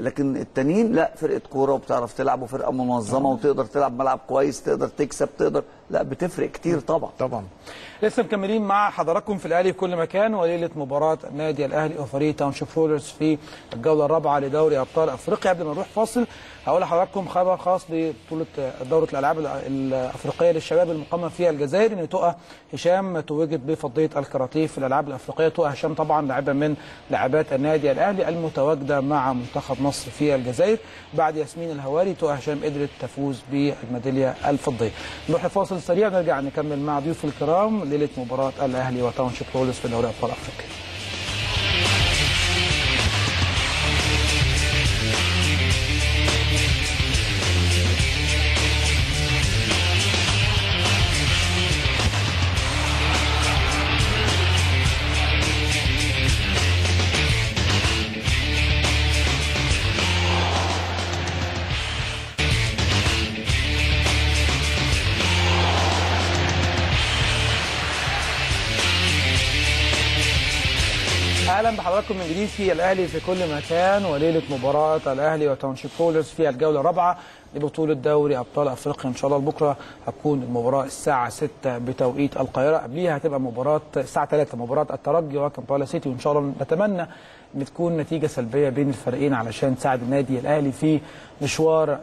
لكن التانيين لا، فرقه كوره وبتعرف تلعب، وفرقه منظمه وتقدر تلعب ملعب كويس، تقدر تكسب، تقدر، لا بتفرق كتير طبعا طبعا. لسه مكملين مع حضراتكم في الاهلي في كل مكان، وليله مباراه نادي الاهلي وفريق تاون شيب رولرز في الجوله الرابعه لدوري ابطال افريقيا. قبل ما نروح فاصل هقول لحضراتكم خبر خاص ببطوله دوره الالعاب الافريقيه للشباب المقامه في الجزائر، ان تقى هشام توجت بفضيه الكاراتيه في الالعاب الافريقيه. تقى هشام طبعا لاعبه من لاعبات النادي الاهلي المتواجده مع منتخب مصر في الجزائر، بعد ياسمين الهواري تقى هشام قدرت تفوز بالميداليه الفضيه. نروح فاصل سريع نرجع نكمل مع ضيوف الكرام ليله مباراه الاهلي وتاون شيب رولرز في دوري ابطال افريقيا. اهلا بحضراتكم من جديد في الاهلي في كل مكان وليله مباراه الاهلي وتاون شيب بولرز في الجوله الرابعه لبطوله دوري ابطال افريقيا. ان شاء الله بكره هتكون المباراه الساعه ستة بتوقيت القاهره، قبليها هتبقى مباراه الساعه ثلاثة مباراه الترجي وكامبالا سيتي، وان شاء الله نتمنى ان تكون نتيجه سلبيه بين الفريقين علشان تساعد النادي الاهلي في مشوار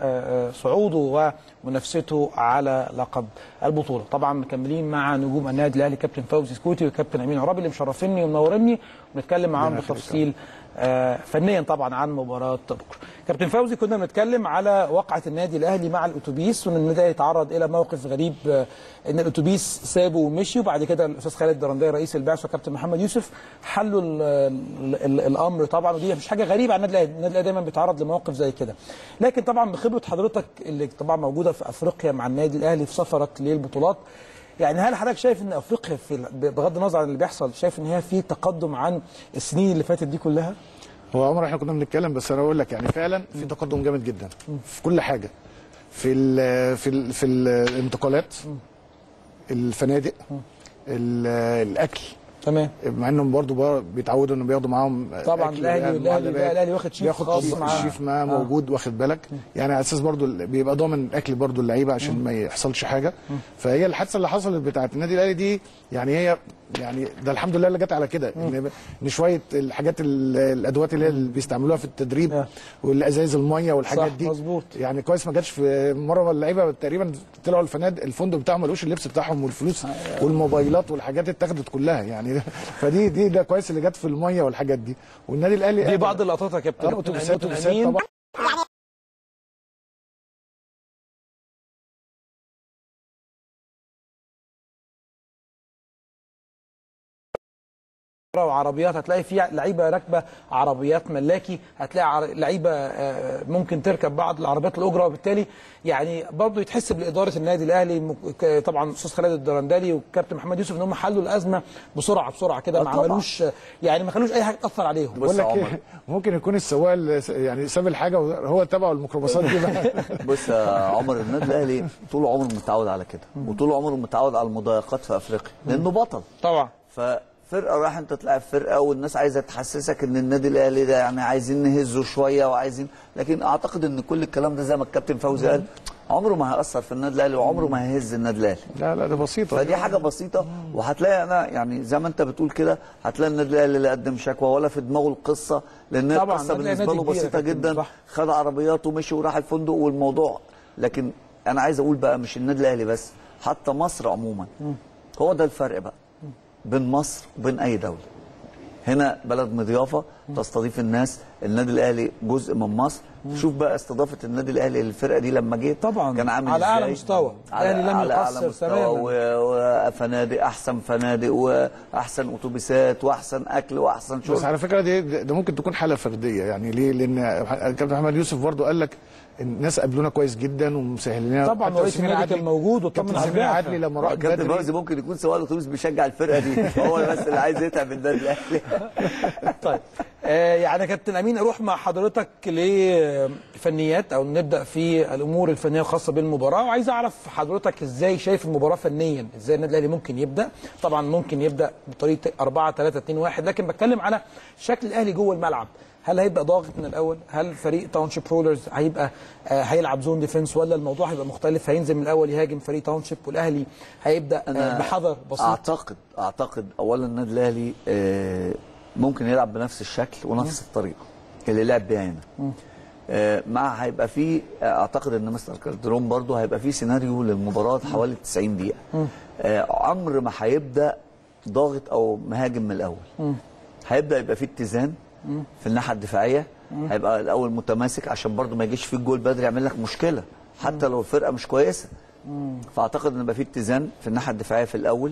صعوده ومنافسته على لقب البطوله. طبعا مكملين مع نجوم النادي الاهلي كابتن فوزي سكوتي وكابتن امين عرابي اللي مشرفيني ومنورني، ونتكلم معاهم بالتفصيل فنيا طبعا عن مباراه بكره. كابتن فوزي، كنا بنتكلم على وقعه النادي الاهلي مع الاتوبيس، وان النادي يتعرض الى موقف غريب ان الاتوبيس سابه ومشي، وبعد كده الاستاذ خالد درنداي رئيس البعثه وكابتن محمد يوسف حلوا الامر طبعا، ودي مش حاجه غريبه على النادي الاهلي، النادي الاهلي دايما بيتعرض لمواقف زي كده. لكن طبعا بخبره حضرتك اللي طبعا موجوده في افريقيا مع النادي الاهلي في سفرك للبطولات، يعني هل حضرتك شايف ان افريقيا في بغض النظر عن اللي بيحصل شايف ان هي في تقدم عن السنين اللي فاتت دي كلها؟ هو عمر احنا كنا بنتكلم، بس انا اقول لك يعني فعلا في تقدم جامد جدا في كل حاجه، في ال في ال في الانتقالات، الفنادق، الاكل، تمام، مع انهم برضه بيتعودوا انهم بياخدوا معاهم طبعا الاهلي والاهلي الاهلي واخد شيف خاص معاه، الشيف معاه موجود واخد بالك، يعني على اساس برضه بيبقى ضامن الاكل برضه اللعيبه عشان مم. ما يحصلش حاجه. مم. فهي الحادثه اللي حصلت بتاعت النادي الاهلي دي يعني هي يعني ده الحمد لله اللي جت على كده، ان شويه الحاجات الادوات اللي اللي بيستعملوها في التدريب مم. والازايز الميه والحاجات دي مظبوط، يعني كويس ما جاتش في مره. اللعيبه تقريبا طلعوا الفنادق الفندق بتاعهم ما لقوش اللبس بتاعهم والفلوس والموبايلات والحاجات اتاخدت كلها يعني، فدي دي ده كويس اللي جت في الميه والحاجات دي. والنادي الاهلي دي بعض اللقطات يا كابتن، اتوبيسات طبعا وعربيات، هتلاقي فيها لعيبه راكبه عربيات ملاكي، هتلاقي لعيبه ممكن تركب بعض العربيات الاجره، وبالتالي يعني برضه يتحسب لاداره النادي الاهلي طبعا استاذ خالد الدرندلي والكابتن محمد يوسف ان هم حلوا الازمه بسرعه بسرعه كده، ما عملوش يعني ما خلوش اي حاجه تاثر عليهم. بقول لك ممكن يكون السواق يعني ساب الحاجه وهو تبعه الميكروباصات دي بقى. بص يا عمر، النادي الاهلي طول عمره متعود على كده، وطول عمره متعود على المضايقات في افريقيا لانه بطل طبعا، ف فرقه راح انت تلعب فرقه والناس عايزه تحسسك ان النادي الاهلي ده يعني عايزين نهزه شويه وعايزين، لكن اعتقد ان كل الكلام ده زي ما الكابتن فوزي قال عمره ما هيأثر في النادي الاهلي وعمره ما هيهز النادي الاهلي. لا لا ده بسيطه، فدي حاجه بسيطه، وهتلاقي انا يعني زي ما انت بتقول كده هتلاقي النادي الاهلي لا قدم شكوى ولا في دماغه القصه، لان القصه بالنسبه له بسيطه جدا، خد عربياته ومشي وراح الفندق والموضوع. لكن انا عايز اقول بقى مش النادي الاهلي بس، حتى مصر عموما، هو ده الفرق بقى بين مصر وبين أي دولة. هنا بلد مضيافة تستضيف الناس، النادي الأهلي جزء من مصر. شوف بقى استضافة النادي الأهلي للفرقة دي لما جه طبعا كان عامل على أعلى مستوى، الأهلي لم يقصر تماما، وفنادق أحسن فنادق وأحسن أتوبيسات وأحسن أكل وأحسن شرب. بس على فكرة دي ده ممكن تكون حالة فردية، يعني ليه؟ لأن الكابتن محمد يوسف برضه قال لك الناس قابلونا كويس جدا ومسهلين لنا طبعا، رئيس النادي كان موجود وطبعا عادل عادلي لما راح بدري. كابتن فوزي ممكن يكون سواق الاتوبيس بيشجع الفرقه دي، هو بس اللي عايز يتعب النادي الاهلي. طيب آه يعني كابتن امين، اروح مع حضرتك لفنيات او نبدا في الامور الفنيه الخاصه بالمباراه، وعايز اعرف حضرتك ازاي شايف المباراه فنيا، ازاي النادي الاهلي ممكن يبدا. طبعا ممكن يبدا بطريقه أربعة ثلاثة اثنين واحد، لكن بتكلم على شكل الاهلي جوه الملعب. هل هيبقى ضاغط من الاول؟ هل فريق تاون شيب بولرز هيبقى آه هيلعب زون ديفنس، ولا الموضوع هيبقى مختلف؟ هينزل من الاول يهاجم فريق تاون شيب، والاهلي هيبدا آه بحذر بسيط. اعتقد اعتقد اولا النادي الاهلي آه ممكن يلعب بنفس الشكل ونفس الطريقه اللي لعب بيها هنا، آه مع هيبقى فيه اعتقد ان مستر كالدرون برضه هيبقى فيه سيناريو للمباراه حوالي تسعين دقيقه. آه عمر ما هيبدا ضاغط او مهاجم من الاول، هيبدا يبقى فيه اتزان في الناحيه الدفاعيه، هيبقى الاول متماسك عشان برضه ما يجيش فيك جول بدري يعمل لك مشكله حتى لو الفرقه مش كويسه. فاعتقد ان يبقى في اتزان في الناحيه الدفاعيه في الاول،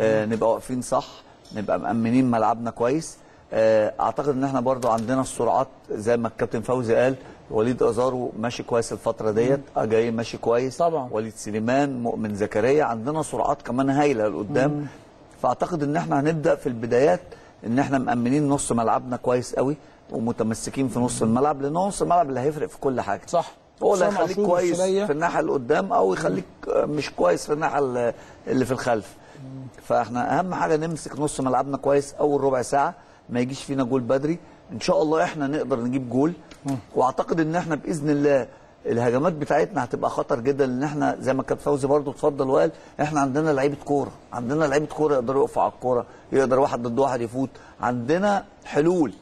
آه نبقى واقفين صح، نبقى مأمنين ملعبنا كويس. آه اعتقد ان احنا برضه عندنا السرعات زي ما الكابتن فوزي قال، وليد ازارو ماشي كويس الفتره ديت، جاي ماشي كويس طبعا، وليد سليمان، مؤمن زكريا، عندنا سرعات كمان هايله لقدام. فاعتقد ان احنا هنبدا في البدايات ان احنا مأمنين نص ملعبنا كويس قوي ومتمسكين في نص الملعب، لان نص الملعب اللي هيفرق في كل حاجه. صح، هو اللي هيخليك كويس في الناحيه اللي قدام او يخليك مش كويس في الناحيه اللي في الخلف. فاحنا اهم حاجه نمسك نص ملعبنا كويس اول ربع ساعه، ما يجيش فينا جول بدري، ان شاء الله احنا نقدر نجيب جول. واعتقد ان احنا باذن الله الهجمات بتاعتنا هتبقى خطر جدا، لان احنا زي ما كابتن فوزي برضه اتفضل وقال احنا عندنا لعيبه كوره، عندنا لعيبه كوره يقدروا يقفوا على الكوره، يقدر واحد ضد واحد يفوت، عندنا حلول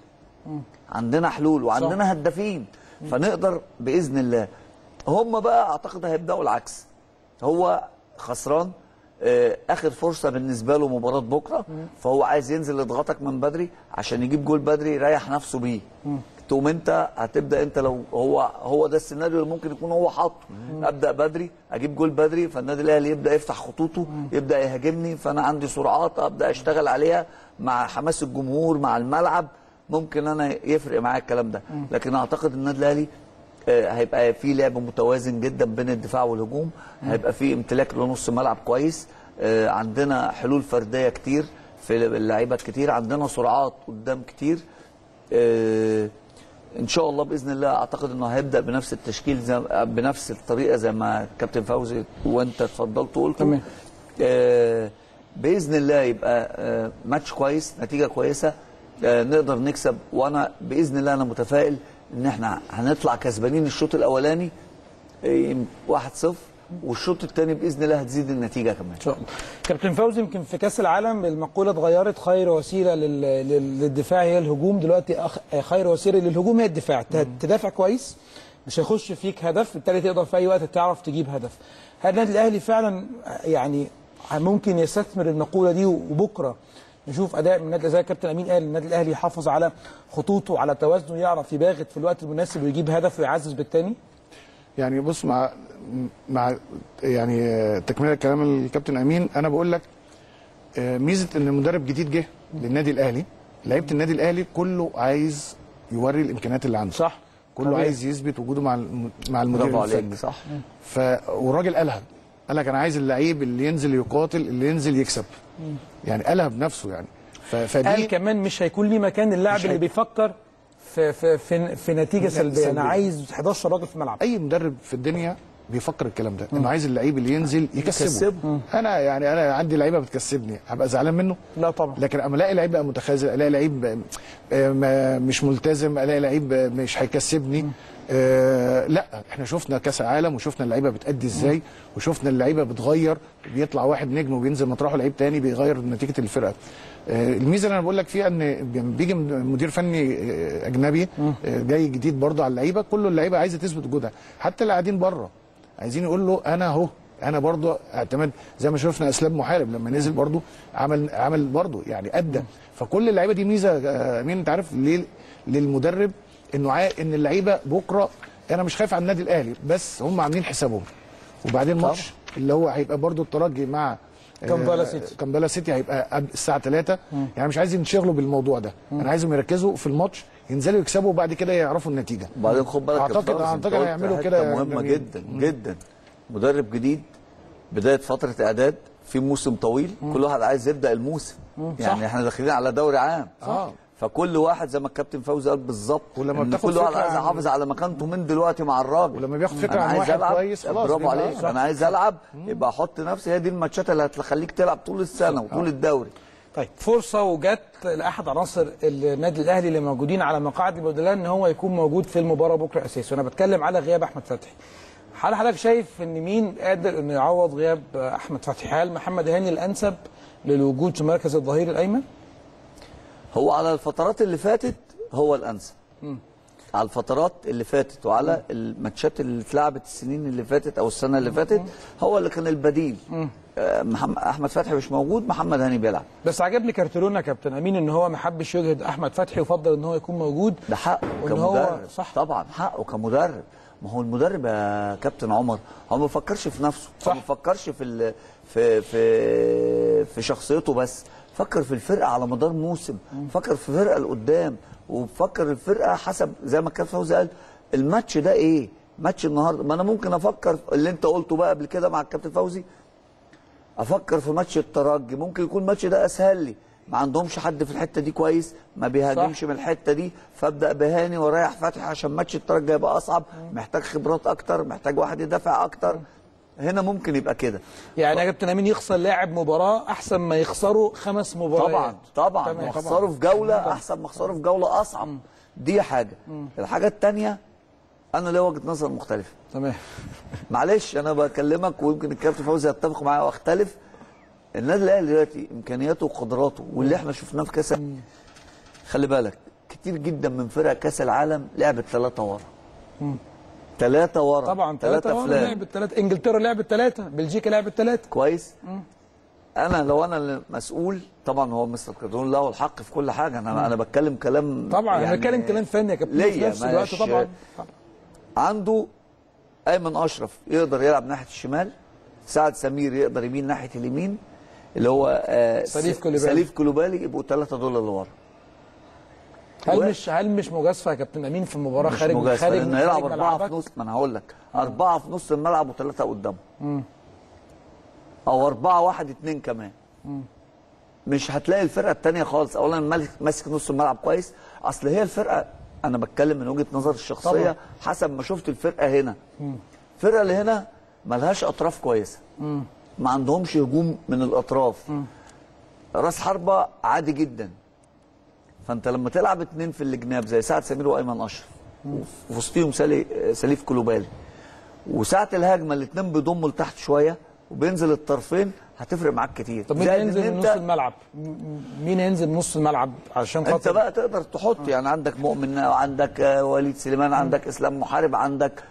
عندنا حلول وعندنا هدافين، فنقدر باذن الله. هم بقى اعتقد هيبداوا العكس، هو خسران آه اخر فرصه بالنسبه له مباراه بكره، فهو عايز ينزل يضغطك من بدري عشان يجيب جول بدري يريح نفسه بيه. تقوم انت هتبدا انت لو هو هو ده السيناريو اللي ممكن يكون هو حاطه، ابدا بدري اجيب جول بدري فالنادي الاهلي يبدا يفتح خطوطه، يبدا يهاجمني، فانا عندي سرعات ابدا اشتغل عليها مع حماس الجمهور مع الملعب، ممكن انا يفرق معايا الكلام ده. لكن اعتقد النادي الاهلي هيبقى في لعب متوازن جدا بين الدفاع والهجوم، هيبقى في امتلاك لنص ملعب كويس، عندنا حلول فرديه كتير في اللعيبه كتير، عندنا سرعات قدام كتير. ان شاء الله باذن الله اعتقد انه هيبدا بنفس التشكيل زي بنفس الطريقه زي ما كابتن فوزي وانت اتفضلت وقلت. تمام. باذن الله يبقى ماتش كويس، نتيجه كويسه، نقدر نكسب، وانا باذن الله انا متفائل ان احنا هنطلع كسبانين الشوط الاولاني واحد صفر، والشوط الثاني باذن الله هتزيد النتيجه كمان ان شاء الله. كابتن فوزي، يمكن في كاس العالم المقوله اتغيرت، خير وسيله للدفاع هي الهجوم، دلوقتي خير وسيله للهجوم هي الدفاع. تدافع كويس مش هيخش فيك هدف، بالتالي تقدر في اي وقت تعرف تجيب هدف. هل النادي الاهلي فعلا يعني ممكن يستثمر المقوله دي وبكره نشوف اداء من النادي الاهلي زي الكابتن امين قال، النادي الاهلي يحافظ على خطوطه وعلى توازنه، يعرف يباغت في الوقت المناسب ويجيب هدف ويعزز بالتاني؟ يعني بص، مع مع يعني تكمله كلام الكابتن امين، انا بقول لك ميزه ان المدرب جديد جه للنادي الاهلي، لعيبه النادي الاهلي كله عايز يوري الامكانيات اللي عنده، صح، كله طبعا عايز يثبت وجوده مع مع المدرب الفني، صح. ف والراجل قالها قالك انا عايز اللعيب اللي ينزل يقاتل، اللي ينزل يكسب، يعني قالها بنفسه يعني. فدي قال كمان مش هيكون ليه مكان اللاعب اللي بيفكر في في في, في نتيجه سلبيه، انا عايز حداشر راجل في الملعب. اي مدرب في الدنيا بيفكر الكلام ده، انه عايز اللعيب اللي ينزل يكسبه. يكسبه. انا يعني انا عندي لعيبه بتكسبني، هبقى زعلان منه؟ لا طبعا. لكن اما الاقي لعيب بقى متخاذل، الاقي لعيب مش ملتزم، الاقي لعيب مش هيكسبني، آه لا. احنا شفنا كاس العالم وشفنا اللعيبه بتأدي ازاي، وشفنا اللعيبه بتغير، بيطلع واحد نجم وبينزل مطرحه لعيب تاني بيغير نتيجه الفرقه. آه الميزه اللي انا بقول لك فيها ان بيجي مدير فني اجنبي آه جاي جديد برضه على اللعيبه، كل اللعيبه عايزه تثبت وجودها، حتى اللي قاعدين بره عايزين يقول له انا اهو، انا برضه اعتمد، زي ما شفنا اسلام محارب لما نزل برضه عمل عمل برضه يعني ادى. فكل اللعيبه دي ميزه امين، انت عارف ليه للمدرب انه ان اللعيبه بكره انا مش خايف على النادي الاهلي، بس هم عاملين حسابهم. وبعدين ماتش اللي هو هيبقى برضو الترجي مع كامبالا سيتي، كامبالا سيتي هيبقى الساعه ثلاثة، يعني مش عايزين ينشغلوا بالموضوع ده، مم. انا عايزهم يركزوا في الماتش، ينزلوا يكسبوا وبعد كده يعرفوا النتيجه. وبعدين خد بالك اعتقد اعتقد هيعملوا كده، مهمه جدا جدا. مدرب جديد، بدايه فتره اعداد في موسم طويل، مم. كل واحد عايز يبدا الموسم، مم. يعني صح. احنا داخلين على دوري عام، اه فكل واحد زي ما الكابتن فوزي قال بالظبط، ولما كل واحد عايز يحافظ على مكانته من دلوقتي مع الراجل، ولما بياخد فكره عن واحد كويس خلاص، برافو عليك، انا عايز العب يبقى احط نفسي، هي دي الماتشات اللي هتخليك تلعب طول السنه وطول الدوري. طيب، فرصه وجت لاحد عناصر النادي الاهلي اللي موجودين على مقاعد البدلاء ان هو يكون موجود في المباراه بكره اساسي، وانا بتكلم على غياب احمد فتحي. هل حضرتك شايف ان مين قادر انه يعوض غياب احمد فتحي؟ هل محمد هاني الانسب للوجود في مركز الظهير الايمن؟ هو على الفترات اللي فاتت هو الانسب، على الفترات اللي فاتت وعلى الماتشات اللي اتلعبت السنين اللي فاتت او السنه اللي فاتت هو اللي كان البديل. محمد احمد فتحي مش موجود، محمد هاني بيلعب. بس عجبني كارتلونا كابتن امين ان هو ما حبش يجهد احمد فتحي وفضل ان هو يكون موجود، ده حقه كمدرب، هو صح طبعا حقه كمدرب. ما هو المدرب يا كابتن عمر هو ما بيفكرش في نفسه، ما بيفكرش في في في في شخصيته بس، فكر في الفرقه على مدار موسم، فكر في الفرقه اللي قدام، وفكر الفرقه حسب زي ما الكابتن فوزي قال الماتش ده ايه؟ ماتش النهارده، ما انا ممكن افكر اللي انت قلته بقى قبل كده مع الكابتن فوزي، افكر في ماتش الترجي، ممكن يكون الماتش ده اسهل لي، ما عندهمش حد في الحته دي كويس، ما بيهاجمش من الحته دي، فابدا بهاني ورايح فتحي عشان ماتش الترجي هيبقى اصعب، محتاج خبرات اكتر، محتاج واحد يدافع اكتر، هنا ممكن يبقى كده. يعني يا ف... كابتن امين يخسر لاعب مباراه احسن ما يخسره خمس مباريات. طبعا طبعا ما يخسره في جوله طبعًا. احسن ما يخسره في جوله اصعب. م. دي حاجه. م. الحاجه الثانيه انا ليا وجهه نظر مختلفه. تمام. معلش انا بكلمك ويمكن الكابتن فوزي يتفق معايا واختلف. النادي الاهلي دلوقتي امكانياته وقدراته واللي احنا شفناه في كاس، خلي بالك كتير جدا من فرق كاس العالم لعبت ثلاثه ورا. ثلاثه ورا طبعا، ثلاثه ورا لعبت ثلاثه، انجلترا لعبت ثلاثه، بلجيكا لعبت ثلاثه. كويس. مم. انا لو انا اللي مسؤول طبعا، هو مستر كاردون له الحق في كل حاجه، انا مم. انا بتكلم كلام طبعا، يعني انا بتكلم كلام فني يا كابتن في نفس الوقت. طبعا عنده ايمن اشرف يقدر يلعب ناحيه الشمال، سعد سمير يقدر يمين ناحيه اليمين، اللي هو آه سليف كولوبالي. سليف كولوبالي يبقوا ثلاثه دول اللي ورا. هل و... مش هل مش مجازفه يا كابتن امين في مباراه خارج مجازفة. خارج انه يلعب اربعه في نص، ما انا هقول لك اربعه في نص الملعب وثلاثه قدامه، او اربعه واحد اثنين كمان. مم. مش هتلاقي الفرقه الثانيه خالص. اولا ماسك نص الملعب كويس، اصل هي الفرقه، انا بتكلم من وجهه نظر الشخصيه طبعا. حسب ما شفت الفرقه هنا، مم. الفرقه اللي هنا ملهاش اطراف كويسه، مم. ما عندهمش هجوم من الاطراف، مم. راس حربه عادي جدا. فانت لما تلعب اتنين في الجناب زي سعد سمير وايمن اشرف ووسطيهم سليف كلوبالي، وساعه الهجمه الاتنين بيضموا لتحت شويه وبينزل الطرفين، هتفرق معاك كتير. طب مين هينزل من نص الملعب؟ مين هينزل من نص الملعب عشان خاطر انت بقى تقدر تحط؟ يعني عندك مؤمن، عندك وليد سليمان، عندك اسلام محارب، عندك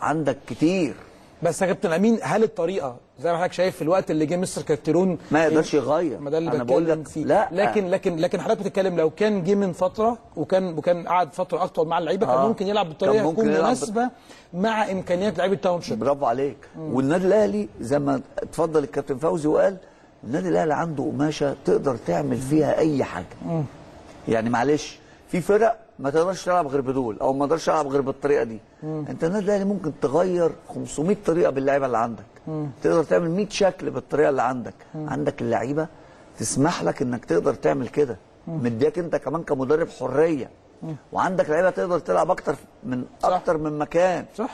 عندك كتير. بس يا كابتن امين، هل الطريقه زي ما حضرتك شايف في الوقت اللي جه مستر كارتيرون ما يقدرش يغير؟ ما ده اللي بتكلم فيه. لا، لكن لكن لكن حضرتك بتتكلم لو كان جه من فتره وكان وكان قعد فتره اطول مع اللعيبه، كان آه. ممكن يلعب بطريقه تكون مناسبه مع امكانيات لعيبه التاونشيب. برافو عليك. مم. والنادي الاهلي زي ما اتفضل الكابتن فوزي وقال، النادي الاهلي عنده قماشه تقدر تعمل فيها اي حاجه. مم. يعني معلش في فرق ما تقدرش تلعب غير بدول، او ما تقدرش تلعب غير بالطريقه دي. مم. انت النادي الاهلي ممكن تغير خمسمائة طريقه باللعيبه اللي عندك. مم. تقدر تعمل مائة شكل بالطريقه اللي عندك. مم. عندك اللعيبه تسمح لك انك تقدر تعمل كده، مديك انت كمان كمدرب حريه. مم. وعندك لعيبه تقدر تلعب اكتر من صح. اكتر من مكان. صح،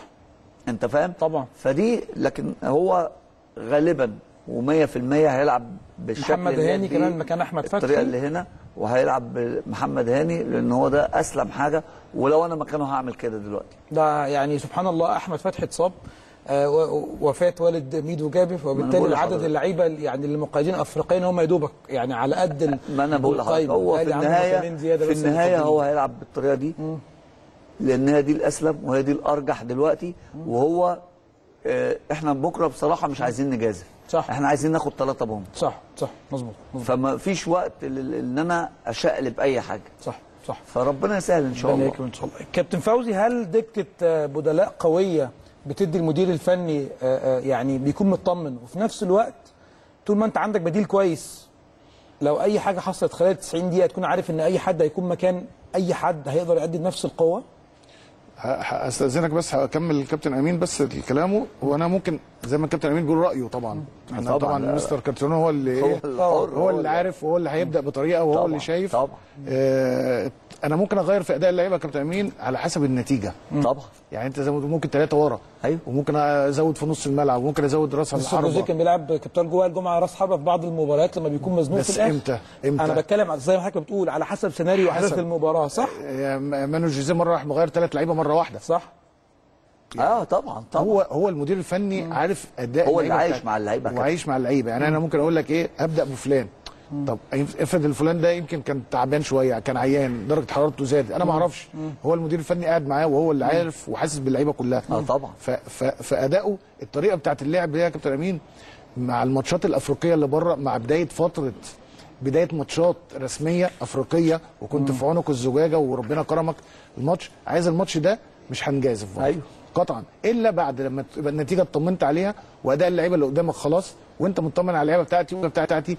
انت فاهم طبعا. فدي لكن هو غالبا ومية في المية هيلعب بالشكل محمد هاني كمان مكان احمد فتحي، الطريقه اللي هنا، وهيلعب محمد هاني لان هو ده اسلم حاجه، ولو انا مكانه هعمل كده دلوقتي. ده يعني سبحان الله، احمد فتحي اتصاب، آه وفاه والد ميدو جابر، وبالتالي عدد اللعيبه يعني اللي مقيدين افريقيين هم يا دوبك يعني على قد ال... ما انا بقول لحضرتك، هو في النهايه في النهايه هو هيلعب بالطريقه دي لان هي دي الاسلم وهي دي الارجح دلوقتي. وهو آه احنا بكره بصراحه مش عايزين نجازف، صح. احنا عايزين ناخد ثلاثة بونت. صح صح، مظبوط. فما فيش وقت ان انا اشقلب اي حاجه. صح صح، فربنا يسهل ان شاء الله. عليكم ان شاء الله. كابتن فوزي، هل دكه بدلاء قويه بتدي المدير الفني يعني بيكون مطمن، وفي نفس الوقت طول ما انت عندك بديل كويس لو اي حاجه حصلت خلال تسعين دقيقه تكون عارف ان اي حد هيكون مكان اي حد هيقدر يؤدي بنفس القوه؟ هستأذنك بس هكمل الكابتن امين بس كلامه، وانا ممكن زي ما الكابتن امين بيقول رايه طبعا. احنا طبعا مستر كارتيرون هو اللي هو, هو, هو اللي عارف، وهو اللي هيبدا بطريقه، وهو اللي شايف. طبعا آه انا ممكن اغير في اداء اللعيبه يا كابتن امين على حسب النتيجه. طبعا يعني انت زي ما ممكن ثلاثه ورا، ايوه، وممكن ازود في نص الملعب، وممكن ازود راس الحربه. بس كان بيلعب كابتن جوه الجمعه راس حربه في بعض المباريات لما بيكون مزنوق في الاخر. امتى امتى انا بتكلم زي ما حضرتك بتقول على حسب سيناريو احداث المباراه، صح؟ مانو جوزيه مره راح مغير ثلاث لعيبه مره واحده، صح؟ يعني اه طبعا طبعا، هو هو المدير الفني مم. عارف اداء، هو اللي عايش مع اللعيبه كده، وعايش مع اللعيبه. يعني مم. انا ممكن اقول لك ايه، ابدا بفلان. مم. طب افرض الفلان ده يمكن كان تعبان شويه، كان عيان، درجه حرارته زادت، انا ما اعرفش، هو المدير الفني قاعد معاه وهو اللي مم. عارف وحاسس باللعيبه كلها. اه طبعا. فاداؤه، الطريقه بتاعت اللعب يا كابتن امين مع الماتشات الافريقيه اللي بره، مع بدايه فتره بدايه ماتشات رسميه افريقيه، وكنت مم. في عنق الزجاجه وربنا كرمك. الماتش عايز الماتش ده مش هنجازف، ايوه قطعا، الا بعد لما تبقى النتيجه اطمنت عليها واداء اللعيبه اللي قدامك خلاص، وانت مطمن على اللعيبه بتاعتي بتاعتي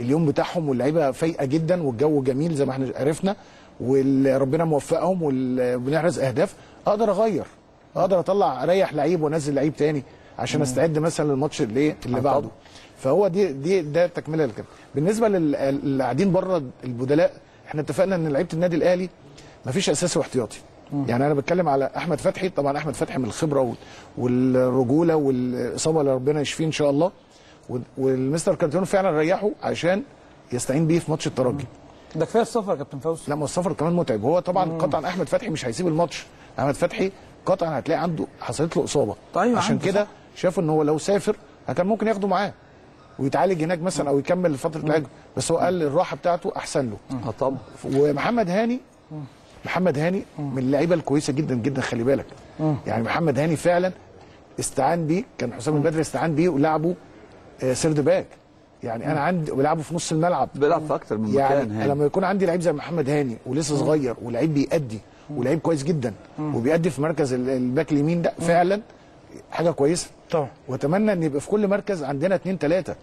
اليوم بتاعهم، واللعيبه فايقه جدا والجو جميل زي ما احنا عرفنا، وربنا موفقهم وبنحرز اهداف، اقدر اغير، اقدر اطلع اريح لعيب وانزل لعيب تاني عشان استعد مثلا للماتش اللي اللي بعده. فهو دي دي ده تكمله لكده. بالنسبه للي قاعدين بره البدلاء، احنا اتفقنا ان لعيبه النادي الاهلي مفيش اساسي واحتياطي. يعني انا بتكلم على احمد فتحي. طبعا احمد فتحي من الخبره والرجوله والاصابه اللي ربنا يشفيه ان شاء الله، والمستر كارتيرون فعلا ريحه عشان يستعين بيه في ماتش الترجي. ده كفايه السفر يا كابتن فوزي. لا، ما السفر كمان متعب. هو طبعا مم. قطعا احمد فتحي مش هيسيب الماتش. احمد فتحي قطعا هتلاقي عنده حصلت له اصابه، طيب عشان كده شافوا ان هو لو سافر كان ممكن ياخده معاه ويتعالج هناك مثلا او يكمل فتره العلاج، بس هو قال الراحه بتاعته احسن له. اه طبعا. ومحمد هاني محمد هاني من اللعيبه الكويسه جدا جدا، خلي بالك. يعني محمد هاني فعلا استعان بيه، كان حسام البدري استعان بيه ولعبه سيرد باك. يعني انا عندي بلعبه في نص الملعب، بيلعب في اكتر من مكان. يعني هاني. لما يكون عندي لعيب زي محمد هاني ولسه صغير ولعيب بيأدي ولعيب كويس جدا وبيأدي في مركز الباك اليمين ده فعلا حاجه كويسه طبعا. واتمنى ان يبقى في كل مركز عندنا اثنين ثلاثه.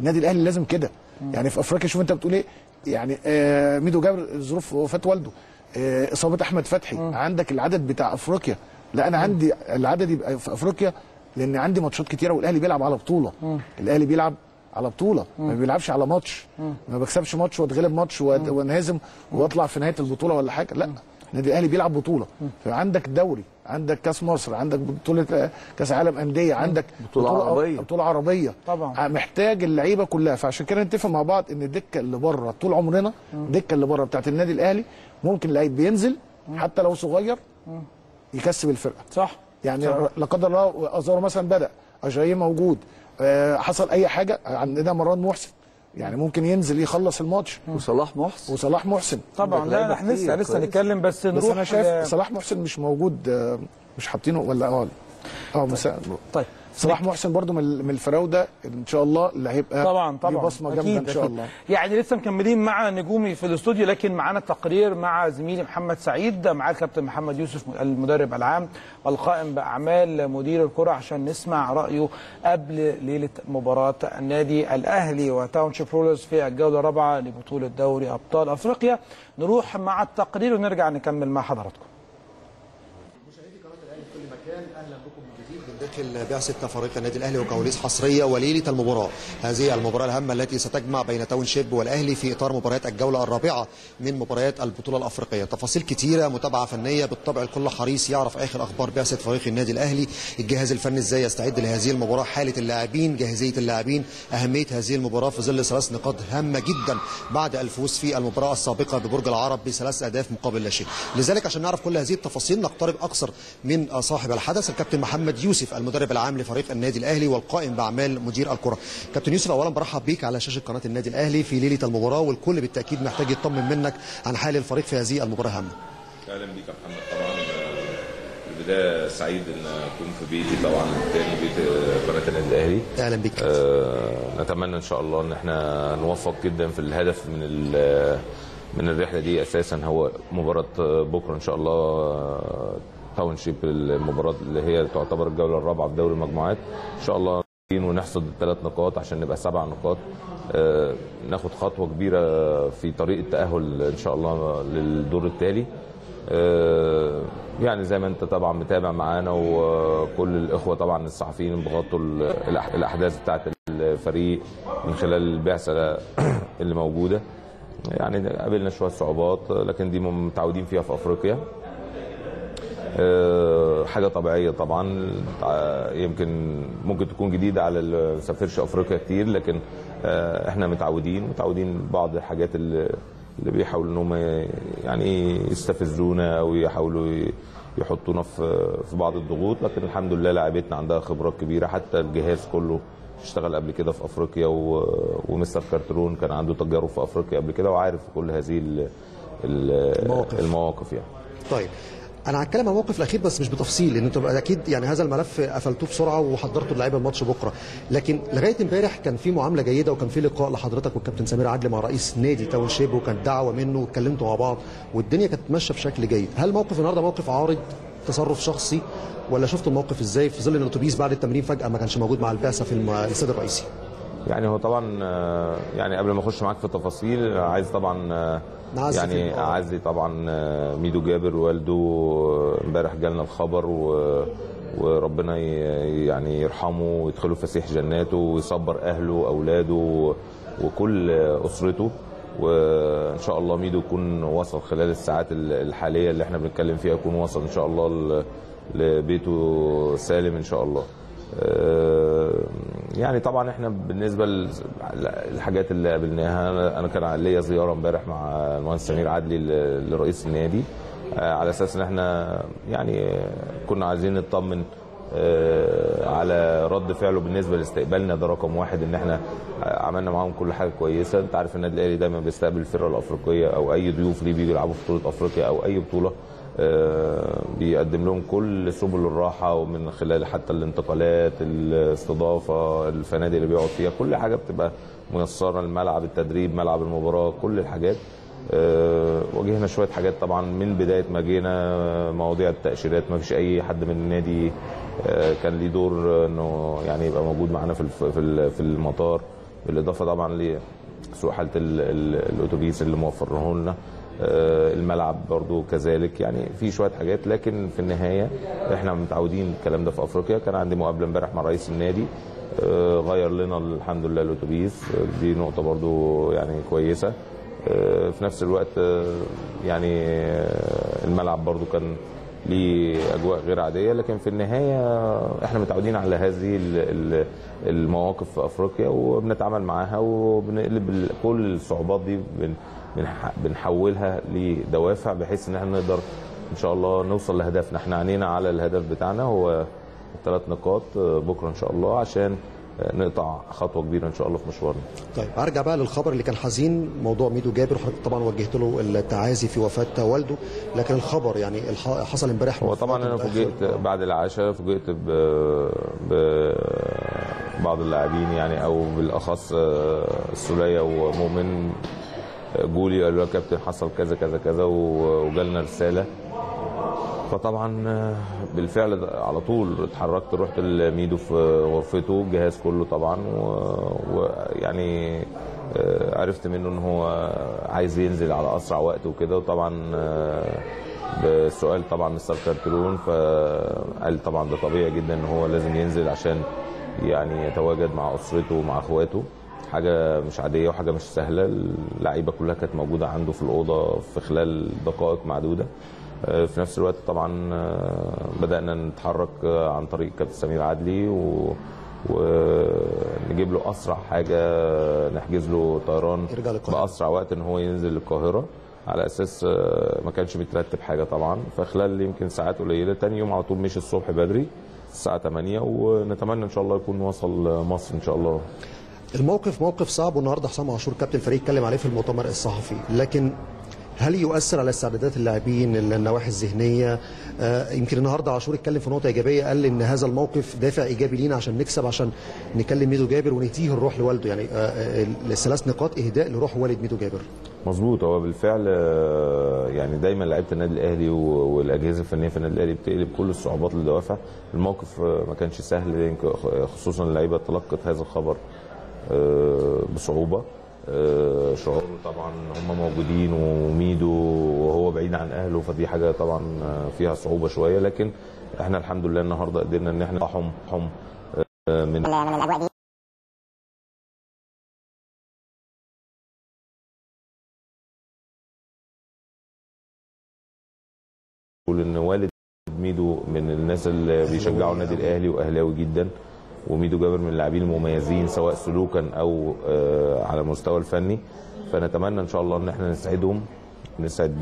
النادي الاهلي لازم كده. يعني في افريقيا شوف انت بتقول ايه، يعني آه ميدو جابر ظروف وفاه والده، آه اصابه احمد فتحي، م. عندك العدد بتاع افريقيا. لا انا م. عندي العدد يبقى في افريقيا، لان عندي ماتشات كتيره والاهلي بيلعب على بطوله. م. الاهلي بيلعب على بطوله، م. ما بيلعبش على ماتش، م. ما بكسبش ماتش واتغلب ماتش وانهزم واطلع في نهايه البطوله ولا حاجه. لا، النادي الاهلي بيلعب بطوله. فعندك دوري، عندك كاس مصر، عندك بطوله كاس عالم انديه، عندك بطوله, بطولة عربيه بطوله عربيه طبعا. محتاج اللعيبه كلها. فعشان كده نتفق مع بعض ان الدكه اللي بره طول عمرنا، الدكه اللي بره بتاعت النادي الاهلي ممكن لعيب بينزل حتى لو صغير يكسب الفرقه، صح؟ يعني لا قدر الله ازارو مثلا بدا، اجاي موجود، أه حصل اي حاجه، عندنا مروان محسن يعني ممكن ينزل يخلص الماتش، وصلاح محسن وصلاح محسن طبعا. لا احنا لسه لسه نتكلم، بس نروح. بس انا شايف صلاح محسن مش موجود، مش حاطينه ولا اه اه طيب. طيب صلاح محسن برضو من الفراوده ان شاء الله اللي هيبقى طبعا طبعا بصمه جامده ان شاء الله. يعني لسه مكملين مع نجومي في الاستوديو، لكن معانا تقرير مع زميلي محمد سعيد، معاه الكابتن محمد يوسف المدرب العام والقائم باعمال مدير الكره، عشان نسمع رايه قبل ليله مباراه النادي الاهلي وتاونشيب رولرز في الجوله الرابعه لبطوله دوري ابطال افريقيا. نروح مع التقرير ونرجع نكمل مع حضراتكم. داخل بعثة فريق النادي الاهلي وكواليس حصريه وليله المباراه، هذه المباراه الهامه التي ستجمع بين تاون شيب والاهلي في اطار مباريات الجوله الرابعه من مباريات البطوله الافريقيه. تفاصيل كتيره، متابعه فنيه بالطبع، الكل حريص يعرف اخر اخبار بعثة فريق النادي الاهلي، الجهاز الفني ازاي يستعد لهذه المباراه، حاله اللاعبين، جاهزيه اللاعبين، اهميه هذه المباراه في ظل ثلاث نقاط هامه جدا بعد الفوز في المباراه السابقه ببرج العرب بثلاث اهداف مقابل لا شيء. لذلك عشان نعرف كل هذه التفاصيل نقترب اكثر من صاحب الحدث الكابتن محمد يوسف المدرب العام لفريق النادي الاهلي والقائم باعمال مدير الكره. كابتن يوسف، اولا برحب بيك على شاشه قناه النادي الاهلي في ليله المباراه، والكل بالتاكيد محتاج يطمن منك عن حال الفريق في هذه المباراه الهامه. اهلا بيك يا محمد. طبعا في البدايه سعيد ان اكون في بيتي، طبعا تاني بيت قناه النادي الاهلي. اهلا بيك. آه نتمنى ان شاء الله ان احنا نوفق جدا في الهدف من من الرحله دي. اساسا هو مباراه بكره ان شاء الله تاونشيب، المباراه اللي هي تعتبر الجوله الرابعه في دوري المجموعات، ان شاء الله ونحصد الثلاث نقاط عشان نبقى سبع نقاط، آه ناخد خطوه كبيره في طريق التاهل ان شاء الله للدور التالي. آه يعني زي ما انت طبعا متابع معانا، وكل الاخوه طبعا الصحفيين بيغطوا الاحداث بتاعه الفريق من خلال البعثه اللي موجوده. يعني قابلنا شويه صعوبات، لكن دي متعودين فيها في افريقيا، حاجه طبيعيه طبعا. يمكن ممكن تكون جديده على اللي ما سافرش افريقيا كتير، لكن احنا متعودين متعودين بعض الحاجات اللي بيحاولوا ان هم يعني يستفزونا او يحاولوا يحطونا في بعض الضغوط، لكن الحمد لله لاعبتنا عندها خبرات كبيره، حتى الجهاز كله اشتغل قبل كده في افريقيا، ومستر كارتيرون كان عنده تجارب في افريقيا قبل كده وعارف كل هذه المواقف, المواقف يعني. طيب انا هتكلم عن الموقف الاخير بس مش بتفصيل، لان انتوا اكيد يعني هذا الملف قفلتوه بسرعه وحضرتوا اللعيبه الماتش بكره، لكن لغايه امبارح كان في معامله جيده وكان في لقاء لحضرتك والكابتن سمير عدلي مع رئيس نادي تاون شيب، وكانت دعوه منه واتكلمتوا مع بعض والدنيا كانت ماشيه بشكل جيد. هل موقف النهارده موقف عارض تصرف شخصي، ولا شفتوا الموقف ازاي في ظل ان الاتوبيس بعد التمرين فجاه ما كانش موجود مع البعثه في الاستاد الرئيسي؟ يعني هو طبعا يعني قبل ما اخش معاك في التفاصيل عايز طبعا يعني اعزي طبعا ميدو جابر والده، امبارح جالنا الخبر و... وربنا يعني يرحمه ويدخله فسيح جناته ويصبر اهله واولاده وكل اسرته. وان شاء الله ميدو يكون وصل خلال الساعات الحاليه اللي احنا بنتكلم فيها، يكون وصل ان شاء الله لبيته سالم ان شاء الله. يعني طبعا احنا بالنسبه للحاجات اللي قابلناها، انا كان ليا زياره امبارح مع المهندس سمير عدلي لرئيس النادي، على اساس ان احنا يعني كنا عايزين نطمن على رد فعله بالنسبه لاستقبالنا. ده رقم واحد، ان احنا عملنا معاهم كل حاجه كويسه. انت عارف النادي الاهلي دايما بيستقبل الفرقه الافريقيه او اي ضيوف ليه بيجوا يلعبوا في بطوله افريقيا او اي بطوله، بيقدم لهم كل سبل الراحه، ومن خلال حتى الانتقالات، الاستضافه، الفنادق اللي بيقعد فيها، كل حاجه بتبقى ميسره، الملعب، التدريب، ملعب المباراه، كل الحاجات. واجهنا شويه حاجات طبعا من بدايه ما جينا، مواضيع التاشيرات ما فيش اي حد من النادي كان ليه دور انه يعني يبقى موجود معانا في في المطار، بالاضافه طبعا لسوء حاله الاتوبيس اللي موفرناه لنا، الملعب برضو كذلك. يعني في شويه حاجات، لكن في النهايه احنا متعودين الكلام ده في افريقيا. كان عندي مقابله امبارح مع رئيس النادي، غير لنا الحمد لله الاتوبيس، دي نقطه برضو يعني كويسه. في نفس الوقت يعني الملعب برضو كان ليه اجواء غير عاديه، لكن في النهايه احنا متعودين على هذه المواقف في افريقيا وبنتعامل معاها، وبنقلب كل الصعوبات دي بنحولها لدوافع، بحيث ان احنا نقدر ان شاء الله نوصل لهدفنا. احنا عينينا على الهدف بتاعنا، هو ثلاث نقاط بكره ان شاء الله، عشان نقطع خطوه كبيره ان شاء الله في مشوارنا. طيب هرجع بقى للخبر اللي كان حزين، موضوع ميدو جابر، وحضرتك طبعا وجهت له التعازي في وفاه والده، لكن الخبر يعني حصل امبارح. هو طبعا انا فوجئت بعد العشاء، فوجئت ب بعض اللاعبين يعني، او بالاخص السوليه ومؤمن جولي، قالوا يا كابتن حصل كذا كذا كذا، وجالنا رساله. فطبعا بالفعل على طول اتحركت، رحت لميدو في غرفته، الجهاز كله طبعا، ويعني عرفت منه ان هو عايز ينزل على اسرع وقت وكده. وطبعا بالسؤال طبعا مستر كارتلون، فقال طبعا ده طبيعي جدا ان هو لازم ينزل عشان يعني يتواجد مع اسرته ومع اخواته. حاجه مش عاديه وحاجه مش سهله، اللعيبه كلها كانت موجوده عنده في الاوضه في خلال دقائق معدوده. في نفس الوقت طبعا بدأنا نتحرك عن طريق كابتن سمير عدلي، و... ونجيب له أسرع حاجة، نحجز له طيران بأسرع وقت إن هو ينزل للقاهرة، على أساس ما كانش مترتب حاجة طبعا. فخلال يمكن ساعات قليلة تاني يوم على طول مشي الصبح بدري الساعة ثمانية، ونتمنى إن شاء الله يكون وصل مصر إن شاء الله. الموقف موقف صعب، والنهارده حسام عاشور كابتن الفريق اتكلم عليه في المؤتمر الصحفي، لكن هل يؤثر على استعدادات اللاعبين، النواحي الذهنيه؟ آه يمكن النهارده عاشور اتكلم في نقطه ايجابيه، قال ان هذا الموقف دافع ايجابي لينا عشان نكسب، عشان نكلم ميدو جابر ونديه الروح لوالده، يعني آه الثلاث نقاط اهداء لروح والد ميدو جابر. مظبوط، هو بالفعل يعني دايما لعيبه النادي الاهلي والاجهزه الفنيه في النادي الاهلي بتقلب كل الصعوبات للدوافع. الموقف ما كانش سهل، خصوصا اللعيبه تلقت هذا الخبر بصعوبه، شعور طبعا هم موجودين وميدو وهو بعيد عن اهله، فدي حاجه طبعا فيها صعوبه شويه. لكن احنا الحمد لله النهارده قدرنا ان احنا نطلعهم حم من الاجواء دي. بقول ان والد ميدو من الناس اللي بيشجعوا النادي الاهلي واهلاوي جدا، وميدو جابر من اللاعبين المميزين سواء سلوكا او على المستوى الفني. فنتمنى ان شاء الله ان احنا نسعدهم، نسعد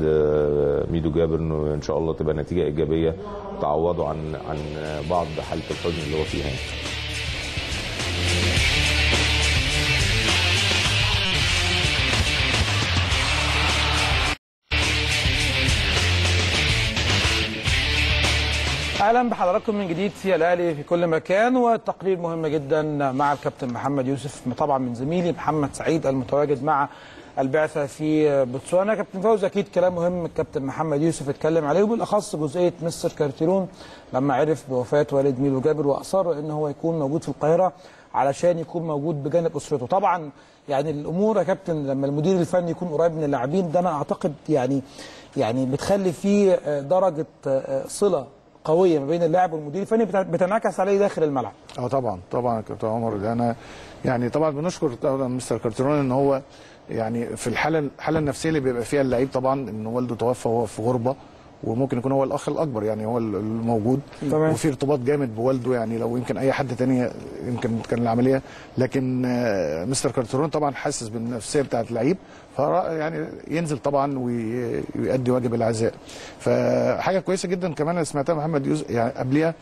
ميدو جابر ان شاء الله تبقى نتيجه ايجابيه تعوضوا عن عن بعض حاله الحزن اللي هو فيها. اهلا بحضراتكم من جديد في الاهلي في كل مكان، والتقرير مهم جدا مع الكابتن محمد يوسف، طبعا من زميلي محمد سعيد المتواجد مع البعثه في بوتسوانا. كابتن فوزي اكيد كلام مهم الكابتن محمد يوسف اتكلم عليه، وبالاخص جزئيه مستر كارتيرون لما عرف بوفاه والد ميدو جابر، واصر ان هو يكون موجود في القاهره علشان يكون موجود بجانب اسرته. طبعا يعني الامور يا كابتن لما المدير الفني يكون قريب من اللاعبين، ده انا اعتقد يعني يعني بتخلي فيه درجه صله قويه ما بين اللاعب والمدير الفني بتنعكس عليه داخل الملعب. اه طبعا طبعا يا كابتن عمر، انا يعني طبعا بنشكر طبعا مستر كارتيرون ان هو يعني في الحاله الحاله النفسيه اللي بيبقى فيها اللعيب طبعا، ان والده توفى وهو في غربه، وممكن يكون هو الاخ الاكبر يعني هو الموجود طبعا. وفي ارتباط جامد بوالده، يعني لو يمكن اي حد تاني يمكن كان العمليه، لكن مستر كارترون طبعا حاسس بالنفسيه بتاعه اللعيب، ف يعني ينزل طبعا ويؤدي واجب العزاء. فحاجه كويسه جدا كمان انا سمعتها محمد يوسف يعني قبليها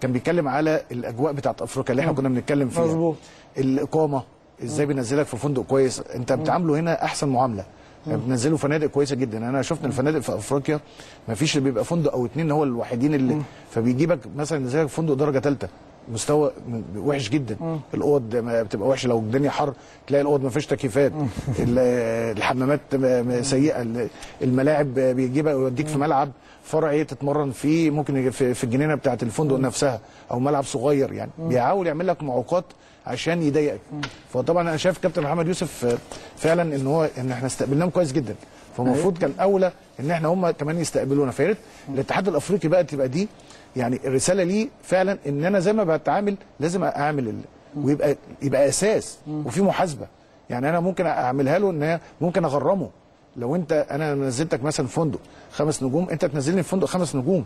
كان بيتكلم على الاجواء بتاعه افريقيا اللي احنا كنا بنتكلم فيها مظبوط. الاقامه ازاي بينزلك في فندق كويس، انت بتعامله هنا احسن معامله، يعني بتنزلوا فنادق كويسه جدا. انا شفت الفنادق في افريقيا ما فيش اللي بيبقى فندق او اتنين هو الوحيدين اللي مم. فبيجيبك مثلا ينزلك في فندق درجه ثالثه، مستوى وحش جدا. مم. الاوض بتبقى وحشه، لو الدنيا حر تلاقي الاوض ما فيش تكييفات، الحمامات سيئه، الملاعب بيجيبك يوديك في ملعب فرعي تتمرن فيه، ممكن في الجنينه بتاعه الفندق مم. نفسها، او ملعب صغير يعني مم. بيحاول يعمل لك معوقات عشان يضايقك. فطبعا انا شايف كابتن محمد يوسف فعلا ان هو ان احنا استقبلناهم كويس جدا، فالمفروض كان اولى ان احنا هم كمان يستقبلونا. فيا ريت الاتحاد الافريقي بقى تبقى دي يعني الرساله ليه فعلا، ان انا زي ما بتعامل لازم اعمل ويبقى يبقى اساس وفي محاسبه، يعني انا ممكن اعملها له ان هي ممكن اغرمه. لو انت انا نزلتك مثلا فندق خمس نجوم، انت تنزلني في فندق خمس نجوم،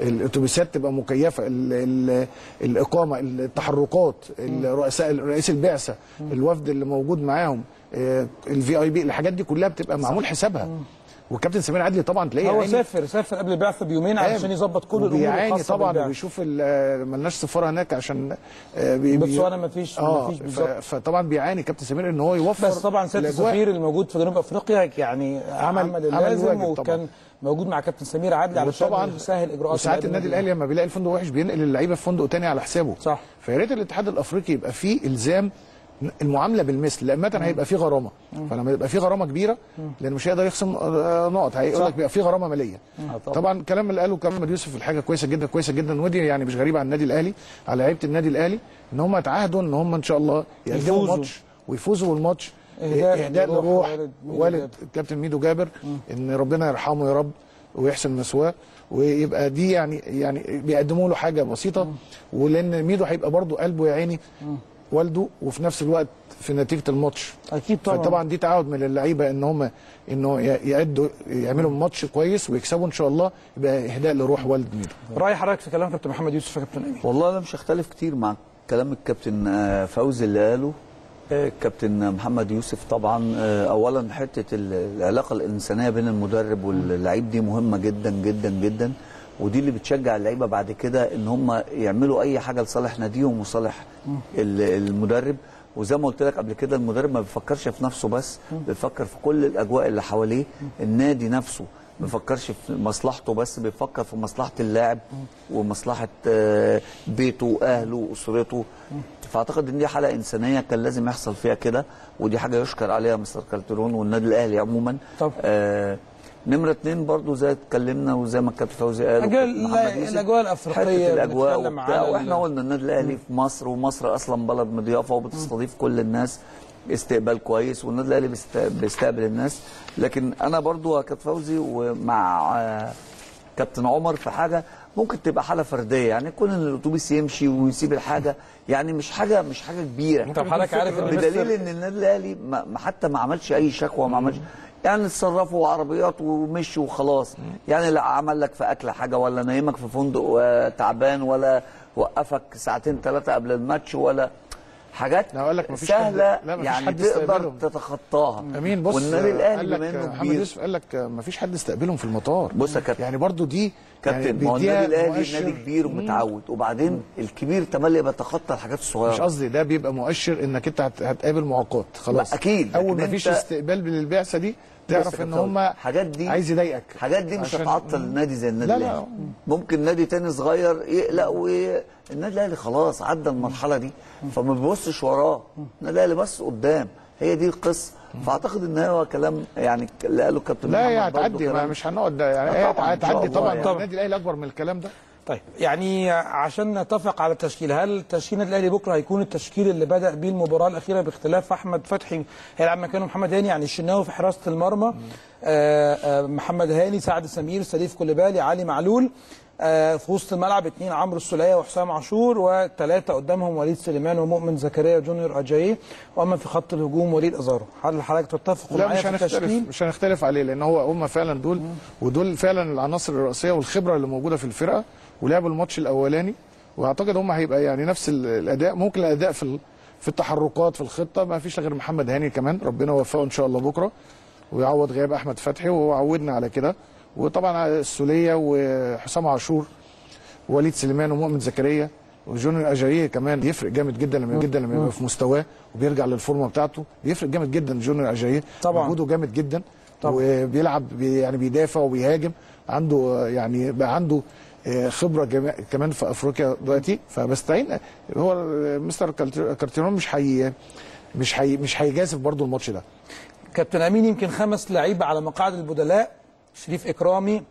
الاتوبيسات تبقى مكيفه، ال ال الاقامه، التحركات، الرؤساء، رئيس البعثه، الوفد اللي موجود معاهم، الفي اي بي، الحاجات دي كلها بتبقى معمول حسابها. والكابتن سمير عدلي طبعا تلاقيه هو سافر سافر قبل البعثه بيومين علشان يظبط كل الامور يعني طبعا، وبيشوف مالناش سفاره هناك عشان بي بتسوانا ما فيش اه فطبعا بيعاني كابتن سمير ان هو يوفر، بس طبعا سياده السفير الموجود في جنوب افريقيا يعني عمل, عمل اللازم، وكان موجود مع كابتن سمير عدلي علشان يسهل اجراءات. وساعات النادي الاهلي لما بيلاقي الفندق وحش بينقل اللعيبه في فندق ثاني على حسابه، صح. فيا ريت الاتحاد الافريقي يبقى فيه الزام المعامله بالمثل، لأمتى هيبقى في غرامه، فلما يبقى في غرامه كبيره لان مش هيقدر يخصم نقط، هيقول لك بيبقى في غرامه ماليه. طبعا الكلام اللي قاله محمد يوسف الحاجه كويسه جدا كويسه جدا، ودي يعني مش غريبه على النادي الاهلي، على لعيبه النادي الاهلي ان هم اتعهدوا ان هم ان شاء الله يقدموا ماتش ويفوزوا بالماتش. اهداء لروح والد كابتن ميدو جابر، ان ربنا يرحمه يا رب ويحسن مثواه، ويبقى دي يعني يعني بيقدموا له حاجه بسيطه، ولان ميدو هيبقى برضه قلبه يا عيني والده، وفي نفس الوقت في نتيجه الماتش اكيد طبعا. فطبعا دي تعاون من اللعيبه ان هم انه يعدوا يعملوا ماتش كويس ويكسبوا ان شاء الله، يبقى اهداء لروح والد ميدو. راي حضرتك في كلام كابتن محمد يوسف يا كابتن امين؟ والله انا مش هختلف كتير مع كلام الكابتن فوزي اللي قاله الكابتن محمد يوسف. طبعا اولا حته العلاقه الانسانيه بين المدرب واللعيب دي مهمه جدا جدا جدا، ودي اللي بتشجع اللعيبه بعد كده ان هم يعملوا اي حاجه لصالح ناديهم وصالح المدرب. وزي ما قلت لك قبل كده، المدرب ما بيفكرش في نفسه بس، بيفكر في كل الاجواء اللي حواليه، النادي نفسه ما بيفكرش في مصلحته بس، بيفكر في مصلحه اللاعب ومصلحه بيته واهله واسرته. فاعتقد ان دي حلقه انسانيه كان لازم يحصل فيها كده، ودي حاجه يشكر عليها مستر كارترون والنادي الاهلي عموما. طب آه نمرة اتنين برضه زي اتكلمنا وزي ما الكابتن فوزي قال، الاجواء الافريقيه الاجواء وبتاع، واحنا قلنا النادي الاهلي في مصر، ومصر اصلا بلد مضيافه وبتستضيف كل الناس استقبال كويس، والنادي الاهلي بيستقبل الناس. لكن انا برضه يا كابتن فوزي ومع كابتن عمر في حاجه ممكن تبقى حاله فرديه، يعني كون ان الاتوبيس يمشي ويسيب الحاجه، يعني مش حاجه مش حاجه كبيره. طب حضرتك عارف بدليل ان النادي الاهلي حتى ما عملش اي شكوى، ما عملش يعني اتصرفوا عربيات ومشوا وخلاص، يعني لا عمل لك في اكل حاجه، ولا نايمك في فندق تعبان، ولا وقفك ساعتين ثلاثه قبل الماتش، ولا حاجات سهله يعني تقدر تتخطاها. امين. بص والنادي الاهلي بما انه محمد يوسف قال لك ما فيش حد استقبلهم في المطار. بص يا كابتن، يعني برضو دي كابتن يعني ما هو النادي الاهلي نادي كبير ومتعود، وبعدين مم. الكبير تملي يبقى تخطى الحاجات الصغيره. مش قصدي ده بيبقى مؤشر انك انت هتقابل معوقات خلاص اكيد، اول ما فيش استقبال للبعثه دي تعرف ان هم الحاجات دي عايز يضايقك، الحاجات دي مش هتعطل نادي زي النادي الاهلي. ممكن نادي تاني صغير يقلق، والنادي الاهلي خلاص عدى المرحله دي فما بيبصش وراه، النادي الاهلي بس قدام، هي دي القصه. فاعتقد ان هو كلام يعني اللي قاله الكابتن لا يعني هتعدي، مش هنقعد ده يعني هتعدي طبعا. النادي الاهلي اكبر من الكلام ده. طيب يعني عشان نتفق على التشكيل، هل تشكيل النادي الاهلي بكره هيكون التشكيل اللي بدا بيه المباراه الاخيره باختلاف احمد فتحي هيلعب مكانه محمد هاني، يعني الشناوي في حراسه المرمى، آآ آآ محمد هاني، سعد سمير، سليف كوليبالي، علي معلول، في وسط الملعب اثنين عمرو السوليه وحسام عاشور، وثلاثه قدامهم وليد سليمان ومؤمن زكريا جونيور اجاييه، واما في خط الهجوم وليد ازارو. هل حضرتك تتفق معايا في التشكيل؟ مش هنختلف عليه، لان هو هم فعلا دول ودول فعلا العناصر الرئيسيه والخبره اللي موجوده في الفرقه، ولعبوا الماتش الاولاني، واعتقد هم هيبقى يعني نفس الاداء، ممكن الاداء في في التحركات في الخطه. ما فيش غير محمد هاني كمان، ربنا يوفقه ان شاء الله بكره ويعوض غياب احمد فتحي، وهو عودنا على كده. وطبعا السوليه وحسام عاشور وليد سليمان ومؤمن زكريا وجونيور اجاييه كمان يفرق جامد جدا لما جدا لما يبقى في مستواه وبيرجع للفورمه بتاعته، بيفرق جامد جدا. جونيور اجاييه وجوده جامد جدا طبعا. وبيلعب يعني بيدافع وبيهاجم، عنده يعني بقى عنده خبره كمان في افريقيا دلوقتي. فبستعين هو مستر كارتيرون مش حي مش حي مش هيجازف برضو الماتش ده. كابتن امين، يمكن خمس لعيبه على مقاعد البدلاء: شريف اكرامي،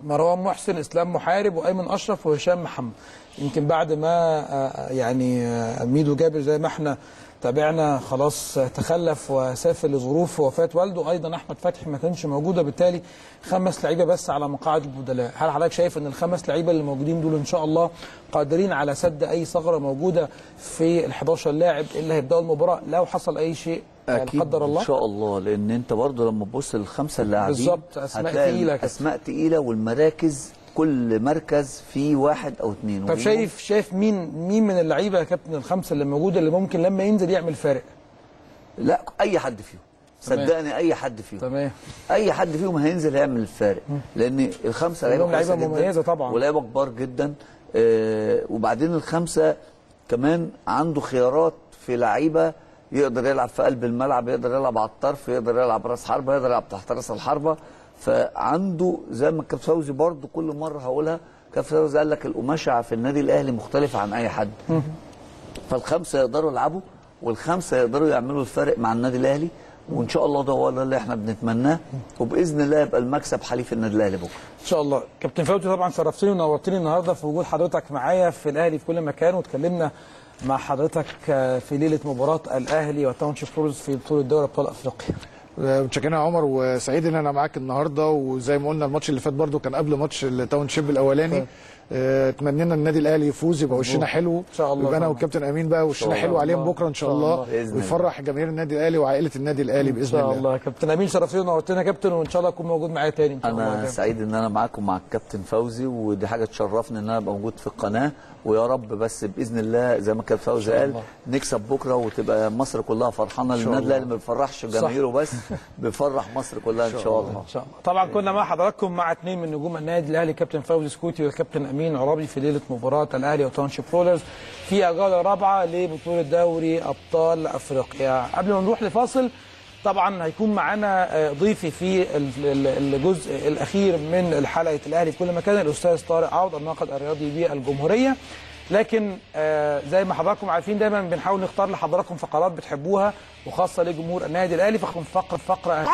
مروان محسن، اسلام محارب، وايمن اشرف، وهشام محمد. يمكن بعد ما يعني ميدو جابر زي ما احنا تابعنا خلاص تخلف وسافر لظروف وفاه والده، ايضا احمد فتحي ما كانش موجوده، بالتالي خمس لعيبه بس على مقاعد البدلاء. هل حضرتك شايف ان الخمس لعيبه اللي موجودين دول ان شاء الله قادرين على سد اي ثغره موجوده في ال حداشر لاعب اللي هيبداوا المباراه لو حصل اي شيء لا قدر الله؟ ان شاء الله، لان انت برضه لما تبص للخمسه اللاعبين بالظبط اسماء ثقيله، اسماء ثقيله، والمراكز كل مركز فيه واحد او اثنين. طب شايف شايف مين مين من اللعيبه يا كابتن الخمسه اللي موجوده اللي ممكن لما ينزل يعمل فارق؟ لا اي حد فيهم، صدقني اي حد فيهم، تمام، اي حد فيهم هينزل هيعمل الفارق، لان الخمسه لعيبه مميزه طبعا ولاعيبه كبار جدا. آه وبعدين الخمسه كمان عنده خيارات في لعيبه، يقدر يلعب في قلب الملعب، يقدر يلعب على الطرف، يقدر يلعب راس حربه، يقدر يلعب تحت راس الحربه. فعنده زي ما الكابتن فوزي برضه كل مره هقولها، الكابتن فوزي قال لك القماشه في النادي الاهلي مختلفه عن اي حد. فالخمسه يقدروا يلعبوا، والخمسه يقدروا يعملوا الفرق مع النادي الاهلي، وان شاء الله ده هو اللي احنا بنتمناه، وباذن الله يبقى المكسب حليف النادي الاهلي بكره ان شاء الله. كابتن فوزي طبعا شرفتني ونورتني النهارده في وجود حضرتك معايا في الاهلي في كل مكان، واتكلمنا مع حضرتك في ليله مباراه الاهلي والتاونشيب كلوبز في بطوله دوري ابطال افريقيا. متشكرين يا عمر، وسعيد ان انا معاك النهارده. وزي ما قلنا الماتش اللي فات برده كان قبل ماتش التاونشيب الاولاني، اتمنينا النادي الاهلي يفوز، يبقى وشنا حلو ان شاء الله، يبقى انا والكابتن امين بقى وشنا حلو عليهم بكره ان شاء الله، ويفرح جماهير النادي الاهلي وعائله النادي الاهلي باذن الله. ان شاء الله. كابتن امين شرفتنا ونورتنا يا كابتن، وان شاء الله تكون موجود معايا تاني. انا سعيد ان انا معاكم ومع الكابتن فوزي، ودي حاجه تشرفني ان انا ابقى موجود في القناه، ويا رب بس باذن الله زي ما الكابتن فوزي قال نكسب بكره، وتبقى مصر كلها فرحانه، لان النادي الاهلي ما بيفرحش جماهيره بس، بيفرح مصر كلها ان شاء الله. ان شاء الله. طبعا كنا مع حضراتكم مع اثنين من نجوم النادي الاهلي، كابتن فوزي سكوتي والكابتن امين عرابي، في ليله مباراه الاهلي وتاونشيب رولرز في الجوله الرابعه لبطوله دوري ابطال افريقيا. قبل ما نروح لفاصل طبعا هيكون معانا ضيفي في الجزء الاخير من حلقه الاهلي في كل مكان، الاستاذ طارق عوض الناقد الرياضي بالجمهوريه. لكن زي ما حضراتكم عارفين دايما بنحاول نختار لحضراتكم فقرات بتحبوها وخاصه لجمهور النادي الاهلي، فقره فقره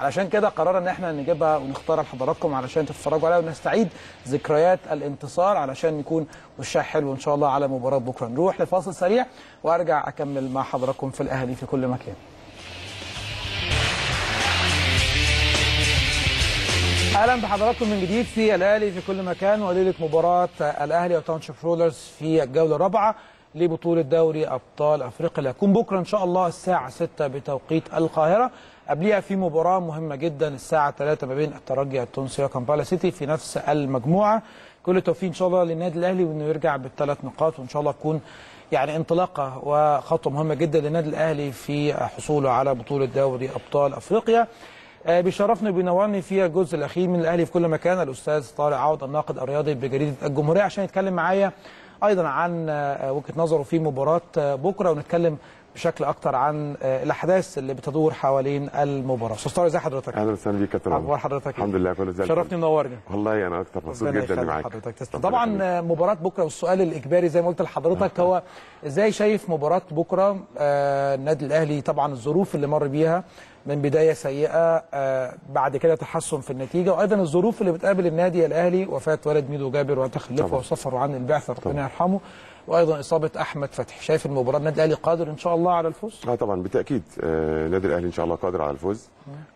علشان كده قررنا ان احنا نجيبها ونختارها لحضراتكم علشان تتفرجوا عليها ونستعيد ذكريات الانتصار، علشان نكون وشها حلو ان شاء الله على مباراه بكره. نروح لفاصل سريع وارجع اكمل مع حضراتكم في الاهلي في كل مكان. اهلا بحضراتكم من جديد في الاهلي في كل مكان، وليله مباراه الاهلي وتاونشيب رولرز في الجوله الرابعه لبطوله دوري ابطال افريقيا، هتكون بكره ان شاء الله الساعه ستة بتوقيت القاهره. قبليها في مباراه مهمه جدا الساعه ثلاثة ما بين الترجي التونسي وكامبالا سيتي في نفس المجموعه. كل التوفيق ان شاء الله للنادي الاهلي، وانه يرجع بالثلاث نقاط، وان شاء الله تكون يعني انطلاقه وخطوه مهمه جدا للنادي الاهلي في حصوله على بطوله دوري ابطال افريقيا. بيشرفني وبينورني في الجزء الاخير من الاهلي في كل مكان الاستاذ طارق عوض الناقد الرياضي بجريده الجمهوريه، عشان يتكلم معايا ايضا عن وجهه نظره في مباراه بكره، ونتكلم بشكل اكتر عن الاحداث اللي بتدور حوالين المباراه. استاذ طارق ازي حضرتك؟ اهلا وسهلا بيك يا كابتن. اخبار حضرتك؟ الحمد لله كله زي الفل. شرفتني منورني. والله انا اكتر مبسوط جدا اللي معاك. طبعا مباراه بكره، والسؤال الاجباري زي ما قلت لحضرتك هو ازاي شايف مباراه بكره؟ آه النادي الاهلي طبعا الظروف اللي مر بيها من بدايه سيئه، آه بعد كده تحسن في النتيجه، وايضا الظروف اللي بتقابل النادي الاهلي، وفاه والد ميدو جابر وتخلفه وسفره عن البعثه ربنا يرحمه، وايضا اصابه احمد فتحي. شايف المباراه النادي الاهلي قادر ان شاء الله على الفوز؟ اه طبعا بالتاكيد النادي آه الاهلي ان شاء الله قادر على الفوز.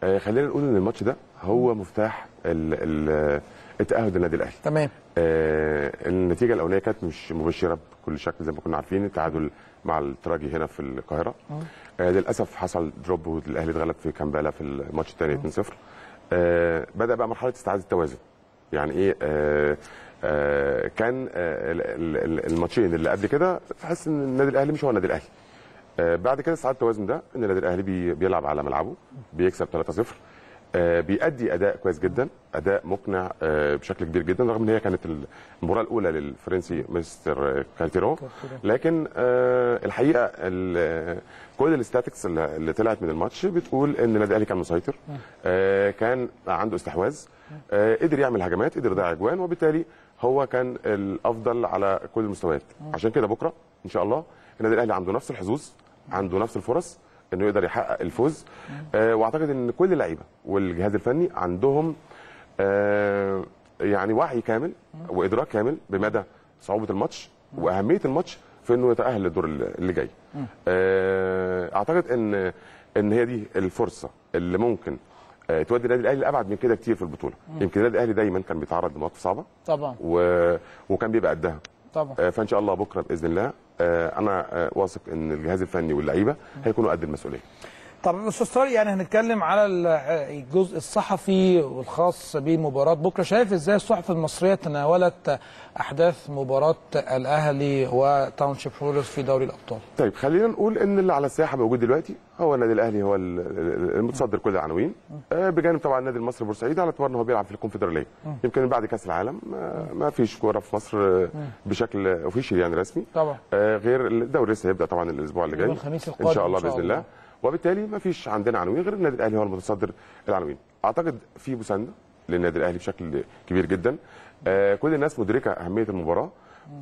آه خلينا نقول ان الماتش ده هو مفتاح التاهل للنادي الاهلي. تمام. آه النتيجه الاولانيه كانت مش مبشره بكل شكل زي ما كنا عارفين، التعادل مع الترجي هنا في القاهره. آه للاسف حصل دروب والاهلي اتغلب في كامبالا في الماتش الثاني اتنين صفر. آه بدا بقى مرحله استعاده التوازن. يعني ايه؟ آه آه كان آه الماتشين اللي قبل كده تحس ان النادي الاهلي مش هو النادي الاهلي. آه بعد كده استعاد التوازن ده، ان النادي الاهلي بي بيلعب على ملعبه، بيكسب تلاتة صفر، آه بيأدي اداء كويس جدا، اداء مقنع آه بشكل كبير جدا، رغم ان هي كانت المباراه الاولى للفرنسي مستر كالتيرو. لكن آه الحقيقه كل الاستاتكس اللي طلعت من الماتش بتقول ان النادي الاهلي كان مسيطر، آه كان عنده استحواذ، آه قدر يعمل هجمات، قدر يضيع اجوان، وبالتالي هو كان الافضل على كل المستويات. عشان كده بكره ان شاء الله النادي الاهلي عنده نفس الحظوظ، عنده نفس الفرص انه يقدر يحقق الفوز. آه واعتقد ان كل اللعيبه والجهاز الفني عندهم آه يعني وعي كامل وادراك كامل بمدى صعوبه الماتش واهميه الماتش في انه يتاهل للدور اللي جاي. آه اعتقد ان ان هي دي الفرصه اللي ممكن تودي النادي الاهلي لابعد من كده كتير في البطوله. مم. يمكن النادي الاهلي دايما كان بيتعرض لمواقف صعبه طبعا و... وكان بيبقى قدها طبعا. فان شاء الله بكره باذن الله انا واثق ان الجهاز الفني واللعيبه هيكونوا قد المسؤوليه. طب استاذ طارق، يعني هنتكلم على الجزء الصحفي والخاص بمباراه بكره، شايف ازاي الصحف المصريه تناولت احداث مباراه الاهلي وتاونشيب رولرز في دوري الابطال؟ طيب خلينا نقول ان اللي على الساحه موجود دلوقتي هو النادي الاهلي، هو المتصدر كل العناوين، بجانب طبعا النادي المصري بورسعيد على اعتبار ان هو بيلعب في الكونفدراليه. يمكن بعد كاس العالم ما فيش كوره في مصر بشكل اوفيشال يعني رسمي طبعا، غير الدوري لسه هيبدا طبعا الاسبوع اللي جاي ان شاء الله باذن الله، وبالتالي ما فيش عندنا عناوين غير النادي الاهلي هو المتصدر العناوين. اعتقد في مسانده للنادي الاهلي بشكل كبير جدا، آه كل الناس مدركه اهميه المباراه،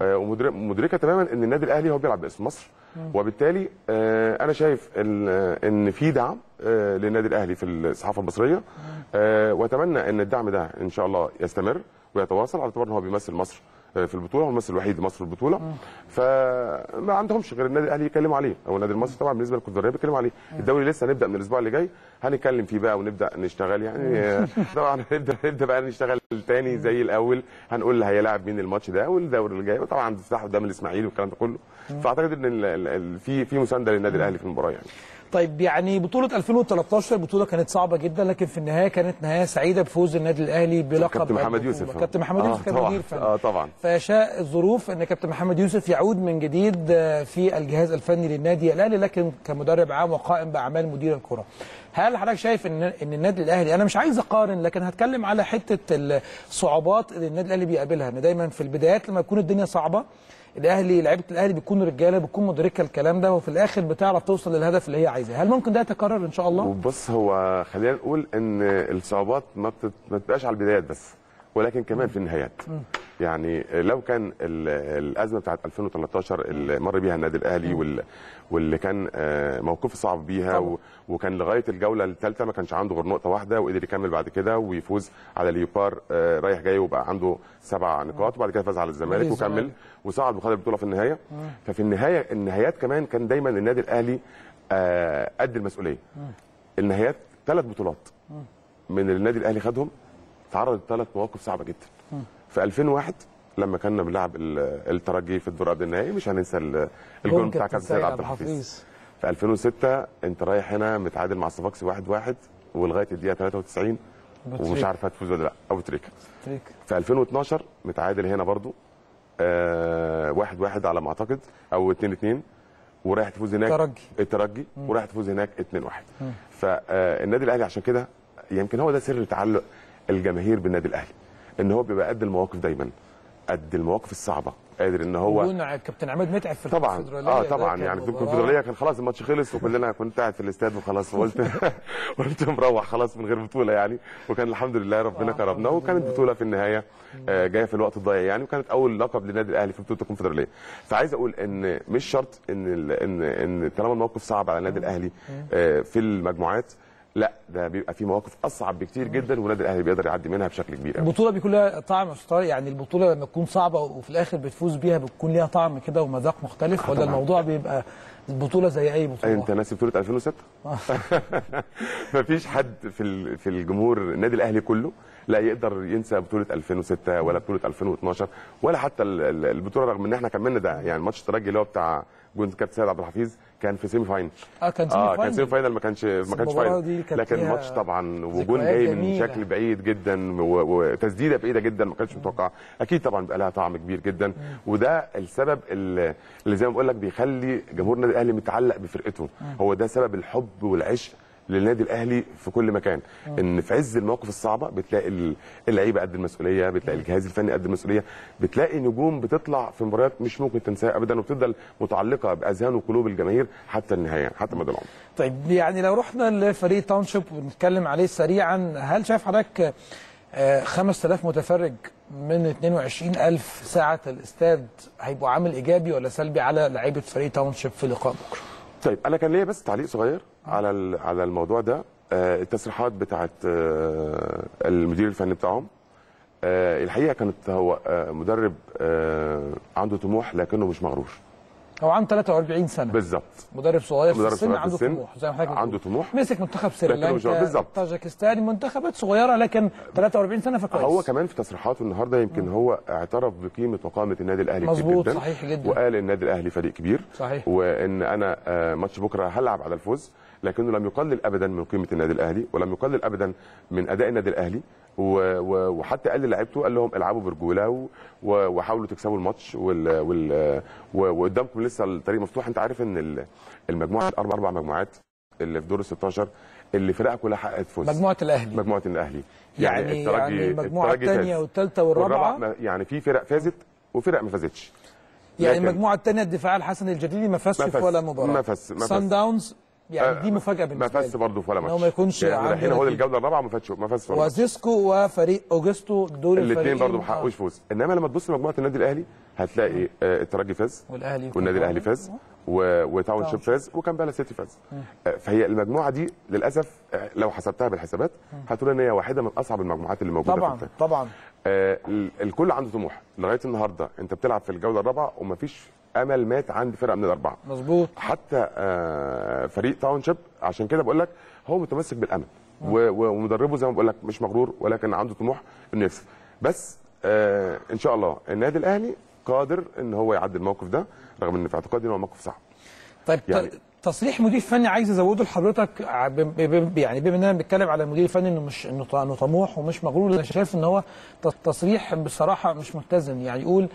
آه ومدركه تماما ان النادي الاهلي هو بيلعب باسم مصر، وبالتالي آه انا شايف ان, إن في دعم آه للنادي الاهلي في الصحافه المصريه، آه واتمنى ان الدعم ده ان شاء الله يستمر ويتواصل على اعتبار ان هو بيمثل مصر في البطوله، هو الممثل الوحيد لمصر في البطوله. مم. فما عندهمش غير النادي الاهلي يتكلموا عليه، او النادي المصري طبعا بالنسبه للكونفدراليه بيتكلموا عليه. مم. الدوري لسه هنبدا من الاسبوع اللي جاي هنتكلم فيه بقى ونبدا نشتغل يعني طبعا نبدا نبدا بقى نشتغل تاني زي الاول، هنقول هيلاعب مين الماتش ده والدوري اللي جاي، وطبعا هنفتح قدام الاسماعيلي والكلام ده كله. مم. فاعتقد ان في في مسانده للنادي الاهلي في المباراه يعني. طيب يعني بطولة ألفين وتلتاشر بطولة كانت صعبة جدا، لكن في النهاية كانت نهاية سعيدة بفوز النادي الأهلي بلقب كابتن محمد يوسف. كابتن محمد يوسف كان مدير فني. اه طبعا. فشاء الظروف إن كابتن محمد يوسف يعود من جديد في الجهاز الفني للنادي الأهلي، لكن كمدرب عام وقائم بأعمال مدير الكرة. هل حضرتك شايف إن إن النادي الأهلي، أنا مش عايز أقارن لكن هتكلم على حتة الصعوبات اللي النادي الأهلي بيقابلها، إن دايما في البدايات لما تكون الدنيا صعبة الاهلي لعيبه الاهلي بتكون رجاله، بتكون مدركه الكلام ده، وفي الاخر بتعرف توصل للهدف اللي هي عايزاه. هل ممكن ده يتكرر ان شاء الله؟ بص، هو خلينا نقول ان الصعوبات ما بتبقاش على البدايات بس، ولكن كمان في النهايات. يعني لو كان الازمه بتاعت ألفين وتلتاشر اللي مر بيها النادي الاهلي واللي كان موقفه صعب بيها، وكان لغايه الجوله الثالثه ما كانش عنده غير نقطه واحده، وقدر يكمل بعد كده ويفوز على ليوبار رايح جاي وبقى عنده سبع نقاط، وبعد كده فاز على الزمالك وكمل وصعد وخد البطوله في النهايه. ففي النهايه النهايات كمان كان دايما النادي الاهلي قد المسؤوليه. النهايات ثلاث بطولات من النادي الاهلي خدهم تعرض لثلاث مواقف صعبه جدا. في ألفين وواحد لما كنا بنلعب الترجي في الدور قبل النهائي، مش هننسى الجول بتاع كابتن سيد عبد الحفيظ. في ألفين وستة انت رايح هنا متعادل مع الصفاقسي واحد واحد ولغايه الدقيقه تلاتة وتسعين ومش عارف هتفوز ولا لا، او تريكه. في ألفين واتناشر متعادل هنا برضو آه واحد واحد على ما اعتقد، او اتنين اتنين، ورايح تفوز هناك الترجي الترجي ورايح تفوز هناك اتنين واحد. فالنادي الاهلي عشان كده يمكن هو ده سر تعلق الجماهير بالنادي الاهلي، ان هو بيبقى قد المواقف دايما، قد المواقف الصعبه، قادر ان هو ونع كابتن عماد متعب في الكونفدراليه. اه طبعا يعني في الكونفدراليه كان خلاص الماتش خلص وكلنا كنت قاعد في الاستاد وخلاص وقلت قلت مروح خلاص من غير بطوله يعني، وكان الحمد لله ربنا كرمنا وكانت بطوله في النهايه آه جايه في الوقت الضايع يعني، وكانت اول لقب للنادي الاهلي في بطوله الكونفدراليه. فعايز اقول ان مش شرط ان ان ان طالما الموقف صعب على النادي الاهلي آه في المجموعات لا ده بيبقى في مواقف اصعب بكتير جدا والنادي الاهلي بيقدر يعدي منها بشكل كبير قوي. البطوله بيكون لها طعم يا استاذ، يعني البطوله لما تكون صعبه وفي الاخر بتفوز بيها بتكون ليها طعم كده ومذاق مختلف، ولا الموضوع بيبقى البطوله زي اي بطوله؟ انت ناسي بطوله ألفين وستة؟ مفيش حد في في الجمهور النادي الاهلي كله لا يقدر ينسى بطوله ألفين وستة ولا بطوله ألفين واتناشر ولا حتى البطوله، رغم ان احنا كملنا ده يعني ماتش الترجي اللي هو بتاع جون كابتن سيد عبد الحفيظ كان في سيمي فاينل. اه كان سيمي فاينل. اه كان سيمي فاينل ما كانش ما كانش فاينل، لكن الماتش طبعا وجون جاي من شكل بعيد جدا وتسديده بعيده جدا ما كانتش متوقعه، اكيد طبعا بقى لها طعم كبير جدا، وده السبب اللي زي ما بقول لك بيخلي جمهور النادي الاهلي متعلق بفرقته، هو ده سبب الحب والعشق للنادي الاهلي في كل مكان. أوه. ان في عز المواقف الصعبه بتلاقي اللعيبه قد المسؤوليه، بتلاقي الجهاز الفني قد المسؤوليه، بتلاقي نجوم بتطلع في مباريات مش ممكن تنساها ابدا وبتفضل متعلقه باذهان وقلوب الجماهير حتى النهايه حتى مدى العمر. طيب يعني لو رحنا لفريق تاونشيب ونتكلم عليه سريعا، هل شايف حضرتك خمسة آلاف متفرج من اتنين وعشرين ألف ساعه الاستاد هيبقوا عامل ايجابي ولا سلبي على لعيبه فريق تاونشيب في لقاء بكره؟ طيب انا كان ليا بس تعليق صغير على على الموضوع ده، التصريحات بتاعت المدير الفني بتاعهم الحقيقه كانت هو مدرب عنده طموح لكنه مش مغرور، هو عنده ثلاثة وأربعين سنه بالظبط، مدرب صغير في السن عنده طموح زي ما حضرتك عنده طموح، مسك منتخب سريلانكا طاجكستان منتخبات صغيره لكن ثلاثة وأربعين سنه فكويس. هو كمان في تصريحاته النهارده يمكن هو اعترف بقيمه وقامه النادي الاهلي مظبوط جدا، صحيح جدا، وقال النادي الاهلي فريق كبير صحيح، وان انا ماتش بكره هلعب على الفوز، لكنه لم يقلل ابدا من قيمه النادي الاهلي ولم يقلل ابدا من اداء النادي الاهلي، وحتى قال للاعيبته قال لهم العبوا برجوله وحاولوا تكسبوا الماتش وقدامكم لسه الطريق مفتوح. انت عارف ان المجموعه الاربع اربع مجموعات اللي في دور ال ستاشر اللي فرقها كلها حققت فوز، مجموعه الاهلي مجموعه الاهلي يعني, يعني الترجي المجموعه الثانيه والثالثه والرابعه، يعني في فرق فازت وفرق ما فازتش، يعني المجموعه الثانيه الدفاع الحسن الجليلي ما فازش في ولا مباراه، ما فاز سان داونز يعني دي مفاجاه بالنسبه لي، ما فازش برضه في ولا ماتش، هو ما يكونش يعني الحين هو الجوله الرابعه ما فازش ما فازش وزيسكو وفريق اوجستو دول الفريقين الاثنين برضه ما حققوش فوز. انما لما تبص لمجموعه النادي الاهلي هتلاقي الترجي فاز والاهلي والنادي الاهلي فاز وتاون شيب فاز وكامبالا سيتي فاز، فهي المجموعه دي للاسف لو حسبتها بالحسابات هتقول ان هي واحده من اصعب المجموعات اللي موجوده طبعا في طبعا. آه الكل عنده طموح، لغايه النهارده انت بتلعب في الجوله الرابعه ومفيش امل مات عند فرقه من الاربعه مظبوط، حتى آه فريق تاونشيب عشان كده بقول لك هو متمسك بالامل ومدربه زي ما بقول لك مش مغرور ولكن عنده طموح انه يكسب، بس آه ان شاء الله النادي الاهلي قادر ان هو يعدي الموقف ده رغم ان في اعتقادي ان هو موقف صعب. طيب يعني تصريح مدير فني عايز ازوده لحضرتك، يعني بما اننا بنتكلم على مدير فني انه مش انه طموح ومش مغرور، انا شايف ان هو تصريح بصراحه مش متزن، يعني يقول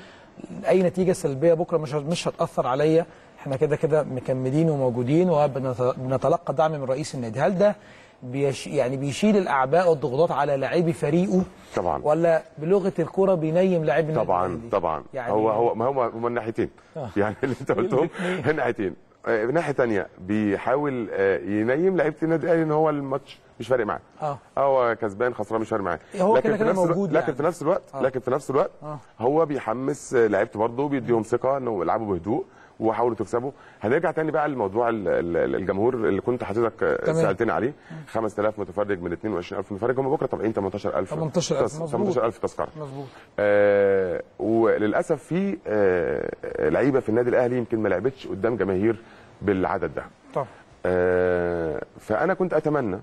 اي نتيجه سلبيه بكره مش مش هتاثر عليا، احنا كده كده مكملين وموجودين وبنتلقى دعم من رئيس النادي، هل ده بيش يعني بيشيل الاعباء والضغوطات على لاعبي فريقه؟ طبعا. ولا بلغه الكوره بينيم لاعبي النادي طبعا طبعا يعني هو هو ما هو من ناحيتين يعني اللي انت قلتهم من ناحيتين، من ناحيه ثانيه بيحاول ينيم لعيبه النادي الاهلي ان هو الماتش مش فارق معاه، اه هو كسبان خسران مش فارق معاه، لكن في نفس الوقت لكن في نفس الوقت لكن في نفس الوقت هو بيحمس لعيبته برضه بيديهم ثقه انه يلعبوا بهدوء وحاولوا تكسبوا. هنرجع تاني بقى لموضوع الجمهور اللي كنت حضرتك سالتني عليه، خمسة آلاف متفرج من اتنين وعشرين ألف متفرج، هم بكره طبعا تمنتاشر ألف تمنتاشر ألف تذكره مظبوط، آه وللاسف في آه لعيبه في النادي الاهلي يمكن ما لعبتش قدام جماهير بالعدد ده طبعا، آه فانا كنت اتمنى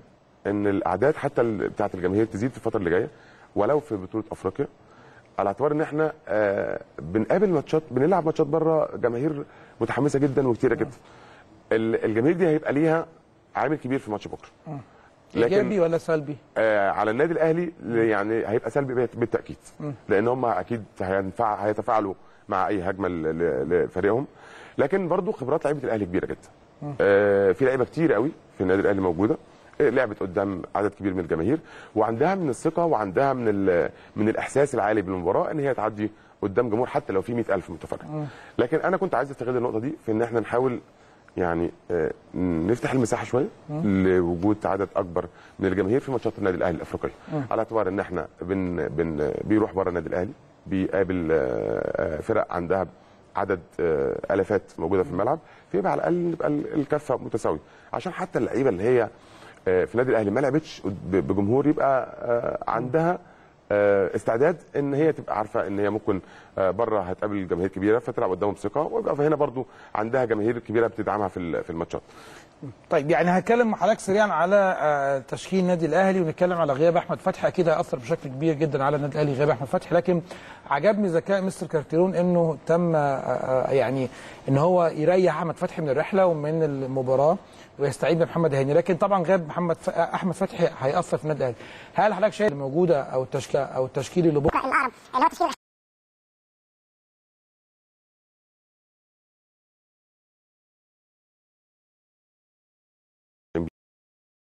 ان الاعداد حتى بتاعه الجماهير تزيد في الفتره اللي جايه ولو في بطوله افريقيا، على اعتبار ان احنا آه بنقابل ماتشات بنلعب ماتشات بره جماهير متحمسه جدا وكتيره جدا، الجماهير دي هيبقى ليها عامل كبير في ماتش بكره. لكن ايجابي ولا سلبي؟ آه على النادي الاهلي يعني هيبقى سلبي بالتاكيد، لان هم اكيد هينفع هيتفاعلوا مع اي هجمه لفريقهم، لكن برضو خبرات لعيبه الاهلي كبيره جدا، آه في لعيبه كتير قوي في النادي الاهلي موجوده لعبت قدام عدد كبير من الجماهير وعندها من الثقه وعندها من من الاحساس العالي بالمباراه ان هي تعدي قدام جمهور حتى لو في مية ألف متفرج. لكن انا كنت عايز استغل النقطه دي في ان احنا نحاول يعني نفتح المساحه شويه لوجود عدد اكبر من الجماهير في ماتشات النادي الاهلي الافريقيه، على اعتبار ان احنا بن بن بيروح بره النادي الاهلي بيقابل فرق عندها عدد الافات موجوده في الملعب، فيبقى على الاقل نبقى الكفه متساويه عشان حتى اللعيبه اللي هي في نادي الاهلي ما لعبتش بجمهور يبقى عندها استعداد ان هي تبقى عارفه ان هي ممكن بره هتقابل جماهير كبيره فتلعب قدامهم بثقه، ويبقى فهنا برضو عندها جماهير كبيره بتدعمها في في الماتشات. طيب يعني هكلم مع حضرتك سريعا على تشكيل النادي الاهلي ونتكلم على غياب احمد فتحي، اكيد هيأثر بشكل كبير جدا على النادي الاهلي غياب احمد فتحي، لكن عجبني ذكاء مستر كارتيرون انه تم يعني ان هو يريح احمد فتحي من الرحله ومن المباراه ويستعيد بمحمد هاني، لكن طبعا غياب محمد ف... احمد فتحي هيأثر في النادي الاهلي. هل حضرتك شايف الموجوده او التشكيل او التشكيل اللي بكره الاقرب اللي هو تشكيل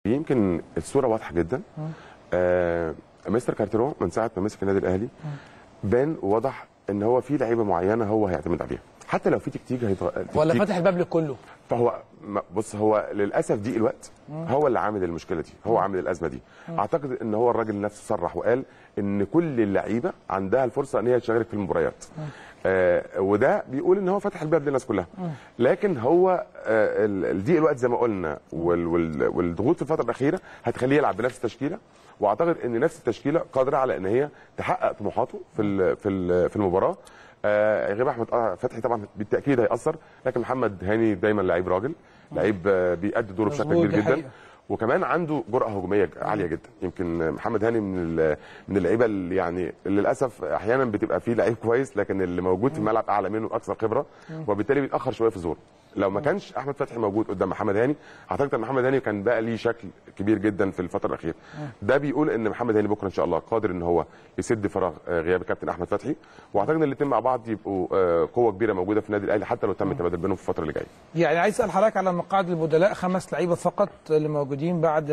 يمكن الصوره واضحه جدا. آه مستر كارتيرون من ساعه ما مسك النادي الاهلي بان ووضح ان هو في لعيبه معينه هو هيعتمد عليها، حتى لو في تكتيك هيتغير ولا فتح الباب لكله. فهو بص هو للاسف دي الوقت هو اللي عامل المشكله دي، هو عامل الازمه دي. اعتقد ان هو الراجل نفسه صرح وقال ان كل اللعيبه عندها الفرصه ان هي تشارك في المباريات، آه وده بيقول ان هو فتح الباب للناس كلها. لكن هو آه دي الوقت زي ما قلنا والضغوط في الفتره الاخيره هتخليه يلعب بنفس التشكيله، واعتقد ان نفس التشكيله قادره على ان هي تحقق طموحاته في في في المباراه. آه غياب احمد فتحي طبعا بالتاكيد هيأثر، لكن محمد هاني دايما لعيب راجل، لعيب بيأدي دوره بشكل كبير جدا، وكمان عنده جرأه هجوميه عاليه جدا. يمكن محمد هاني من من اللعيبه اللي يعني للاسف احيانا بتبقى فيه لعيب كويس لكن اللي موجود في الملعب اعلى منه واكثر خبره، وبالتالي بيتاخر شويه في ظهوره. لو ما كانش احمد فتحي موجود قدام محمد هاني اعتقد ان محمد هاني كان بقى ليه شكل كبير جدا في الفتره الاخيره. ده بيقول ان محمد هاني بكره ان شاء الله قادر ان هو يسد فراغ غياب الكابتن احمد فتحي، واعتقد ان الاثنين مع بعض يبقوا قوه كبيره موجوده في النادي الاهلي حتى لو تم التبادل بينهم في الفتره اللي جايه. يعني عايز اسال حضرتك على مقاعد البدلاء، خمس لعيبه فقط اللي موجودين بعد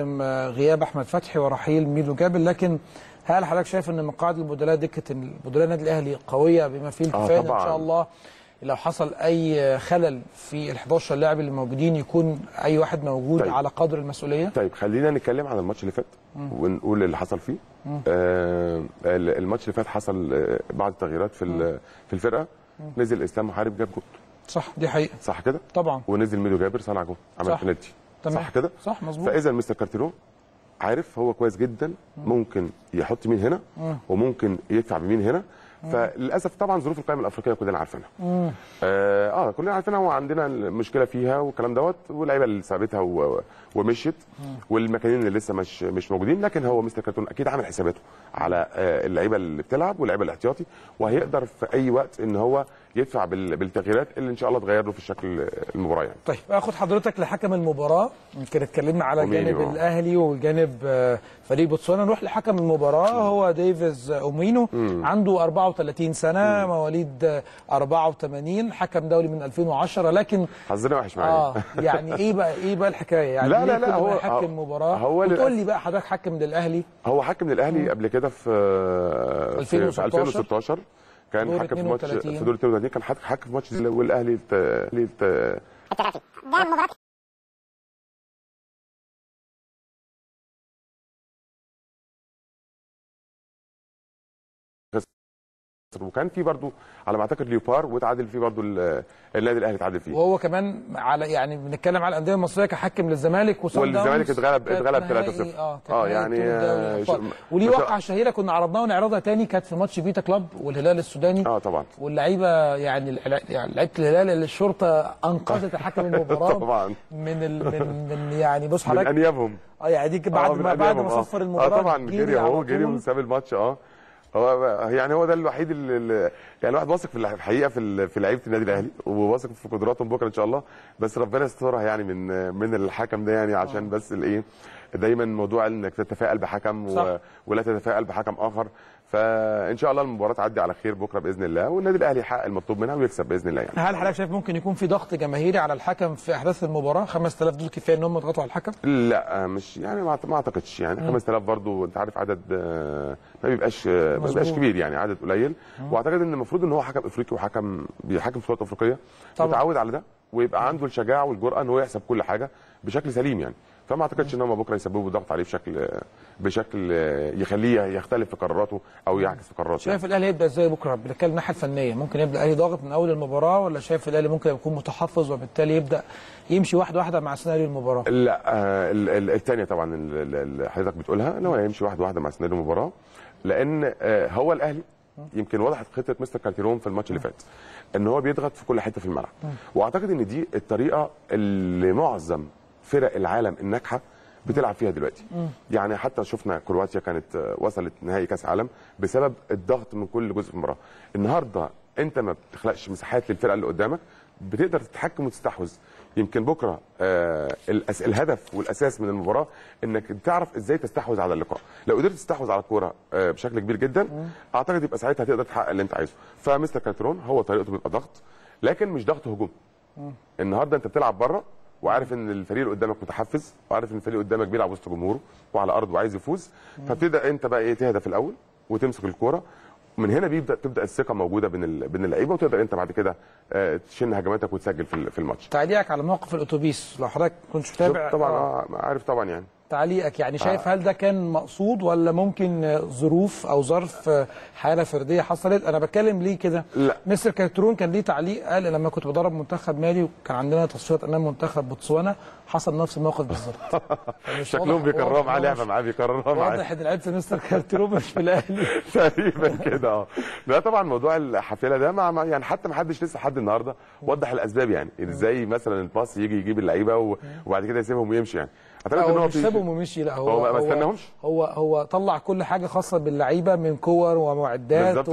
غياب احمد فتحي ورحيل ميدو جابل، لكن هل حضرتك شايف ان مقاعد البدلاء دكه البدلاء النادي الاهلي قويه بما فيه الكفايه؟ آه ان شاء الله لو حصل اي خلل في ال حداشر لاعب اللي موجودين يكون اي واحد موجود طيب. على قدر المسؤوليه. طيب خلينا نتكلم عن الماتش اللي فات ونقول اللي حصل فيه. آه الماتش اللي فات حصل بعض التغييرات في في الفرقه. مم. نزل اسلام محارب جاب جول، صح دي حقيقه، صح كده طبعا، ونزل ميدو جابر صنع جول عمل بلنتي، صح كده صح مظبوط. فاذا مستر كارتيرون عارف هو كويس جدا ممكن يحط مين هنا وممكن يدفع بمين هنا. فللاسف طبعا ظروف القائمه الافريقيه كلنا عارفينها. اه كلنا عارفينها وعندنا مشكله فيها والكلام دوت، واللعيبه اللي سابتها ومشيت والمكانين اللي لسه مش مش موجودين، لكن هو مستر كارتيرون اكيد عامل حساباته على اللعيبه اللي بتلعب واللعيبه الاحتياطي، وهيقدر في اي وقت ان هو يدفع بالتغييرات اللي ان شاء الله تغير له في شكل المباراه يعني. طيب اخد حضرتك لحكم المباراه، يمكن اتكلمنا على جانب أومينو. الاهلي وجانب فريق بوتسوانا، نروح لحكم المباراه هو ديفيز اومينو. مم. عنده اربعة وثلاثين سنه، مم. مواليد اربعة وثمانين، حكم دولي من الفين وعشرة، لكن حظنا وحش معايا اه يعني ايه بقى ايه بقى الحكايه يعني؟ لا لا لا هو حكم مباراه وتقول لي بقى حضرتك حكم للاهلي. هو حكم للاهلي قبل كده في الفين وستاشر كان حكم في ماتش في دور اتنين وتلاتين، كان حكم في ماتش والاهلي الاهلي ده مباراه وكان في برضو على ما اعتقد ليوبار وتعادل فيه برضو النادي الاهلي تعادل فيه، وهو كمان على يعني بنتكلم على الانديه المصريه كحكم للزمالك وصن داونز، والزمالك اتغلب اتغلب تلاتة صفر. اه, آه يعني وليه وقعه شهيره كنا عرضناها ونعرضها تاني، كانت في ماتش فيتا كلاب والهلال السوداني. اه طبعا واللعيبه يعني لعيبه الهلال اللي الشرطه انقذت حكم المباراه طبعا من من, من يعني بص حضرتك من انيابهم. اه يعني دي بعد آه ما بعد ما صفر المباراه اه طبعا جري اهو جري وساب الماتش. اه هو يعني هو ده الوحيد اللي يعني الواحد واثق في الحقيقه في في لعيبه النادي الاهلي وواثق في قدراتهم بكره ان شاء الله، بس ربنا يسترها يعني من من الحكم ده يعني، عشان بس الايه دايما موضوع انك تتفائل بحكم و... ولا تتفائل بحكم اخر. فان شاء الله المباراه تعدي على خير بكره باذن الله، والنادي الاهلي يحقق المطلوب منها ويكسب باذن الله يعني. هل حضرتك شايف ممكن يكون في ضغط جماهيري على الحكم في احداث المباراه؟ خمسة آلاف دول كفايه ان هم يضغطوا على الحكم؟ لا مش يعني ما اعتقدش يعني. خمسة آلاف برضو انت عارف عدد ما بيبقاش ما بيبقاش كبير يعني، عدد قليل. مم. واعتقد ان المفروض ان هو حكم افريقي وحكم بيحكم في بطولات افريقيه متعود على ده، ويبقى عنده الشجاعه والجرأه ان هو يحسب كل حاجه بشكل سليم يعني. فما اعتقدش ان هم بكره يسببوا ضغط عليه بشكل بشكل يخليه يختلف في قراراته او يعكس في قراراته. شايف يعني الاهلي يبدا ازاي بكره؟ بنتكلم الناحيه الفنيه، ممكن يبدا الاهلي ضاغط من اول المباراه، ولا شايف الاهلي ممكن يكون متحفظ وبالتالي يبدا يمشي واحده واحده مع سيناريو المباراه؟ لا الثانيه طبعا اللي حضرتك بتقولها ان هو هيمشي واحده واحده مع سيناريو المباراه، لان هو الاهلي يمكن وضحت خطه مستر كارتيرون في الماتش اللي فات ان هو بيضغط في كل حته في الملعب، واعتقد ان دي الطريقه اللي معظم فرق العالم الناجحه بتلعب فيها دلوقتي. مم. يعني حتى شفنا كرواتيا كانت وصلت نهائي كاس عالم بسبب الضغط من كل جزء في المباراه. النهارده انت ما بتخلقش مساحات للفرقه اللي قدامك، بتقدر تتحكم وتستحوذ. يمكن بكره آه الهدف والاساس من المباراه انك تعرف ازاي تستحوذ على اللقاء. لو قدرت تستحوذ على الكوره آه بشكل كبير جدا مم. اعتقد يبقى ساعتها تقدر تحقق اللي انت عايزه. فمستر كارتيرون هو طريقته بيبقى ضغط، لكن مش ضغط هجوم. مم. النهارده انت بتلعب بره وعارف ان الفريق اللي قدامك متحفز، وعارف ان الفريق اللي قدامك بيلعب وسط جمهوره وعلى ارضه وعايز يفوز، فبتبدا انت بقى ايه تهدف الاول وتمسك الكوره، من هنا بيبدا تبدا الثقه موجوده بين بين اللعيبه، وتقدر انت بعد كده تشن هجماتك وتسجل في الماتش. تعليقك على موقف الاتوبيس لو حضرتك كنت متابع طبعا آه. عارف طبعا يعني تعليقك يعني شايف آه. هل ده كان مقصود ولا ممكن ظروف او ظرف حاله فرديه حصلت؟ انا بتكلم ليه كده؟ مستر كارتيرون كان ليه تعليق قال لما كنت بدرب منتخب مالي وكان عندنا تصفيات امام منتخب بوتسوانا حصل نفس الموقف بالظبط. شكلهم بيكرروا معاه لعبه معاه بيكرروا معاه. واضح ان لعيبه مستر كارتيرون مش في الاهلي. تقريبا كده اه. لا طبعا موضوع الحفيله ده مع يعني حتى ما حدش لسه لحد النهارده وضح الاسباب، يعني ازاي مثلا الباص يجي يجيب اللعيبه وبعد كده يسيبهم ويمشي يعني. اعتقد ان هو مش سابهم ومشي، لا هو هو ما استناهمش، هو هو طلع كل حاجه خاصه باللعيبه من كور ومعدات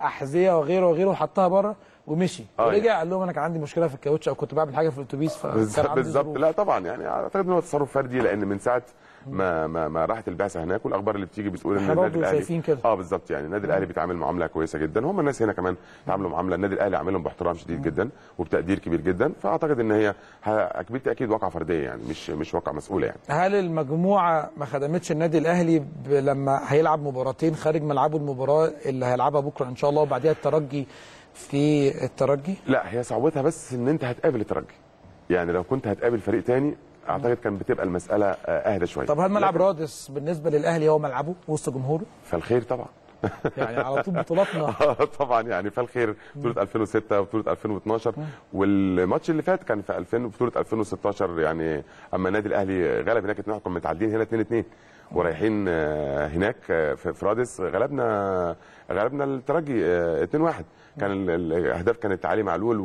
واحذيه وغيره وغيره وحطها بره ومشي ورجع آه قال لهم انا كان عندي مشكله في الكاوتش او كنت بعمل حاجه في الاتوبيس فكان عندي بالظبط. لا طبعا يعني اعتقد ان هو تصرف فردي، لان من ساعه ما ما, ما راحت البعثه هناك والاخبار اللي بتيجي بتقول ان النادي الاهلي اه بالظبط يعني النادي الاهلي بيتعامل معامله كويسه جدا، هم الناس هنا كمان تعاملوا معامله النادي الاهلي عاملهم باحترام شديد جدا وبتقدير كبير جدا، فاعتقد ان هي بالتاكيد واقعه فرديه يعني مش مش واقعه مسؤوله يعني. هل المجموعه ما خدمتش النادي الاهلي لما هيلعب مباراتين خارج ملعبه المباراه اللي هيلعبها بكره ان شاء الله وبعديها الترجي في الترجي؟ لا هي صعوبتها بس ان انت هتقابل الترجي، يعني لو كنت هتقابل فريق تاني اعتقد كان بتبقى المساله اهدى شويه. طب هل ملعب رادس بالنسبه للاهلي هو ملعبه وسط جمهوره؟ فالخير طبعا. يعني على طول بطولاتنا طبعا يعني فالخير بطوله ألفين وستة وبطوله ألفين واتناشر والماتش اللي فات كان في ألفين بطوله ألفين وستاشر، يعني اما النادي الاهلي غلب هناك اتنين واحد كنا متعادلين هنا اتنين اتنين ورايحين هناك في رادس غلبنا غلبنا الترجي اتنين واحد، كان الاهداف كانت علي معلول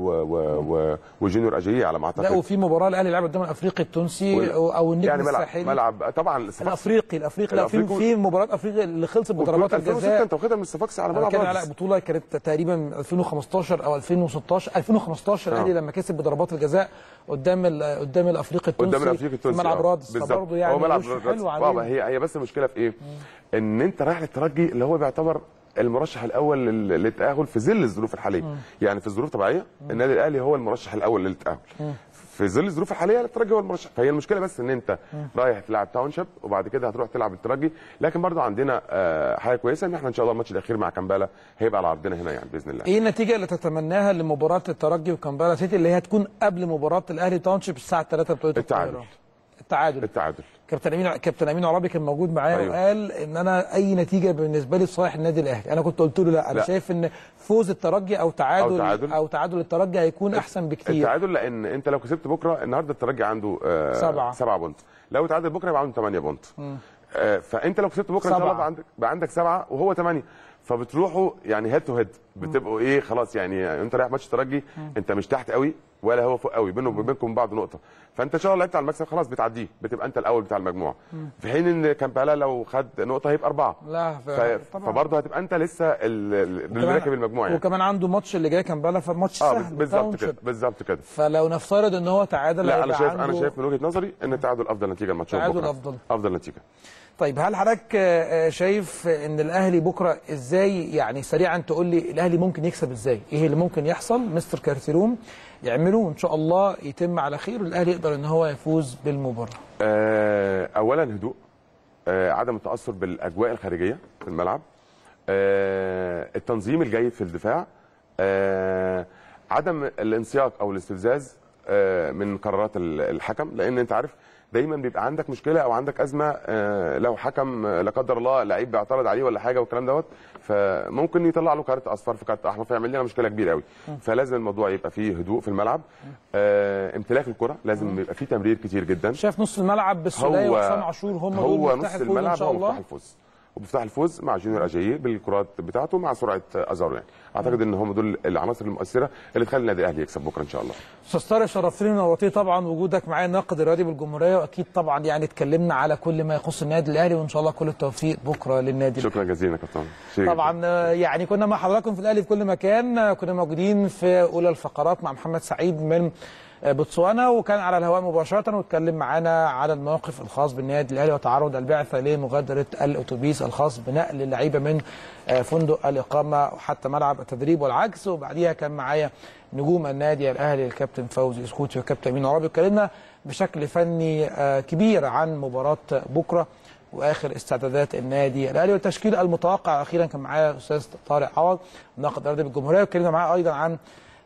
وجونيور اجييه على ما اعتقد. لا وفي مباراه الاهلي لعب قدام الافريقي التونسي او النجم يعني الساحلي ملعب طبعا الافريقي الافريقي لا في في مباراه افريقيا اللي خلصت بضربات الجزاء انت واخدها من الصفاقسي على ملعب كان على بطوله كانت تقريبا ألفين وخمستاشر او ألفين وستاشر ألفين وخمستاشر الاهلي آه. لما كسب بضربات الجزاء قدام ال قدام الافريقي التونسي في ملعب رادس برضه يعني حلو عليه. هي هي بس المشكله في ايه؟ ان انت رايح للترجي اللي هو بيعتبر المرشح الاول للتاهل في ظل الظروف الحاليه، م. يعني في الظروف طبيعيه النادي الاهلي هو المرشح الاول للتاهل، م. في ظل الظروف الحاليه الترجي هو المرشح. فهي المشكله بس ان انت م. رايح تلعب تاونشيب وبعد كده هتروح تلعب الترجي، لكن برضو عندنا آه حاجه كويسه ان احنا ان شاء الله الماتش الاخير مع كامبالا هيبقى على عرضنا هنا يعني باذن الله. ايه النتيجه اللي تتمناها لمباراه الترجي وكامبالا سيتي اللي هي هتكون قبل مباراه الاهلي تاونشيب الساعه تلاتة بتوقيت القاهره؟ التعادل. التعادل. كابتن امين كابتن امين عرابي كان موجود معايا أيوة. وقال ان انا اي نتيجه بالنسبه لي لصالح النادي الاهلي، انا كنت قلت له لا انا لا. شايف ان فوز الترجي او تعادل او تعادل, أو تعادل الترجي هيكون احسن بكتير. التعادل لان انت لو كسبت بكره النهارده الترجي عنده آه سبعه سبعه بونت، لو تعادل بكره يبقى عنده تمانية بونت. آه فانت لو كسبت بكره ان شاء الله بقى عندك بقى عندك سبعه وهو تمانية، فبتروحوا يعني هيد تو هيد بتبقوا ايه خلاص يعني, يعني انت رايح ماتش الترجي انت مش تحت قوي ولا هو فوق قوي بينه وبينكم بعض نقطه، فانت ان شاء الله لعبت على المكسب خلاص بتعديه بتبقى انت الاول بتاع المجموعه، في حين ان كامبالا لو خد نقطه هيبقى اربعه لا ف... فبرضه هتبقى انت لسه اللي راكب المجموعه يعني. وكمان عنده ماتش اللي جاي كامبالا فماتش سهل اه بالظبط كده بالظبط كده. فلو نفترض ان هو تعادل لا انا شايف عنده... انا شايف من وجهه نظري ان التعادل افضل نتيجه الماتش التعادل افضل افضل نتيجه. طيب هل حضرتك شايف ان الاهلي بكره ازاي يعني سريعا تقول لي الاهلي ممكن يكسب ازاي؟ ايه اللي ممكن يحصل مستر كارتيرون يعملوه ان شاء الله يتم على خير والاهلي يقدر ان هو يفوز بالمباراه؟ آه اولا هدوء، آه عدم التاثر بالاجواء الخارجيه في الملعب، آه التنظيم الجيد في الدفاع، آه عدم الانسياق او الاستفزاز آه من قرارات الحكم، لان انت عارف دايما بيبقى عندك مشكله او عندك ازمه لو حكم لا قدر الله لعيب بيعترض عليه ولا حاجه والكلام دوت، فممكن يطلع له كارت اصفر في كارت احمر فيعمل لنا مشكله كبيره قوي. فلازم الموضوع يبقى فيه هدوء في الملعب، امتلاك الكره لازم يبقى فيه تمرير كتير جدا. شايف نص الملعب بالسوليه وحسام عاشور هم دول هو نص الملعب هو مفتاح الفوز، ومفتاح الفوز مع جونيور أجاييه بالكرات بتاعته مع سرعه ازارو. يعني اعتقد ان هم دول العناصر المؤثره اللي تخلي النادي الاهلي يكسب بكره ان شاء الله. استاذ طارق شرفتني ونورتني طبعا، وجودك معايا ناقد الرياضي بالجمهوريه، واكيد طبعا يعني اتكلمنا على كل ما يخص النادي الاهلي، وان شاء الله كل التوفيق بكره للنادي. شكرا جزيلا يا كابتن. طبعا يعني كنا مع حضراتكم في الاهلي في كل مكان، كنا موجودين في اولى الفقرات مع محمد سعيد من بوتسوانا، وكان على الهواء مباشره واتكلم معانا على الموقف الخاص بالنادي الاهلي وتعرض البعثه لمغادره الاتوبيس الخاص بنقل اللعيبه من فندق الاقامه وحتى ملعب التدريب والعكس. وبعديها كان معايا نجوم النادي الاهلي الكابتن فوزي اسكوتي والكابتن امين عرابي، اتكلمنا بشكل فني كبير عن مباراه بكره واخر استعدادات النادي الاهلي والتشكيل المتوقع. اخيرا كان معايا استاذ طارق عوض ناقد رياضي بالجمهوريه، واتكلمنا معاه ايضا عن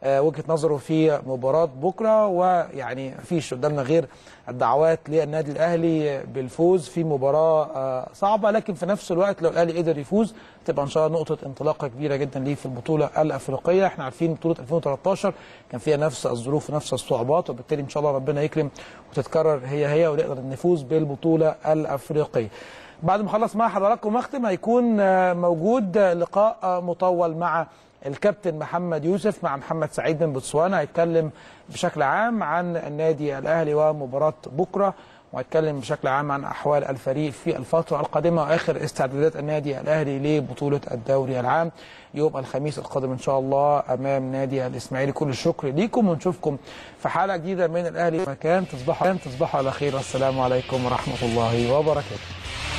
وجهه نظره في مباراه بكره، ويعني مفيش قدامنا غير الدعوات للنادي الاهلي بالفوز في مباراه صعبه، لكن في نفس الوقت لو الاهلي قدر يفوز تبقى ان شاء الله نقطه انطلاقه كبيره جدا ليه في البطوله الافريقيه. احنا عارفين بطوله ألفين وثلاثطاشر كان فيها نفس الظروف ونفس الصعوبات، وبالتالي ان شاء الله ربنا يكرم وتتكرر هي هي ونقدر نفوز بالبطوله الافريقيه. بعد ما اخلص مع حضراتكم واختم هيكون موجود لقاء مطول مع الكابتن محمد يوسف مع محمد سعيد من بوتسوانا، هيتكلم بشكل عام عن النادي الاهلي ومباراه بكره، وهيتكلم بشكل عام عن احوال الفريق في الفتره القادمه واخر استعدادات النادي الاهلي لبطوله الدوري العام يوم الخميس القادم ان شاء الله امام نادي الاسماعيلي. كل الشكر ليكم، ونشوفكم في حلقه جديده من الاهلي مكان. تصبحوا تصبحوا على خير، والسلام عليكم ورحمه الله وبركاته.